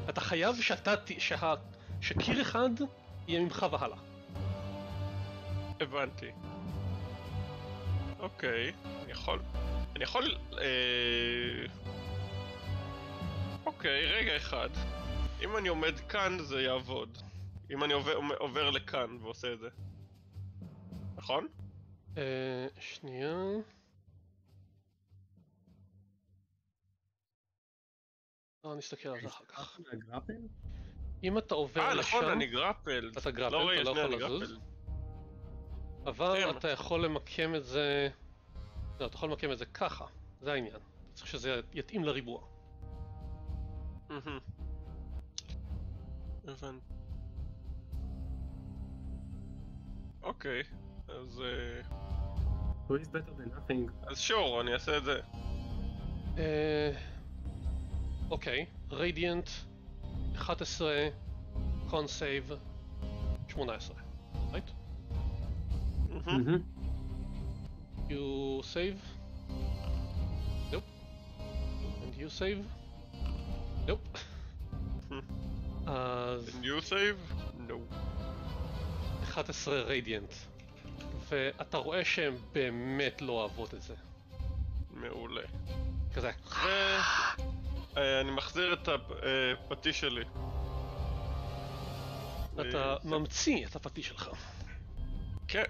אתה חייב שקיר אחד יהיה ממך והלאה. הבנתי. אוקיי, אני יכול... אוקיי, רגע אחד. אם אני עומד כאן זה יעבוד. אם אני עובר לכאן ועושה את זה. נכון? שנייה... לא, נסתכל על זה אחר כך. אם אתה עובר לשם... נכון, אני גרפל. אתה גרפל, אתה לא יכול לזוז. אבל אתה יכול למקם את זה... לא, אתה יכול למקם את זה ככה. זה העניין. אתה צריך שזה יתאים לריבוע. הבנתי. אוקיי, אז... Who is better than nothing? אז sure, אני אעשה את זה. אוקיי, רדיאנט, 11, קון סייב, 18, right? You save? Nope. And you save? Nope. And you save? No. 11 רדיאנט. ואתה רואה שהן באמת לא אוהבות את זה. מעולה. כזה. אני מחזיר את הפטיש שלי. אתה ממציא את הפטיש שלך. כן.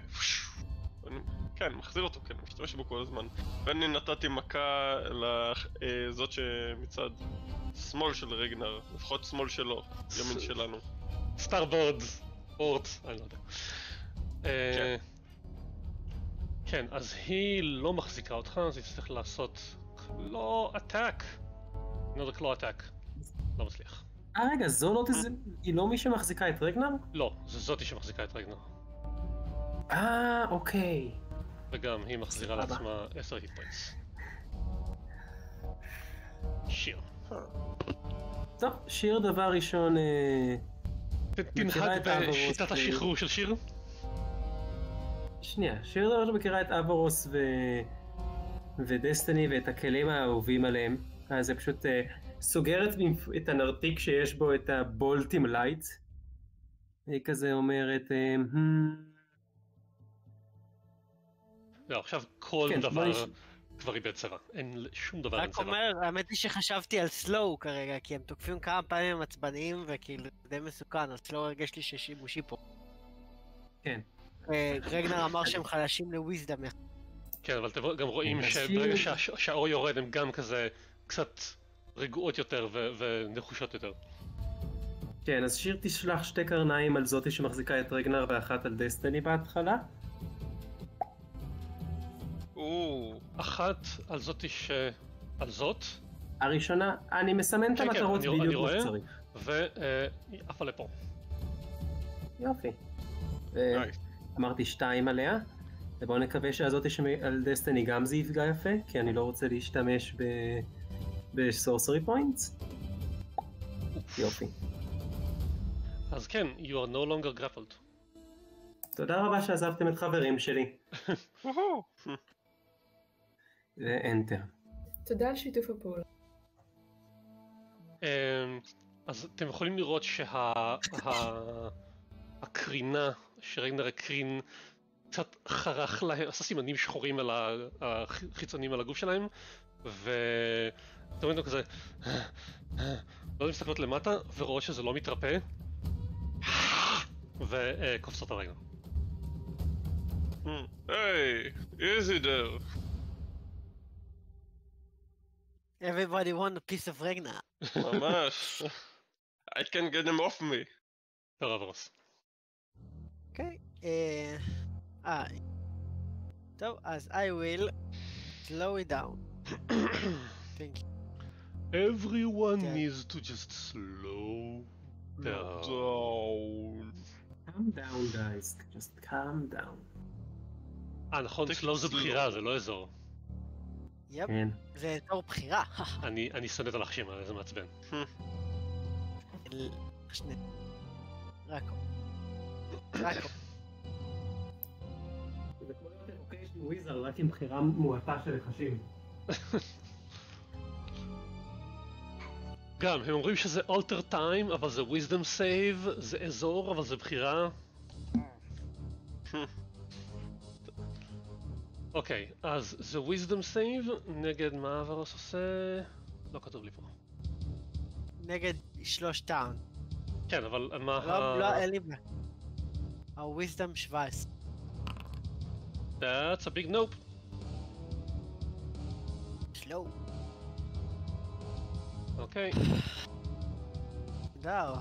כן, מחזיר אותו, כן, משתמש בו כל הזמן. ואני נתתי מכה לזאת שמצד שמאל של רגנר, לפחות שמאל שלו, ימין שלנו. סטארבורד, בורד, אני לא יודע. כן, אז היא לא מחזיקה אותך, אז היא צריך לעשות לא אטאק. נודק לא אטאק, לא מצליח. רגע, זו לא תזה... היא לא מי שמחזיקה את רגנר? לא, זו זאתי שמחזיקה את רגנר. אוקיי. וגם היא מחזירה לעצמה 10 היט פוינטס. שיר. טוב, שיר דבר ראשון... תנחת בשיטת השחרור של שיר? שנייה, שיר דבר שמכירה את אברוס ודסטיני ואת הכלים האהובים עליהם. אז זה פשוט סוגרת את הנרתיק שיש בו את הבולטים לייט. היא כזה אומרת... לא, עכשיו כל דבר כבר איבד צבע, אין שום דבר אין צבע. רק אומר, האמת היא שחשבתי על סלואו כרגע, כי הם תוקפים כמה פעמים הם עצבניים וכאילו זה די מסוכן, אז סלואו הרגש לי ששימושי פה. כן. רגנר אמר שהם חלשים לוויזדם. כן, אבל אתם גם רואים שברגע שהאור יורד הם גם כזה קצת רגועות יותר ונחושות יותר. כן, אז שיר תשלח שתי קרניים על זאתי שמחזיקה את רגנר ואחת על דסטיני בהתחלה. אחת על זאתי ש... על זאת? הראשונה, אני מסמן את המטרות בדיוק מה שצריך. והיא עפה לפה. יופי. אמרתי 2 עליה, ובואו נקווה שהזאתי שעל דסטיני גם זה יפגע יפה, כי אני לא רוצה להשתמש בסורסרי פוינטס. יופי. אז כן, you are no longer grappled. תודה רבה שעזבתם את חברים שלי. ואנטר. תודה על שיתוף הפעולה. אז אתם יכולים לראות שהקרינה שרגנר הקרין קצת חרך להם, עשה סימנים שחורים על החיצונים על הגוף שלהם, ואתם רואים כזה, לא מסתכלות למטה ורואות שזה לא מתרפא, וקופצות הרגנר. היי, איזידר. Everybody want a piece of Ragnar. Mamash. I can get him off me. Ouroboros. Okay. So, as I will slow it down. Thank you. Everyone needs to just slow down. Calm down, guys. Just calm down. נכון, slow זה בחירה, זה לא אזור. יפ, זה אזור בחירה. אני שונאת על החשימה, זה מעצבן. רק זה כמו להיות אוקיי של וויזר, רק עם בחירה מועטה של החשים. גם, הם אומרים שזה alter time, אבל זה wisdom save, זה אזור, אבל זה בחירה. אוקיי, אז זה wisdom save, נגד מה אברוס עושה? לא כתוב לי פה. נגד שלושתם. כן, אבל מה... לא, אין לי מה. ה-wisdom 17. That's a big nope. Slow. Okay. No.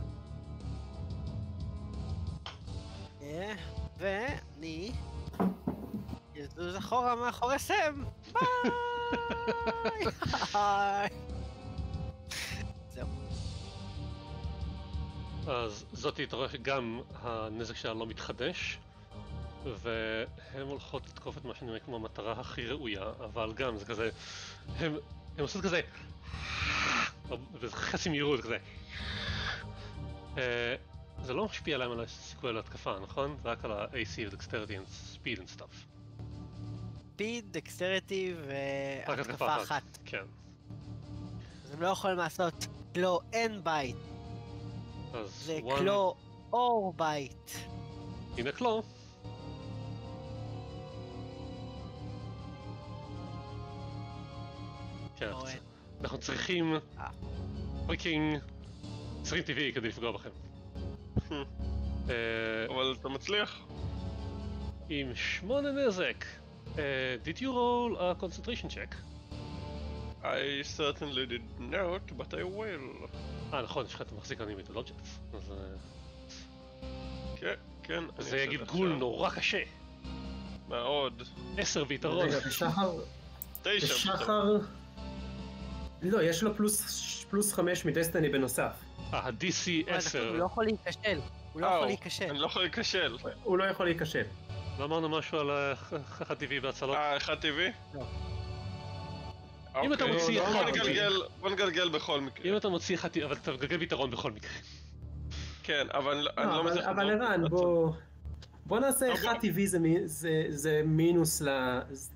Yeah. ואני... יזוז אחורה מאחורי סם. ביי! זהו. אז זאת יתראה גם הנזק שלה לא מתחדש. והן הולכות לתקוף את מה שאני אומר כמו המטרה הכי ראויה, אבל גם זה כזה... הן עושות כזה... וזה חצי מהירות כזה... זה לא משפיע עליהם על הסיכוי להתקפה, נכון? רק על ה-AC, Dexterity and Speed and stuff. Speed, Dexterity והתקפה אחת. כן. אז הם לא יכולים לעשות קלו אין בייט. זה קלו אור בייט. הנה קלו. כן, אנחנו צריכים פריקינג 20 טבעי כדי לפגוע בכם. אבל אתה מצליח. עם 8 נזק. Did you roll a concentration check? I certainly did not, but I will. נכון, יש לך את המחזיק אנימית, לא ג'אץ. אז... כן. זה יגיד גול נורא קשה. מאוד. 10 ויתרון. רגע, בשחר... 9 בשחר... לא, יש לו פלוס 5 מדסטיני בנוסף. ה-DC 10. הוא לא יכול להיכשל. אני לא יכול להיכשל. הוא לא יכול להיכשל. לא אמרנו משהו על 1 טבעי בהצלות? 1 טבעי? לא. אם אתה מוציא 1 טבעי... בוא נגלגל בכל מקרה. אם אתה מוציא 1 טבעי, אבל אתה מגלגל יתרון בכל מקרה. כן, אבל אני לא מזלח... אבל ערן, בוא נעשה 1 טבעי זה מינוס ל...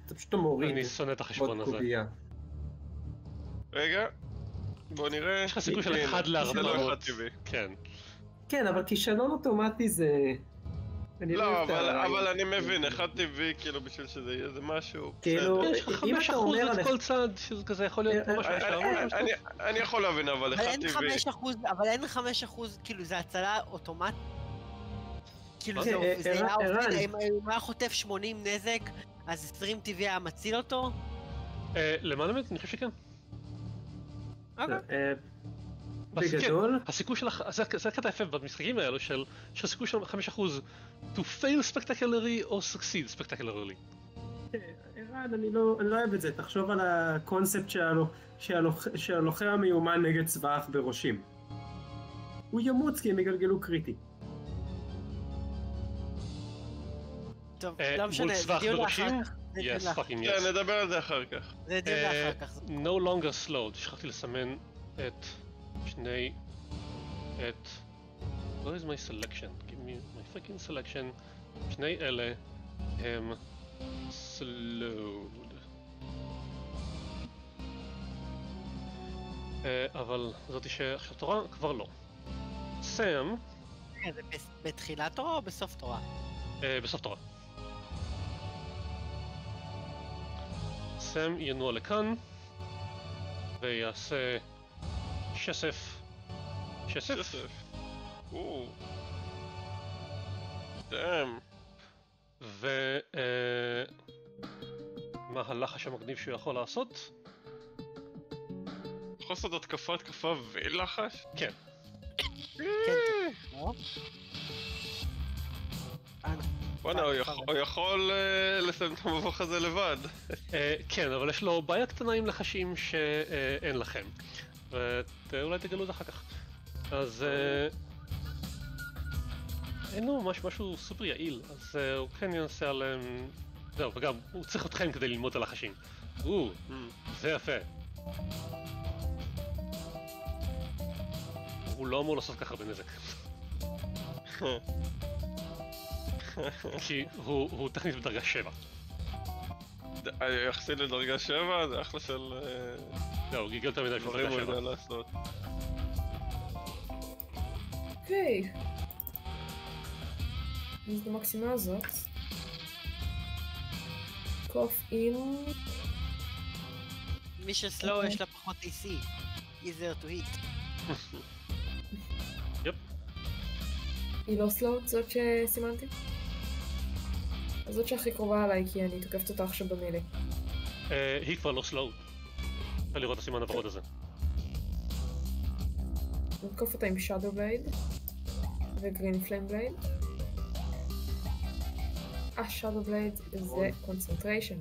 אתה פשוט מוריד. אני שונא את החשבון הזה. רגע, בוא נראה... יש לך סיכוי של 1 ל-400. זה לא 1 טבעי. כן. כן, אבל כישלון אוטומטי זה... לא, אבל אני מבין, 1 טבעי כאילו בשביל שזה יהיה איזה משהו... כאילו, אם אתה אומר... 5% את כל צד, שזה כזה יכול להיות ממש משהו. אני יכול להבין, אבל 1 טבעי... אבל אין 5%, כאילו זה הצלה אוטומטית. כאילו זה היה עובד, אם היה חוטף 80 נזק, אז 20 טבעי היה מציל אותו? למעלה מזה, אני חושב שכן. בגדול? הסיכוי שלך, זה הקטע היפה במשחקים האלו של שהסיכוי של 5% to fail spectacularly או succeed spectacularly. ערן, אני לא אוהב את זה, תחשוב על הקונספט שהלוחם המיומן נגד צבאח בראשים. הוא ימוץ כי הם יגלגלו קריטי. טוב, לא משנה, דיון לאחר כך. Yes, fucking yes. נדבר על זה אחר כך. זה דיון לאחר כך. No longer slowed, שכחתי לסמן את שני... את... Where is my selection? Give me my fucking selection. שני אלה הם... slowed. אבל זאתי שעכשיו תורה כבר לא. סם... זה בתחילת תורה או בסוף תורה? בסוף תורה. סם ינוע לכאן ויעשה שסף. אוו. דאם. מה הלחש המגניב שהוא יכול לעשות? יכול לעשות התקפה, התקפה ולחש? כן. וואלה, הוא יכול לסיים את המבוך הזה לבד. כן, אבל יש לו בעיה קטנה עם לחשים שאין לכם. ואולי תגלו את זה אחר כך. אז... אין לו משהו סופר יעיל, אז הוא כן ינסה עליהם... זהו, וגם, הוא צריך אתכם כדי ללמוד על החשים. זה יפה. הוא לא אמור לעשות כך הרבה נזק. כי הוא טכנית בדרגה 7. יחסית לדרגה 7? זה אחלה של... לא, הוא גיגל יותר מדי של דרגה 7. דברים הוא יודע לעשות. אוקיי. אז במקסימה הזאת... קוף עם... מי שסלו יש לה פחות AC. easier to hit. יופ. היא לא סלו? זאת שסימנתי? זאת שהכי קרובה עליי, כי אני תוקפת אותה עכשיו במילה. היא כבר לא סלו. אפשר לראות את הסימן הוורוד הזה. נתקוף אותה עם Shadow Blade ו-Green Flame Blade. Shadow Blade זה Concentration.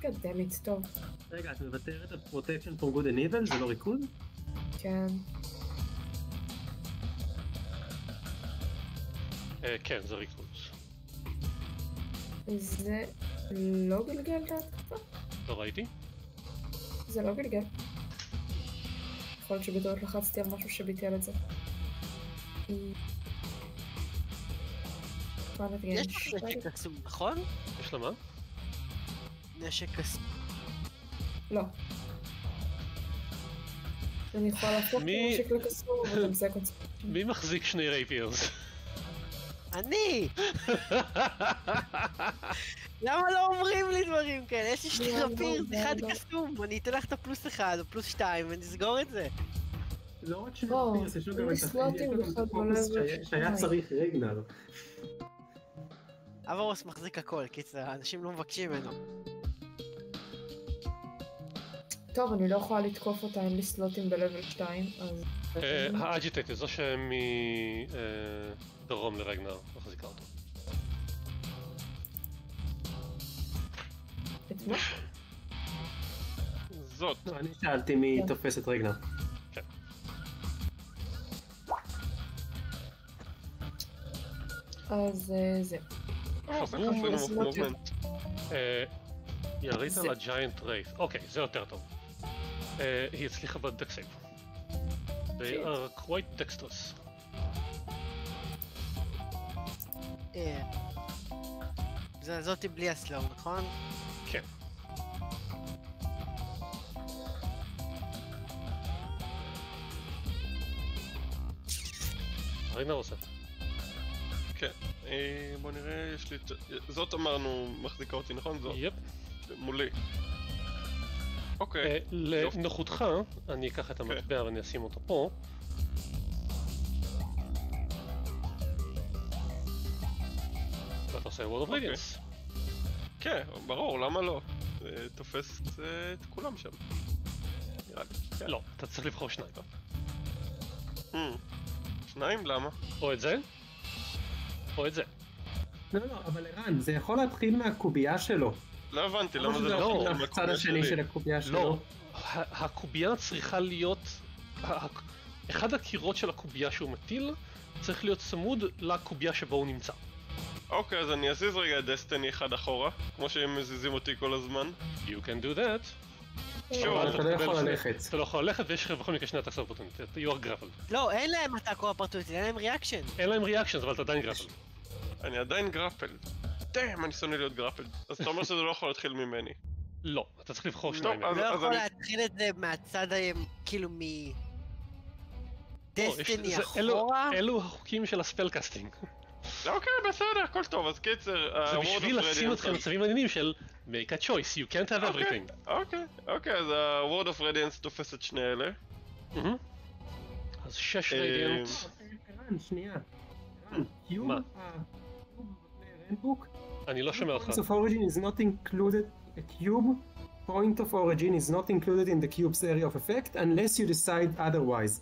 God damn it, טוב. רגע, את מוותרת על Protection for Good and Evil? זה לא ריקוד? כן. כן, זה ריקוד. זה לא גלגל את ההתקפה? לא ראיתי. זה לא גלגל. יכול להיות שבדעות לחצתי על משהו שביטל את זה. יש לך נשק קסום, נכון? יש לה מה? נשק קסום. לא. אני יכולה להפוך נשק לקסום, אבל זה קונספט. מי מחזיק שני רייפירס? אני! למה לא אומרים לי דברים כאלה? יש לי שני רייפירס, אחד קסום, אני אתן לך את הפלוס 1 או פלוס 2 ונסגור את זה. לא עוד שני רייפירס, יש לו גם את החיים שהיה צריך רגנר. אברוס מחזיק הכל, קיצר, האנשים לא מבקשים ממנו. טוב, אני לא יכולה לתקוף אותה, אין לי סלוטים בלבל 2, אז... האג'יטייטר, זו שמדרום לרגנר, מחזיקה אותו. את מה? זאת. אני שאלתי מי תופס את רגנר. כן. אז זה. ירית על הג'יינט רייס, אוקיי, זה יותר טוב. היא הצליחה בדקסייב. They are quite dexterous. זה הזאתי בלי הסלום, נכון? כן. רגנר עושה. כן. בוא נראה, יש לי... זאת אמרנו מחזיקה אותי, נכון? זאת? יפ. מולי. אוקיי. לנוחותך, אני אקח את המטבע ואני אשים אותו פה. ואתה עושה World of Radiance. כן, ברור, למה לא? זה תופס את כולם שם. נראה לי. לא, אתה צריך לבחור שניים. שניים? למה? או את זה? או את זה. לא, לא, אבל ערן, זה יכול להתחיל מהקובייה שלו. לא הבנתי, למה זה לא מתחיל מהקובייה שלי? של הקובייה שלו. לא, הקובייה צריכה להיות... אחד הקירות של הקובייה שהוא מטיל צריך להיות צמוד לקובייה שבו הוא נמצא. אוקיי, אז אני אזיז רגע דסטיני אחד אחורה, כמו שהם מזיזים אותי כל הזמן. You can do that. אבל אתה לא יכול ללכת. אתה לא יכול ללכת ויש לך בכל מקרה שני הטקסט האופרטונית. You are grappled. לא, אין להם הטקסט האופרטונית, אין להם ריאקשן. אין להם ריאקשן, אבל אתה עדיין grappled. אני עדיין גרפלד. דאם, אני שונא להיות גרפלד. אז אתה אומר שזה לא יכול להתחיל ממני. לא, אתה צריך לבחור שניים. לא יכול להתחיל את זה מהצד כאילו מ... דסטיני אחורה? אלו החוקים של הספלקאסטינג. אוקיי, בסדר, הכל טוב, אז קיצר... זה בשביל לשים אתכם מצבים עניינים של make a choice, you can't have everything. אוקיי, אז ה-Word of Radiance תופס את שני אלה. אז 6 רדיאנט. ערן, שנייה. מה? אני לא שומע אותך. Of origin is not included a cube point of origin is not included in the cube's area of effect unless you decide otherwise.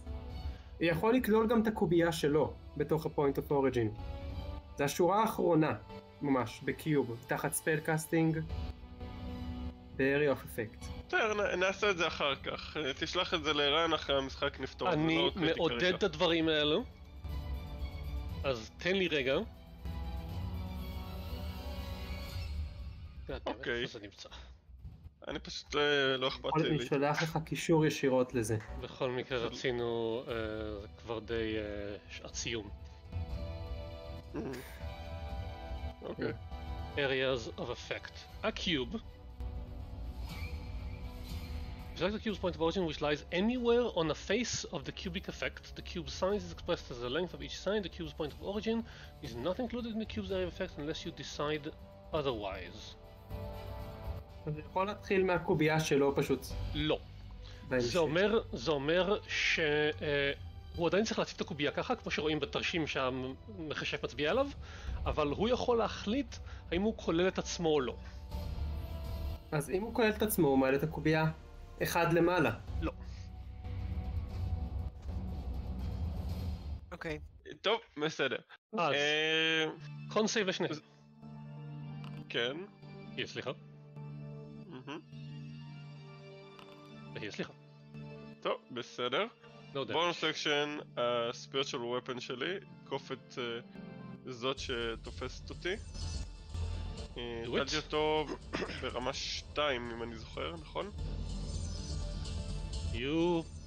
הוא יכול לכלול גם את הקובייה שלו בתוך ה-point of origin. זו השורה האחרונה ממש בקיוב, תחת spell casting ב-area of effect. נעשה את זה אחר כך, תשלח את זה לערן אחרי המשחק נפתור. אני מעודד את הדברים האלו, אז תן לי רגע. אוקיי, אני פשוט לא אכפת לי. אני שולח לך קישור ישירות לזה. בכל מקרה רצינו כבר די שעת סיום. אוקיי. Areas of effect. A cube. Select the cube's point of origin which lies anywhere on the face of the cubic effect. The cube's size is expressed as the length of each side. The cube's point of origin is not included in the cube's area of effect unless you decide otherwise. אז יכול להתחיל מהקובייה שלו פשוט. לא. זה אומר שהוא עדיין צריך להציב את הקובייה ככה, כמו שרואים בתרשים שהמחשב מצביע עליו, אבל הוא יכול להחליט האם הוא כולל את עצמו או לא. אז אם הוא כולל את עצמו, הוא מעלה את הקובייה אחד למעלה. לא. אוקיי. טוב, בסדר. אז, קונסייב לשני. כן. יהיה, סליחה. סליחה. טוב, בסדר. בונוס סקשן, הספירצ'ל וויפן שלי, קוף את זאת שתופסת אותי. נתתי אותו ברמה 2 אם אני זוכר, נכון?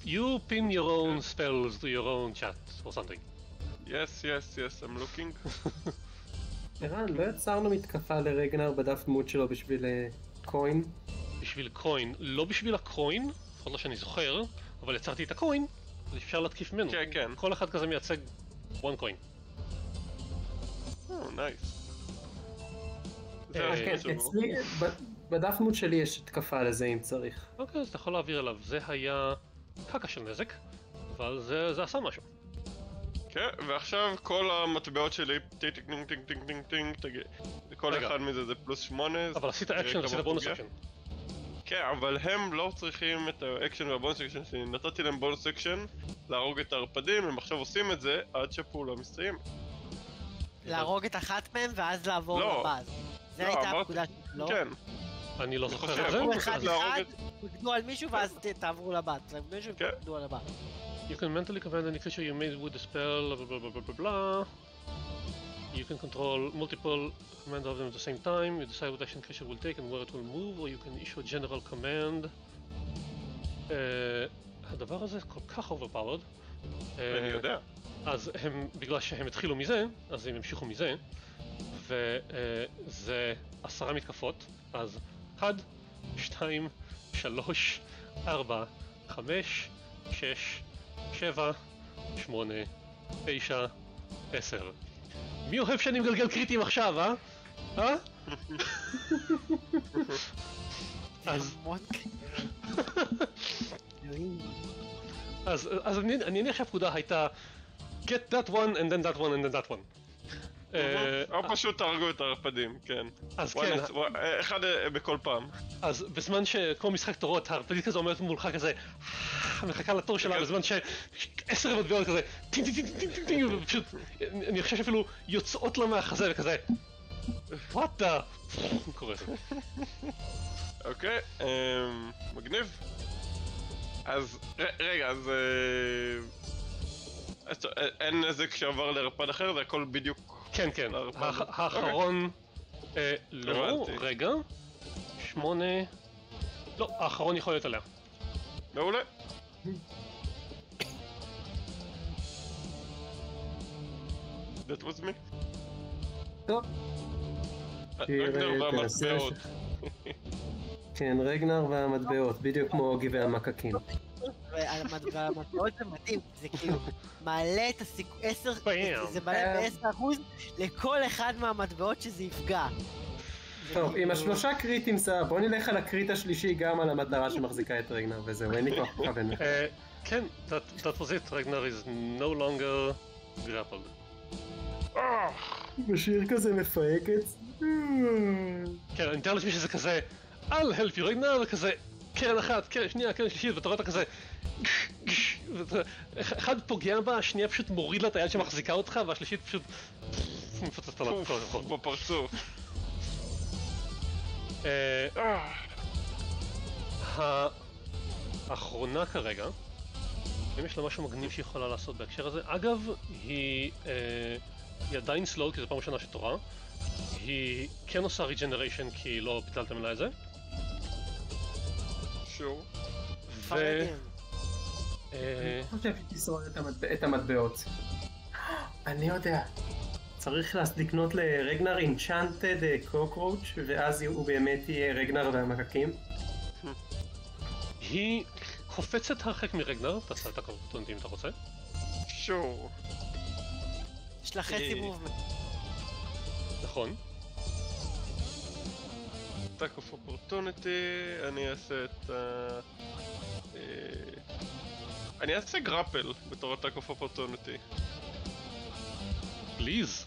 You pin your own spells to your own chat or something. Yes, I'm looking. ערן, לא יצרנו מתקפה לרגנר בדף דמות שלו בשביל קוין? בשביל קוין, לא בשביל הקוין, לפחות לא שאני זוכר, אבל יצרתי את הקוין, אז אפשר להתקיף ממנו. כן. כל אחד כזה מייצג one coin. נייס. כן, אצלי, בדף דמות שלי יש התקפה לזה אם צריך. אוקיי, אז אתה יכול להעביר אליו, זה היה קקה של נזק, אבל זה עשה משהו. כן, ועכשיו כל המטבעות שלי, טינג, כל אחד מזה זה פלוס 8. אבל עשית אקשן, עשית בונוס אקשן. כן, אבל הם לא צריכים את האקשן והבונוס אקשן שלי, נתתי להם בונוס אקשן להרוג את הערפדים, הם עכשיו עושים את זה עד שהפעולה מסתיימת. להרוג את אחת מהם ואז לעבור לבאז. זה הייתה הפקודה שלו? כן. אני לא זוכר את זה. תעברו אחד, תקדו על מישהו ואז תעברו לבאז. מישהו תקדו על הבאז. You can mentally command any creature you made with the spell, blah blah blah. You can control multiple commands of them at the same time. You decide what action creature will take and where it will move, or you can issue a general command. הדבר הזה כל כך overpowered. אני יודע. אז הם, בגלל שהם התחילו מזה, אז הם המשיכו מזה, וזה 10 מתקפות. אז 1, 2, 3, 4, 5, 6, 7, 8, 9, 10. מי אוהב שאני מגלגל קריטים עכשיו, אה? אה? אז אני אניח שהפקודה הייתה get that one and then that one and then that one. או פשוט תהרגו את הערפדים, כן. אז כן. אחד בכל פעם. אז בזמן שכמו משחק תורות, הערפדית כזה עומדת מולך כזה, מחכה לתור שלה, בזמן ש10 מטבעות כזה, טינג, ופשוט, אני חושב שאפילו יוצאות לה מהחזה וכזה, what the... קורה זה. אוקיי, מגניב. אז, רגע, אז... אין נזק שעבר לרפד אחר, זה הכל בדיוק... כן, האחרון... לא, רגע... 8... לא, האחרון יכול להיות עליה. מעולה. That was me. טוב. רגנר והמטבעות. כן, רגנר והמטבעות, בדיוק כמו גבעי המקקים. והמטבעות זה מדהים, זה כאילו מעלה את הסיכוי, 10% לכל אחד מהמטבעות שזה יפגע. טוב, עם ה3 קריטים סבבה, בוא נלך על הקריט השלישי גם על המטרה שמחזיקה את רגנר וזהו, אין לי כוח כוונה. כן, that was it, רגנר is no longer grappled. בשיר כזה מפהקת. כן, אני אתאר לשמי שזה כזה... I'll help you right now, וכזה קרן אחת, קרן שנייה, קרן שלישית, ואתה רואה כזה אחד פוגע בה, השנייה פשוט מוריד לה את היד שמחזיקה אותך, והשלישית פשוט מפוצצת עליו כל הכל בפרצוף. האחרונה כרגע, אם יש לה משהו מגניב שהיא יכולה לעשות בהקשר הזה, אגב, היא עדיין סלואו כי זו פעם ראשונה שתורה, היא כן עושה ריג'נריישן כי לא ביטלת מילה את זה. שור. אני חושב שתשרוד את המטבעות. אני יודע. צריך לקנות לרגנר אינצ'נטד קוקרוץ' ואז הוא באמת יהיה רגנר והמקקים. היא חופצת הרחק מרגנר, תעשה את הקורטונטים אם אתה רוצה. שור. יש לה חצי מובמנט. נכון. טאק אוף אופורטוניטי, אני אעשה את ה... אני אעשה גרפל בתור הטאק אוף אופורטוניטי. פליז.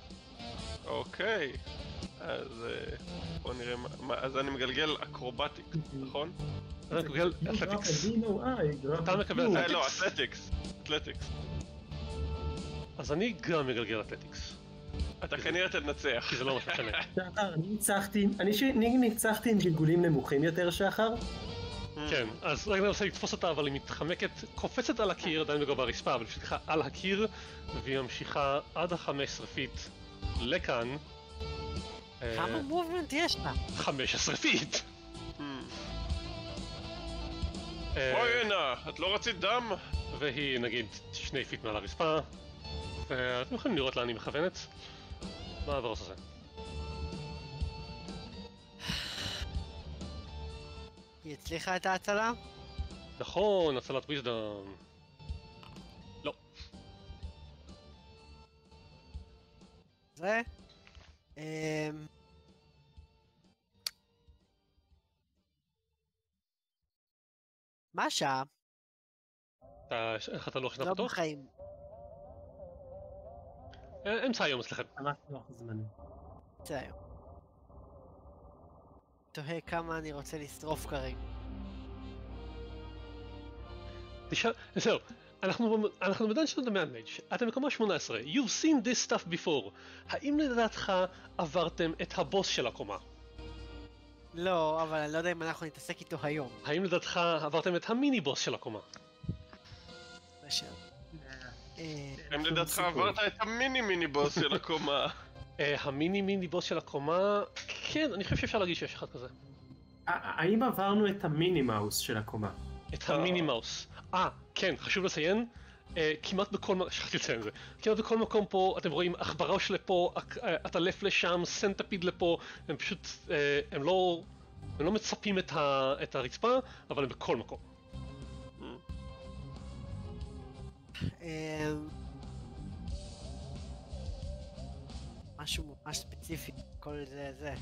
אוקיי. אז בואו נראה מה... אז אני מגלגל אקרובטיק, נכון? אתה מגלגל אתלטיקס. אתה מקבל אתלטיקס. לא, אתלטיקס. אתלטיקס. אז אני גם מגלגל אתלטיקס. אתה כנראה תנצח, כי זה לא משהו שני. שחר, אני ניצחתי עם גלגולים נמוכים יותר, שחר. כן, אז רגע אני רוצה לתפוס אותה, אבל היא מתחמקת, קופצת על הקיר, עדיין בגובה הרצפה, אבל פשוט ככה על הקיר, והיא ממשיכה עד ה-15 feet לכאן. כמה מובמנט יש לה? 15 feet! בואי הנה, את לא רצית דם? והיא נגיד 2 feet מעל הרצפה, ואתם יכולים לראות לאן היא מכוונת. מה הוורוס הזה? היא הצליחה את ההצלה? נכון, הצלת וויזדום. לא. זה? מה השעה? איך אתה לוח שנה פתוח? לא בחיים. אמצע היום אצלכם. אמרתי לוח זמני. אמצע היום. תוהה כמה אני רוצה לשרוף כרגע. זהו, אנחנו בדיוק שאתה מהמאג' אתם בקומה 18, You've seen this stuff before. האם לדעתך עברתם את הבוס של הקומה? לא, אבל אני לא יודע אם אנחנו נתעסק איתו היום. האם לדעתך עברתם את המיני בוס של הקומה? בשביל... האם לדעתך עברת את המיני מיני בוס של הקומה? המיני מיני בוס של הקומה... כן, אני חושב שאפשר להגיד שיש אחד כזה. האם עברנו את המיני מאוס של הקומה? את המיני מאוס. כן, חשוב לציין. כמעט בכל מקום... שכחתי לציין את זה. כמעט בכל מקום פה, אתם רואים אכברוש לפה, עטלף לשם, סנטפיד לפה. הם פשוט... הם לא מצפים את הרצפה, אבל הם בכל מקום. משהו ממש ספציפי, כל זה.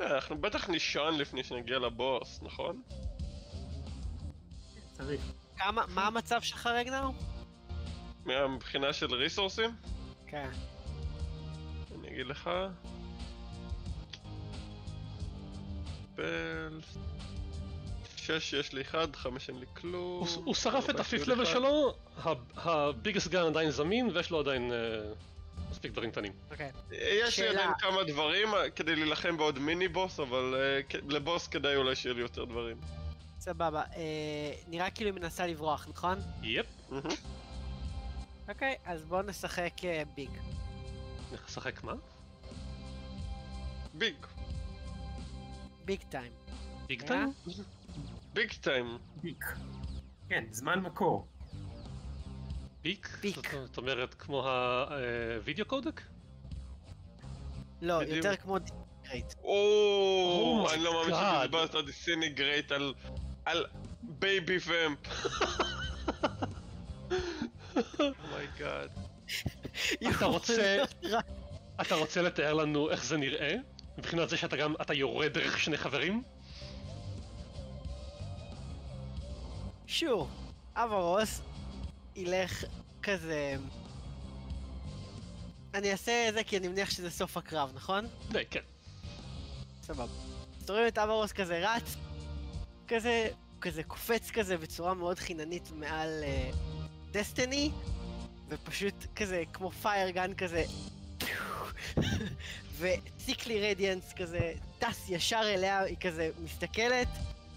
אנחנו בטח נישן לפני שנגיע לבוס, נכון? צריך. מה המצב שלך רגנר? מהבחינה של ריסורסים? כן. אני אגיד לך... בל... 6 יש לי 1, 5 אין לי כלום... הוא שרף את הפיפט לבל שלו, הביגס גן עדיין זמין ויש לו עדיין... מספיק דברים קטנים. יש לי עדיין כמה דברים כדי להילחם בעוד מיני בוס, אבל לבוס כדאי אולי שיהיה לי יותר דברים. סבבה, נראה כאילו היא מנסה לברוח, נכון? יפ. אוקיי, אז בואו נשחק ביג. נשחק מה? ביג. ביג טיים. ביג טיים? ביג טיים. ביג. כן, זמן מקור. פיק? זאת אומרת, כמו הווידאו קודק? לא, יותר כמו דיסינגרייט. אוו, אני לא מאמין שדיברת על דיסינגרייט על בייבי ומפ. אומייגאד. אתה רוצה לתאר לנו איך זה נראה? מבחינת זה שאתה גם, אתה יורד דרך שני חברים? שור, אברוס. ילך כזה... אני אעשה זה כי אני מניח שזה סוף הקרב, נכון? די, כן. סבבה. אתם רואים את אמרוס כזה רץ, כזה קופץ כזה בצורה מאוד חיננית מעל דסטיני, ופשוט כזה כמו פיירגן כזה, וציקלי רדיאנס כזה טס ישר אליה, היא כזה מסתכלת,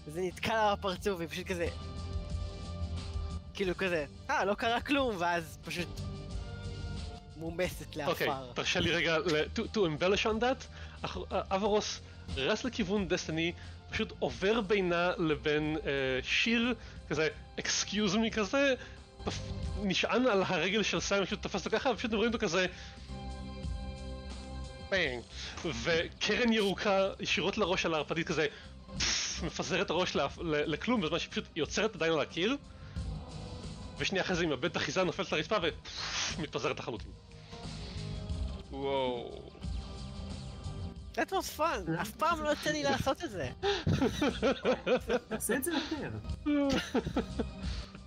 וזה נתקע לה בפרצוף, והיא פשוט כזה, כאילו כזה, לא קרה כלום, ואז פשוט מומסת לאפר. אוקיי, תרשה לי רגע to embellish on that, אמרוס רס לכיוון דסטיני, פשוט עובר בינה לבין שיר, כזה, excuse me כזה, נשען על הרגל של סיים, פשוט תפס לו ככה, ופשוט נראים לו כזה, ביינג, וקרן ירוקה ישירות לראש על הערפדית כזה, מפזר את הראש לכלום, בזמן שפשוט יוצרת עדיין על הקיר, ושנייה אחרי זה עם הבד אחיזה נופלת לרצפה ומתפזרת לחלוטין. וואו. That was fun! אף פעם לא יוצא לי לעשות את זה. תעשה את זה יותר.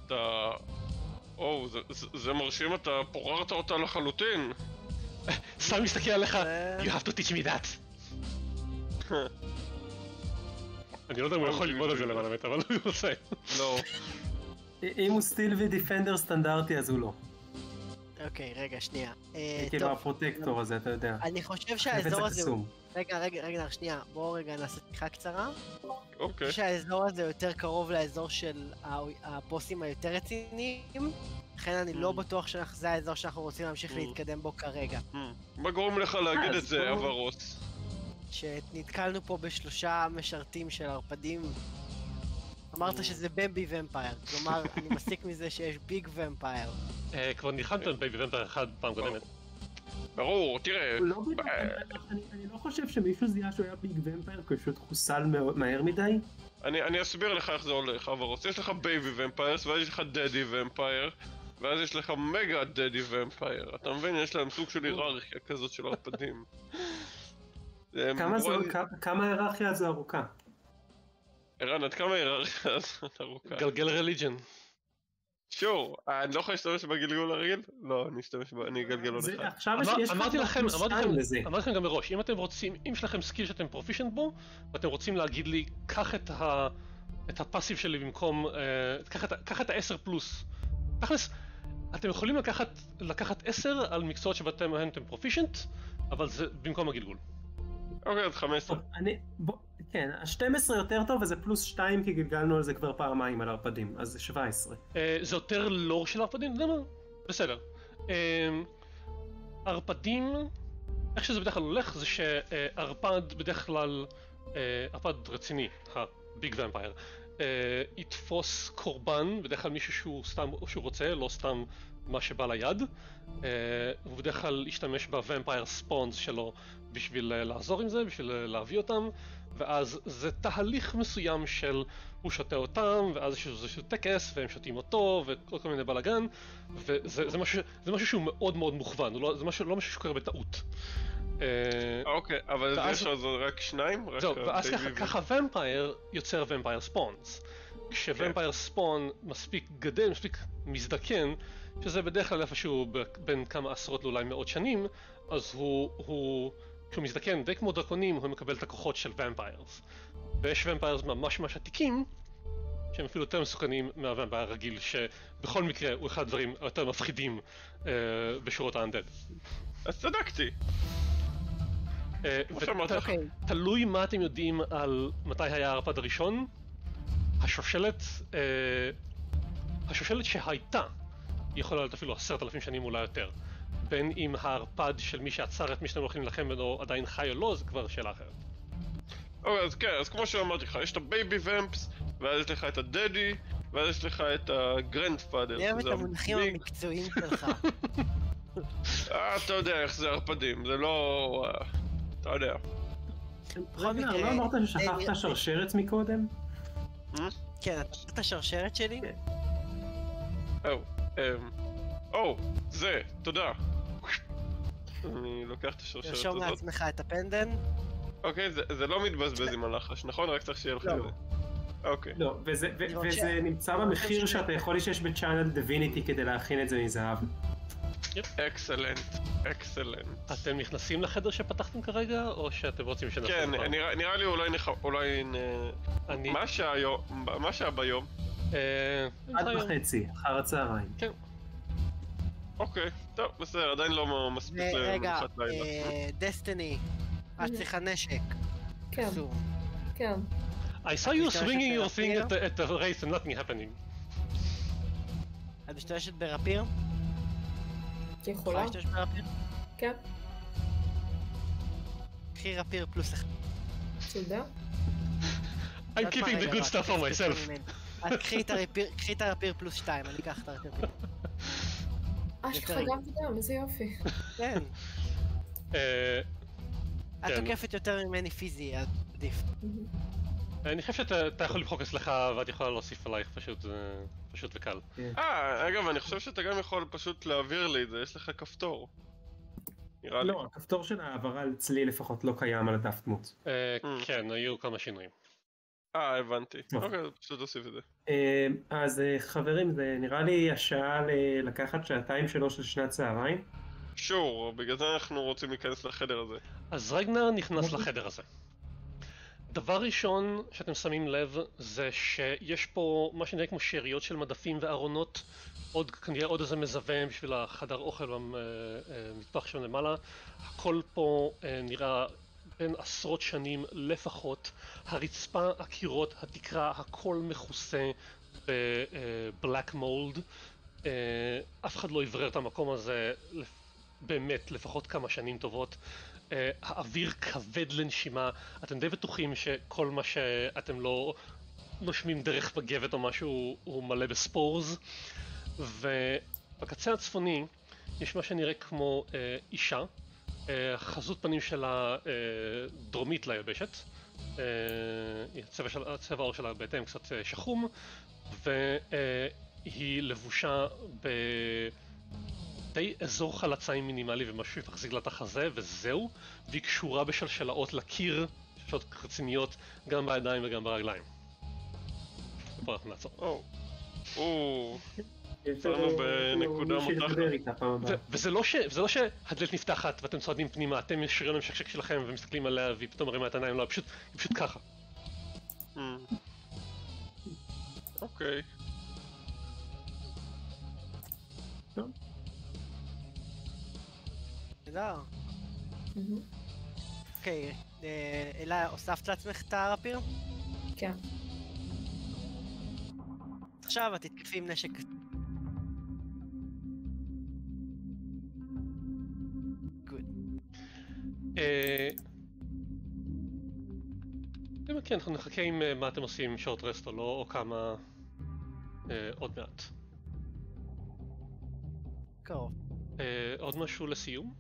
אתה... או, זה מרשים, אתה פוררת אותה לחלוטין. סתם מסתכל עליך, you have to teach me that. אני לא יודע אם הוא יכול ללמוד את זה למעלה מת, אבל הוא רוצה. לא. אם הוא סטיל ודיפנדר סטנדרטי, אז הוא לא. אוקיי, רגע, שנייה. כאילו הפרוטקטור הזה, אתה יודע. אני חושב שהאזור הזה הוא... רגע, שנייה. בואו רגע נעשה שיחה קצרה. אוקיי. אני חושב שהאזור הזה יותר קרוב לאזור של הבוסים היותר רציניים, לכן אני לא בטוח שזה האזור שאנחנו רוצים להמשיך להתקדם בו כרגע. מה גורם לך להגיד את זה, אמרוס? שנתקלנו פה בשלושה משרתים של ערפדים. אמרת שזה במבי ומפייר, כלומר, אני מסיק מזה שיש ביג ומפייר. כבר נלחמת על בייבי ומפייר אחד פעם קודמת. ברור, תראה... אני לא חושב שמישהו זיהה שהוא היה ביג ומפייר, כי הוא פשוט חוסל מהר מדי. אני אסביר לך איך זה הולך, אמרוס. יש לך בייבי ומפייר, ואז יש לך דדי ומפייר, ואז יש לך מגה דדי ומפייר. אתה מבין, יש להם סוג של היררכיה כזאת של ערפדים. כמה היררכיה הזו ארוכה? ערן, עד כמה היררכיה הזאת ארוכה? גלגל רליג'ן. שור, אני לא יכול להשתמש בגלגול הרגיל? לא, אני אגלגל עוד אחד. אמרתי לכם גם מראש, אם אתם רוצים, אם יש לכם סקיל שאתם פרופישנט בו, ואתם רוצים להגיד לי, קח את הפאסיב שלי במקום, קח את ה-10 פלוס. תכלס, אתם יכולים לקחת 10 על מקצועות שבאתם מהן אתם פרופישנט, אבל זה במקום הגלגול. אוקיי, אז 15. כן, ה-12 יותר טוב, וזה פלוס 2, כי גלגלנו על זה כבר פעמיים על ערפדים, אז זה 17. זה יותר לור של ערפדים? לא, לא, בסדר. ערפדים, איך שזה בדרך כלל הולך, זה שערפד בדרך כלל, ערפד רציני, הביג ומפייר, יתפוס קורבן, בדרך כלל מישהו שהוא רוצה, לא סתם מה שבא ליד, הוא בדרך כלל ישתמש בוומפייר ספונס שלו בשביל לעזור עם זה, בשביל להביא אותם, ואז זה תהליך מסוים של הוא שותה אותם, ואז יש איזשהו טקס, והם שותים אותו, ועוד כל מיני בלאגן, וזה משהו שהוא מאוד מאוד מוכוון, זה לא משהו שקורה בטעות. אוקיי, אבל זה רק שניים? זהו, ואז ככה וומפייר יוצר וומפייר ספונס. כשוומפייר ספון מספיק גדל, מספיק מזדקן, שזה בדרך כלל איפשהו בין כמה עשרות לאולי מאות שנים, אז כשהוא מזדקן די כמו דרקונים, הוא מקבל את הכוחות של ומפיירס. ויש ומפיירס ממש ממש עתיקים, שהם אפילו יותר מסוכנים מהוומפייר הרגיל, שבכל מקרה הוא אחד הדברים היותר מפחידים בשורות האנדד. אז צדקתי! תלוי מה אתם יודעים על מתי היה הערפד הראשון, השושלת שהייתה, היא יכולה להיות אפילו 10,000 שנים אולי יותר. בין אם הערפד של מי שעצר את מי שאתם הולכים לכם ולא עדיין חי או לא, זה כבר שאלה אחרת. אוקיי, אז כן, אז כמו שאמרתי לך, יש את הבייבי ומפס, ואז יש לך את הדדי, ואז יש לך את הגרנד פאדר. אני אוהב את המונחים המקצועיים שלך. אתה יודע איך זה ערפדים, זה לא... אתה יודע. רגע, לא אמרת ששכחת שרשרת מקודם? כן, את השרשרת שלי? זה, תודה. אני לוקח את השרשרת הזאת. תרשום לעצמך את הפנדן. אוקיי, זה לא מתבזבז עם הלחש, נכון? רק צריך שיהיה לך את זה. אוקיי. לא, וזה נמצא במחיר שאתה יכול לשש בצ'אנל דיוויניטי כדי להכין את זה מזהב. אקסלנט, אקסלנט. אתם נכנסים לחדר שפתחתם כרגע, או שאתם רוצים שנעשה? כן, נראה לי אולי מה שעה ביום? 1:30, אחר הצהריים. כן. אוקיי, טוב, בסדר, עדיין לא מספיק למחת לילה. רגע, דסטיני, את צריכה נשק. כן, כן. I saw you swinging your thing at the race and nothing happening. את משתמשת ברפיר? יכולה? את משתמשת ברפיר? כן. קחי רפיר פלוס אחד. תודה. I'm keeping the good stuff for myself. אז קחי את הרפיר פלוס 2, אני אקח את הרפיר. שחגמת גם, איזה יופי. כן. את תוקפת יותר ממני פיזי, עדיף. אני חושב שאתה יכול לבחוק אצלך ואת יכולה להוסיף עלייך, פשוט וקל. אגב, אני חושב שאתה גם יכול פשוט להעביר לי את זה, יש לך כפתור. נראה לי. לא, הכפתור של העברה אצלי לפחות לא קיים על הדף דמות. כן, היו כמה שינויים. הבנתי. אוקיי, פשוט תוסיף את זה. אז חברים, זה נראה לי השעה לקחת 2-3 לשנת צהריים. שור, בגלל זה אנחנו רוצים להיכנס לחדר הזה. אז רגנר נכנס לחדר הזה. דבר ראשון שאתם שמים לב זה שיש פה מה שנראה כמו שאריות של מדפים וארונות, כנראה עוד איזה מזווה בשביל החדר אוכל והמטבח שם למעלה. הכל פה נראה בין עשרות שנים לפחות, הרצפה, הקירות, התקרה, הכל מכוסה בבלק מולד. אף אחד לא יברר את המקום הזה באמת לפחות כמה שנים טובות. האוויר כבד לנשימה, אתם די בטוחים שכל מה שאתם לא נושמים דרך בגבת או משהו הוא מלא בספורז. ובקצה הצפוני יש מה שנראה כמו אישה, חזות פנים שלה דרומית ליבשת, הצבע העור שלה בהתאם קצת שחום, והיא לבושה די אזור חלציים מינימלי ומשהו יחזיק לה את החזה וזהו, והיא קשורה בשלשלאות לקיר, שלשלאות רציניות גם בידיים וגם ברגליים. ופה אנחנו נעצור. יצרנו בנקודה מותחת. וזה לא שהדלת נפתחת ואתם צועדים פנימה, אתם ישרים למשקשק שלכם ומסתכלים עליה והיא פתאום מרימה את העיניים, לא, היא פשוט ככה. אוקיי. טוב. תודה. אוקיי, אלה, הוספת לעצמך את הרפיר? כן. עכשיו את תתקפי עם נשק. כן, אנחנו נחכה עם מה אתם עושים, שורט רסט או לא, או כמה עוד מעט. קרוב. עוד משהו לסיום?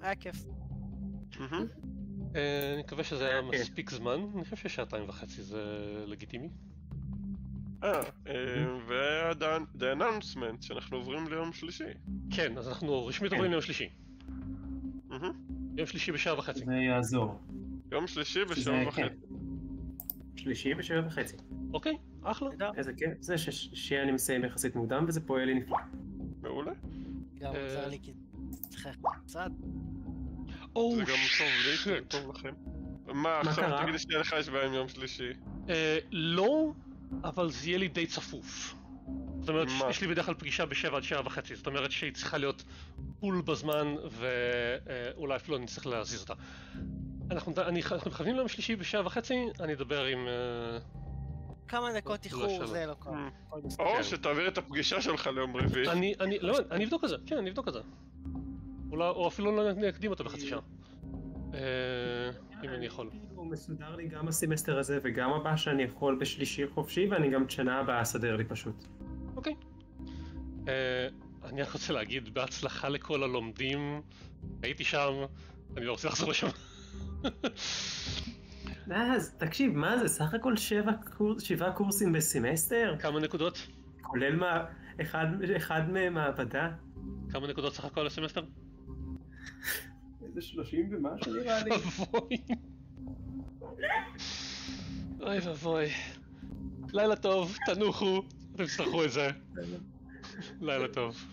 היה כיף. אני מקווה שזה היה מספיק זמן, אני חושב ש2.5 זה לגיטימי. וה announcement שאנחנו עוברים ליום שלישי. כן, אז אנחנו רשמית עוברים ליום שלישי. יום שלישי ב7:30. זה יעזור. יום שלישי ב7:30. שלישי ב7:30. אוקיי, אחלה. איזה כיף, זה שאני מסיים יחסית מוקדם וזה פועל לי נפלא. מעולה. גם עוזר לי כי צריך קצת. זה גם טוב לי, זה טוב לכם. מה עכשיו תגידי שיהיה לך השבעה עם יום שלישי? לא, אבל זה יהיה לי די צפוף. זאת אומרת, יש לי בדרך כלל פגישה ב7:00 עד 7:30, זאת אומרת שהיא צריכה להיות פול בזמן ואולי אפילו אני צריך להזיז אותה. אנחנו מכוונים ליום שלישי ב7:30, אני אדבר עם... כמה דקות איחור זה לא קורה. או שתעביר את הפגישה שלך ליום רביעי. לא, אני אבדוק את זה, כן, אני אבדוק את זה. או אפילו לא נקדים אותה בחצי שעה. אם אני יכול. הוא מסודר לי גם הסמסטר הזה וגם הבא שאני יכול בשלישי חופשי, ואני גם שנה הבאה אסדר לי פשוט. אוקיי. אני רוצה להגיד בהצלחה לכל הלומדים, הייתי שם, אני לא רוצה לחזור לשם. אז תקשיב, מה זה? סך הכל 7 קורסים בסמסטר? כמה נקודות? כולל אחד מהמעבדה. כמה נקודות סך הכל בסמסטר? איזה 30 ומשהו נראה לי. אוי ואבוי. לילה טוב, תנוחו, אתם תצטרכו את זה. לילה טוב.